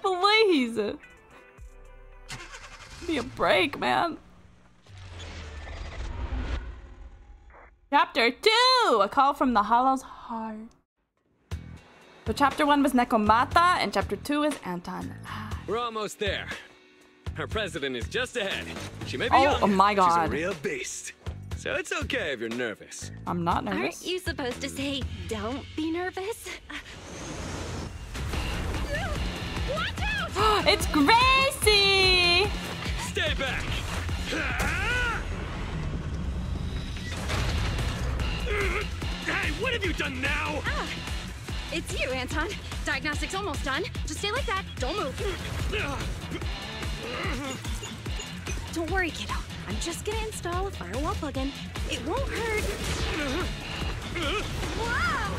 Please. Give me a break, man. Chapter two, A Call from the Hollow's Heart. But chapter one was Nekomata, and chapter two is Anton. We're almost there. Our president is just ahead. She may be young. Oh my God. She's a real beast. So it's okay if you're nervous. I'm not nervous. Aren't you supposed to say, don't be nervous? Watch out! It's Gracie! Stay back! Hey, what have you done now? Ah, it's you, Anton. Diagnostics almost done. Just stay like that. Don't move. Don't worry, kiddo. I'm just gonna install a firewall plugin. It won't hurt. Whoa!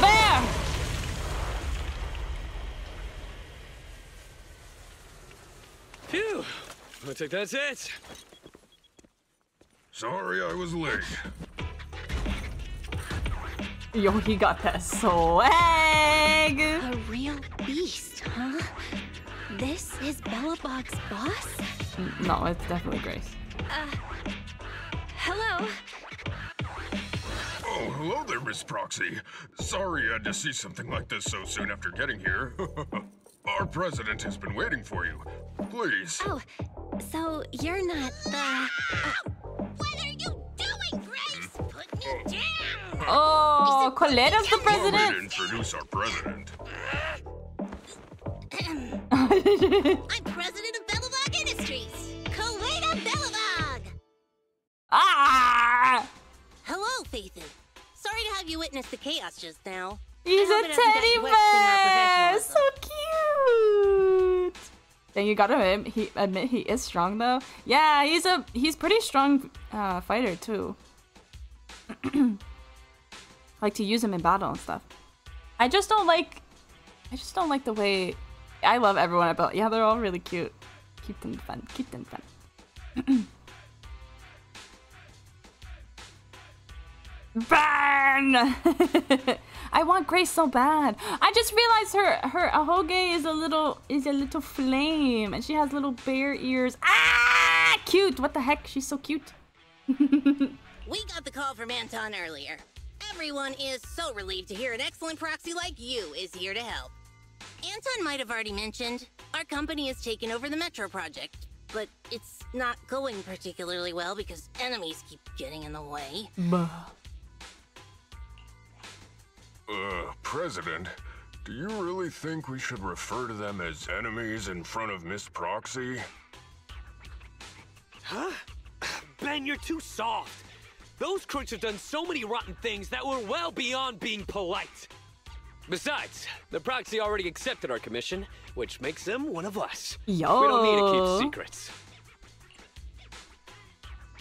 There! Phew. Looks like that's it. Sorry I was late. Yo, he got that swag! A real beast, huh? This is Belobog's boss? No, it's definitely Grace. Uh, hello? Oh, hello there, Miss Proxy. Sorry I had to see something like this so soon after getting here. Our president has been waiting for you. Please. Oh, so you're not the... Uh... What are you doing, Grace? Put me down! Oh, Coletta's the president. Well, we didn't introduce our president. I'm president of Belobog Industries, Coletta Belobog. Ah! Hello, Phaethon. Sorry to have you witness the chaos just now. He's a teddy bear. So cute. Then you gotta admit he, admit he is strong though. Yeah, he's a he's pretty strong uh, fighter too. Like to use him in battle and stuff. I just don't like I just don't like the way I love everyone about yeah, they're all really cute. Keep them fun. Keep them fun. Burn! I want Grace so bad. I just realized her her Ahoge is a little is a little flame and she has little bear ears. Ah, cute! What the heck? She's so cute. We got the call from Anton earlier. Everyone is so relieved to hear an excellent proxy like you is here to help. Anton might have already mentioned, our company has taken over the Metro project, but it's not going particularly well because enemies keep getting in the way. Bah. Uh, President, do you really think we should refer to them as enemies in front of Miss Proxy? Huh? Ben, you're too soft. Those crooks have done so many rotten things that were well beyond being polite. Besides, the proxy already accepted our commission, which makes them one of us. Yo. We don't need to keep secrets.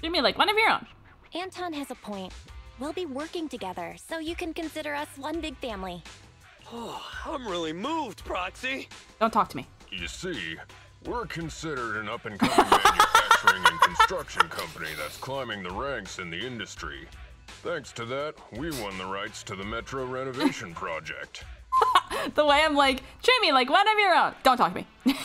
You mean like one of your own? Anton has a point. We'll be working together, so you can consider us one big family. Oh, I'm really moved, Proxy. Don't talk to me. You see, we're considered an up-and-coming manufacturing and construction company that's climbing the ranks in the industry. Thanks to that, we won the rights to the Metro renovation project. The way I'm like, treat me like one of your own. Don't talk to me.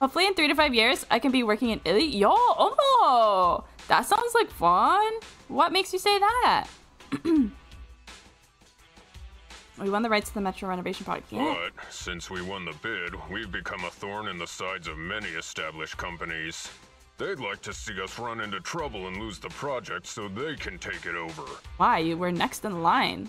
Hopefully in three to five years, I can be working in Italy. Yo, oh, that sounds like fun. What makes you say that? We won the rights to the Metro renovation project. Yeah. But since we won the bid, we've become a thorn in the sides of many established companies. They'd like to see us run into trouble and lose the project so they can take it over. Why? You were next in line.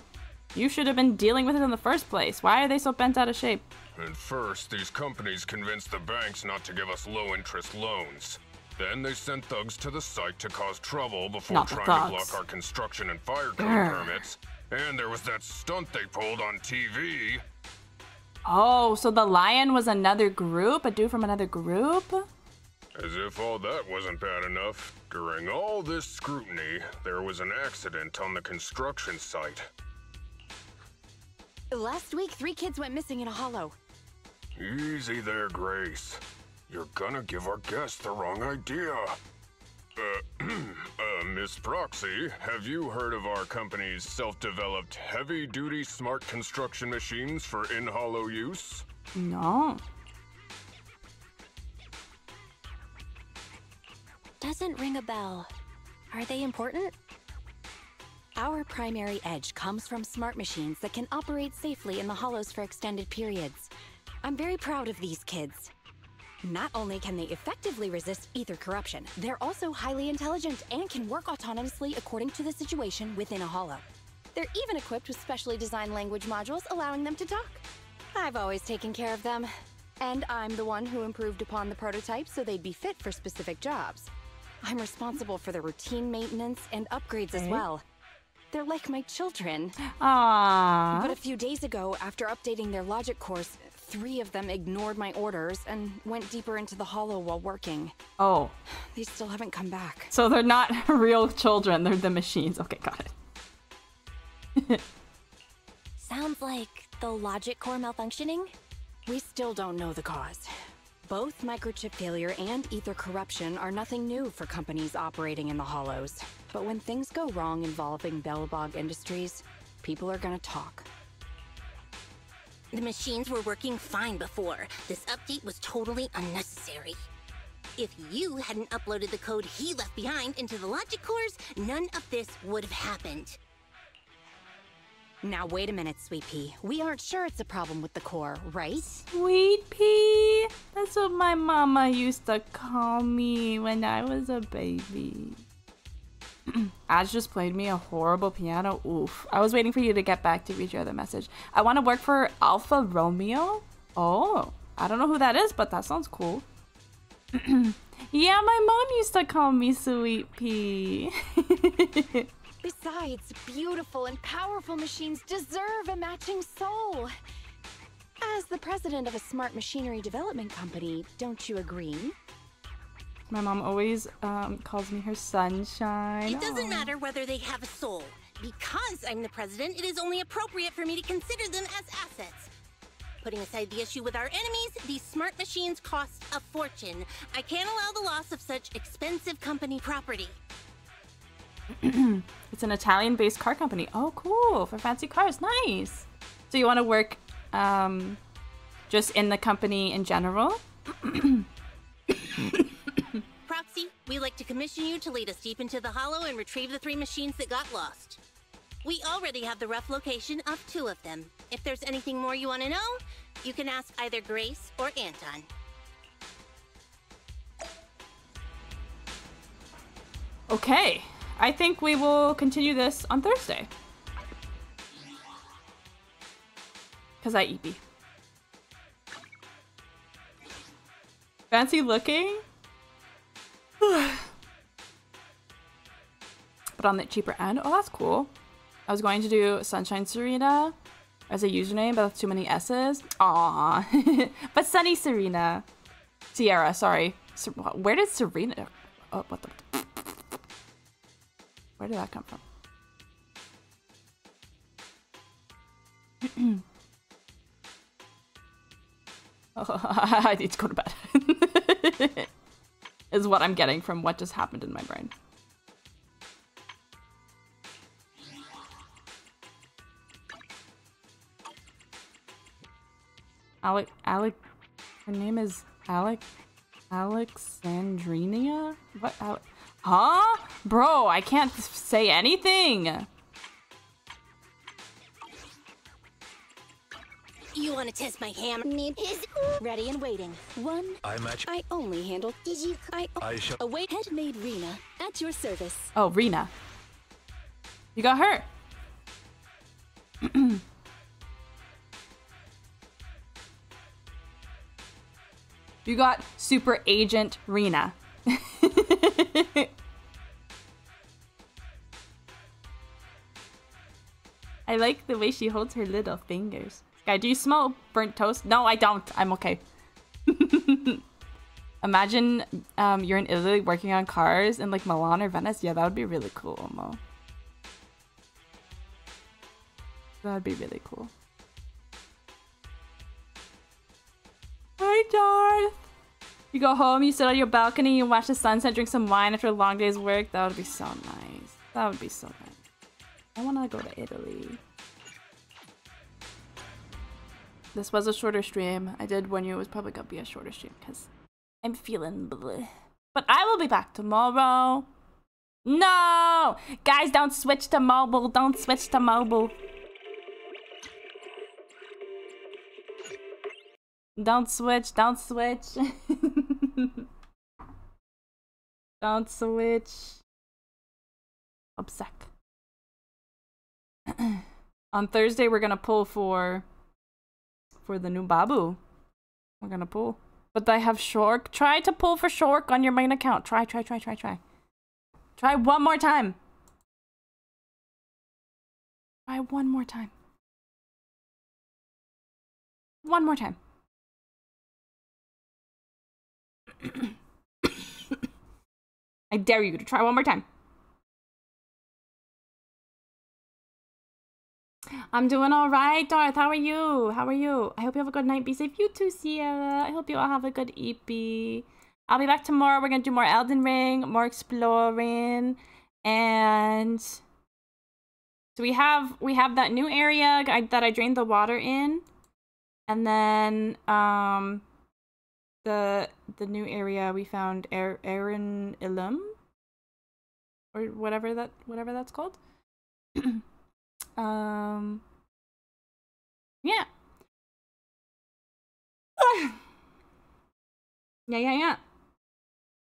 You should have been dealing with it in the first place. Why are they so bent out of shape? At first, these companies convinced the banks not to give us low-interest loans. Then they sent thugs to the site to cause trouble before trying to block our construction and fire code permits. And there was that stunt they pulled on T V. Oh, so the lion was another group? A dude from another group? As if all that wasn't bad enough. During all this scrutiny, there was an accident on the construction site. Last week, three kids went missing in a hollow. Easy there, Grace. You're gonna give our guests the wrong idea. Uh, uh, Miss Proxy, have you heard of our company's self-developed heavy-duty smart construction machines for in-hollow use? No. doesn't ring a bell. Are they important? Our primary edge comes from smart machines that can operate safely in the hollows for extended periods. I'm very proud of these kids. Not only can they effectively resist ether corruption, they're also highly intelligent and can work autonomously according to the situation within a hollow. They're even equipped with specially designed language modules allowing them to talk. I've always taken care of them. And I'm the one who improved upon the prototype so they'd be fit for specific jobs. I'm responsible for the routine maintenance and upgrades okay. as well. They're like my children. Aww. But a few days ago, after updating their logic course, three of them ignored my orders and went deeper into the hollow while working. Oh. They still haven't come back. So they're not real children, they're the machines. Okay, got it. Sounds like the logic core malfunctioning? We still don't know the cause. Both microchip failure and ether corruption are nothing new for companies operating in the hollows. But when things go wrong involving Belobog Industries, people are gonna talk. The machines were working fine before. This update was totally unnecessary. If you hadn't uploaded the code he left behind into the logic cores, none of this would have happened. Now wait a minute, Sweet Pea. We aren't sure it's a problem with the core, right? Sweet Pea? That's what my mama used to call me when I was a baby. Aj just played me a horrible piano. Oof. I was waiting for you to get back to read your other message. I want to work for Alpha Romeo? Oh, I don't know who that is, but that sounds cool. Yeah, my mom used to call me Sweet Pea. Besides, beautiful and powerful machines deserve a matching soul. As the president of a smart machinery development company, don't you agree? My mom always um, calls me her sunshine. It doesn't Aww. matter whether they have a soul. Because I'm the president, it is only appropriate for me to consider them as assets. Putting aside the issue with our enemies, these smart machines cost a fortune. I can't allow the loss of such expensive company property. It's an Italian-based car company. Oh, cool. For fancy cars. Nice. So you want to work um, just in the company in general? Proxy, we like to commission you to lead us deep into the hollow and retrieve the three machines that got lost. We already have the rough location of two of them. If there's anything more you want to know, you can ask either Grace or Anton. Okay. I think we will continue this on Thursday. Because I E P. Fancy looking. But on the cheaper end. Oh, that's cool. I was going to do Sunshine Serena as a username, but that's too many S's. Aww. But Sunny Serena. Sierra, sorry. Ser Where did Serena... Oh, what the... Where did that come from? Oh, I need to go to bed. Is what I'm getting from what just happened in my brain. Alec, Alec, her name is Alec, Alexandrina? What, Alec? Huh? Bro, I can't say anything. You want to test my hammer? Name is ready and waiting. One. I match. I only handle. Did you? I. I shall. Await headmaid Rena at your service. Oh, Rena. You got her. You got Super Agent Rena. I like the way she holds her little fingers. Skye, do you smell burnt toast? No, I don't. I'm okay. Imagine um, you're in Italy working on cars in like Milan or Venice. Yeah, that would be really cool, Mo. That would be really cool. Hi, Darth. You go home, you sit on your balcony, you watch the sunset, drink some wine after a long day's work. That would be so nice. That would be so nice. I want to go to Italy. This was a shorter stream. I did warn you it was probably going to be a shorter stream because I'm feeling bleh. But I will be back tomorrow. No! Guys, don't switch to mobile. Don't switch to mobile. Don't switch. Don't switch. Don't switch. Obsec. On Thursday, we're going to pull for... For the new Babu. We're going to pull. But they have Shork. Try to pull for Shork on your main account. Try, try, try, try, try. Try one more time. Try one more time. One more time. I dare you to try one more time. I'm doing all right, Darth. How are you? How are you? I hope you have a good night. Be safe. You too, Sierra. I hope you all have a good E P. I'll be back tomorrow. We're going to do more Elden Ring, more exploring. And so we have we have that new area that I drained the water in. And then um the the new area we found Aaron Ilum or whatever that whatever that's called. Um, yeah. yeah, yeah, yeah.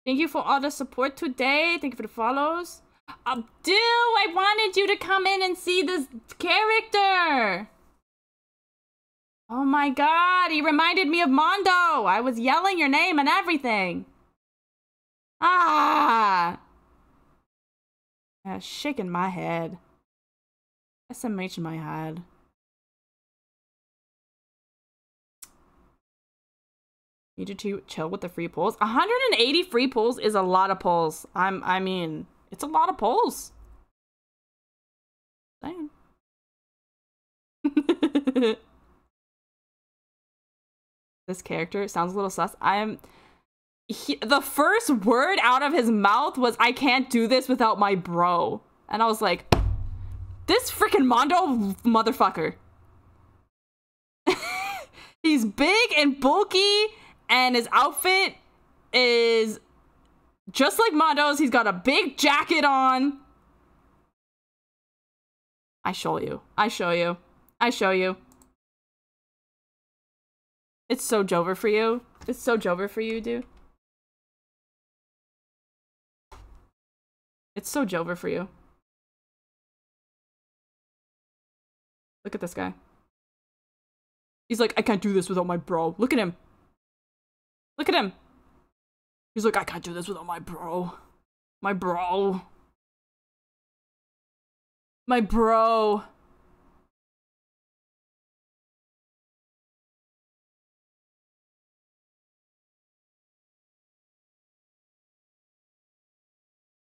Thank you for all the support today. Thank you for the follows. Abdu, I wanted you to come in and see this character. Oh my god, he reminded me of Mondo. I was yelling your name and everything. Ah. I was shaking my head. S M H in my head. Needed to chill with the free pulls. one hundred eighty free pulls is a lot of pulls. I'm I mean, it's a lot of pulls. Damn. This character sounds a little sus. I am he, the first word out of his mouth was I can't do this without my bro. And I was like, this freaking Mondo motherfucker. He's big and bulky, and his outfit is just like Mondo's. He's got a big jacket on. I show you. I show you. I show you. It's so Jover for you. It's so Jover for you, dude. It's so Jover for you. Look at this guy. He's like, I can't do this without my bro. Look at him. Look at him. He's like, I can't do this without my bro. My bro. My bro.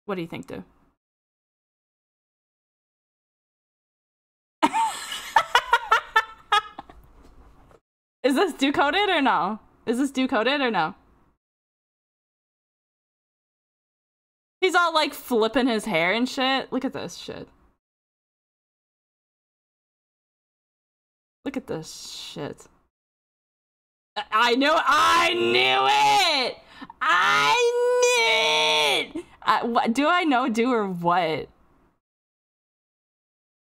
What do you think, dude? Is this do-coded or no? Is this do-coded or no? He's all like flipping his hair and shit. Look at this shit. Look at this shit. I knew it! I knew it! I knew it! I, what, do I know do or what?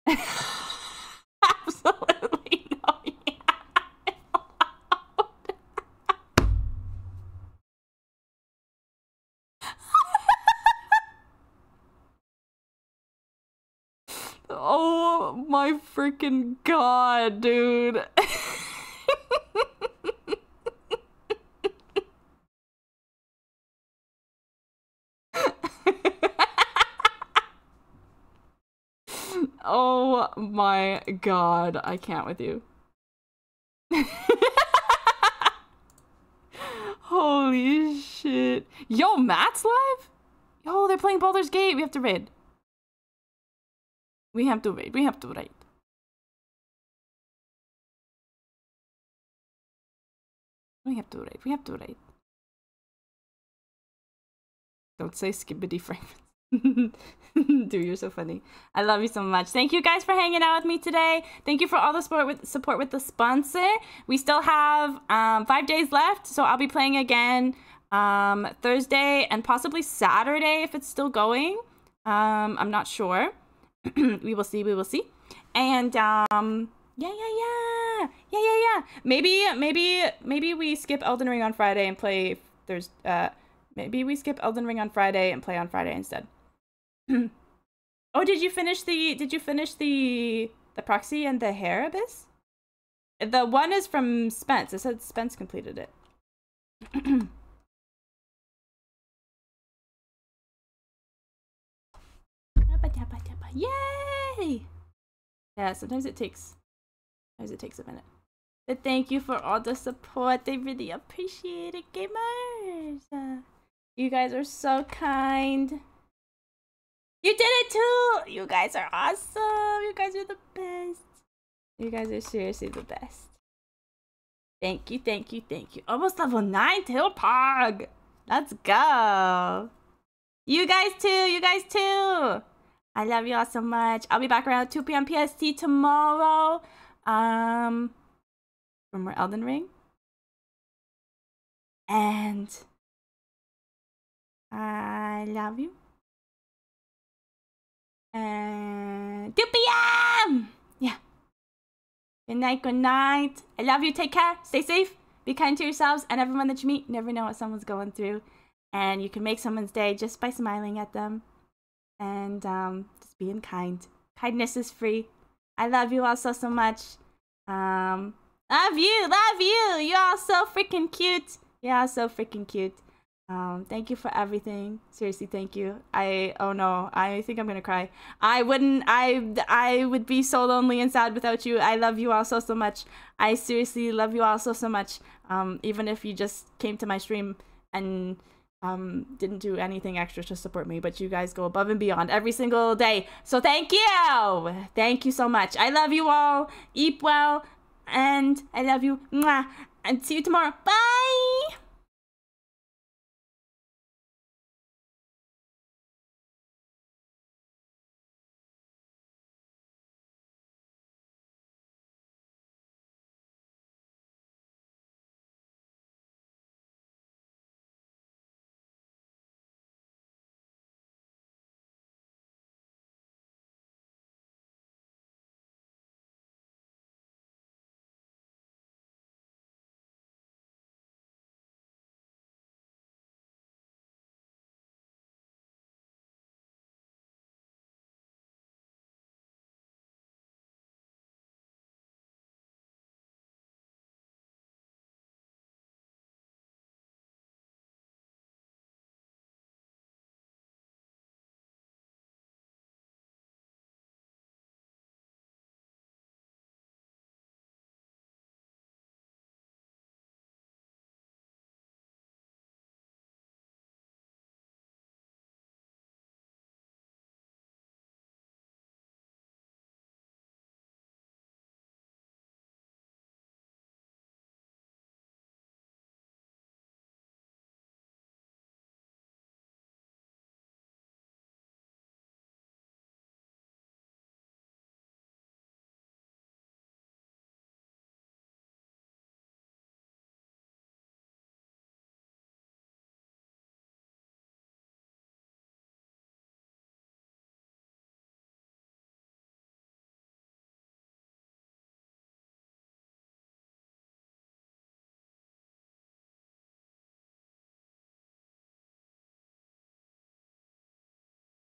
Absolutely. Oh my freaking god, dude. Oh my god, I can't with you. Holy shit. Yo, Matt's live? Yo, they're playing Baldur's Gate. We have to raid. We have to wait. We have to write. We have to write. We have to write. Don't say skibbity fragments. Dude, you're so funny. I love you so much. Thank you guys for hanging out with me today. Thank you for all the support with, support with the sponsor. We still have um, five days left, so I'll be playing again um, Thursday and possibly Saturday if it's still going. Um, I'm not sure. We will see. We will see. And um, yeah, yeah, yeah, yeah, yeah, yeah. Maybe, maybe, maybe we skip Elden Ring on Friday and play Thursday. Uh, maybe we skip Elden Ring on Friday and play on Friday instead. Oh, did you finish the? Did you finish the the proxy and the hair abyss? The one is from Spence. It said Spence completed it. Yay! Yeah, sometimes it takes, sometimes it takes a minute. But thank you for all the support. They really appreciate it, gamers. Uh, you guys are so kind. You did it too! You guys are awesome! You guys are the best. You guys are seriously the best. Thank you, thank you, thank you. Almost level nine till Pog! Let's go! You guys too! You guys too! I love you all so much. I'll be back around two P M P S T tomorrow. Um, for more Elden Ring. And I love you. And two P M Yeah. Good night, good night. I love you. Take care. Stay safe. Be kind to yourselves and everyone that you meet. You never know what someone's going through. And you can make someone's day just by smiling at them. And um, just being kind. Kindness is free. I love you all so, so much. Um, love you. Love you. You're all so freaking cute. You're all so freaking cute. Um, thank you for everything. Seriously, thank you. I, oh no, I think I'm gonna cry. I wouldn't, I, I would be so lonely and sad without you. I love you all so, so much. I seriously love you all so, so much. Um, even if you just came to my stream and Um, didn't do anything extra to support me, but you guys go above and beyond every single day. So thank you! Thank you so much. I love you all. Eat well. And I love you. Mwah. And see you tomorrow. Bye!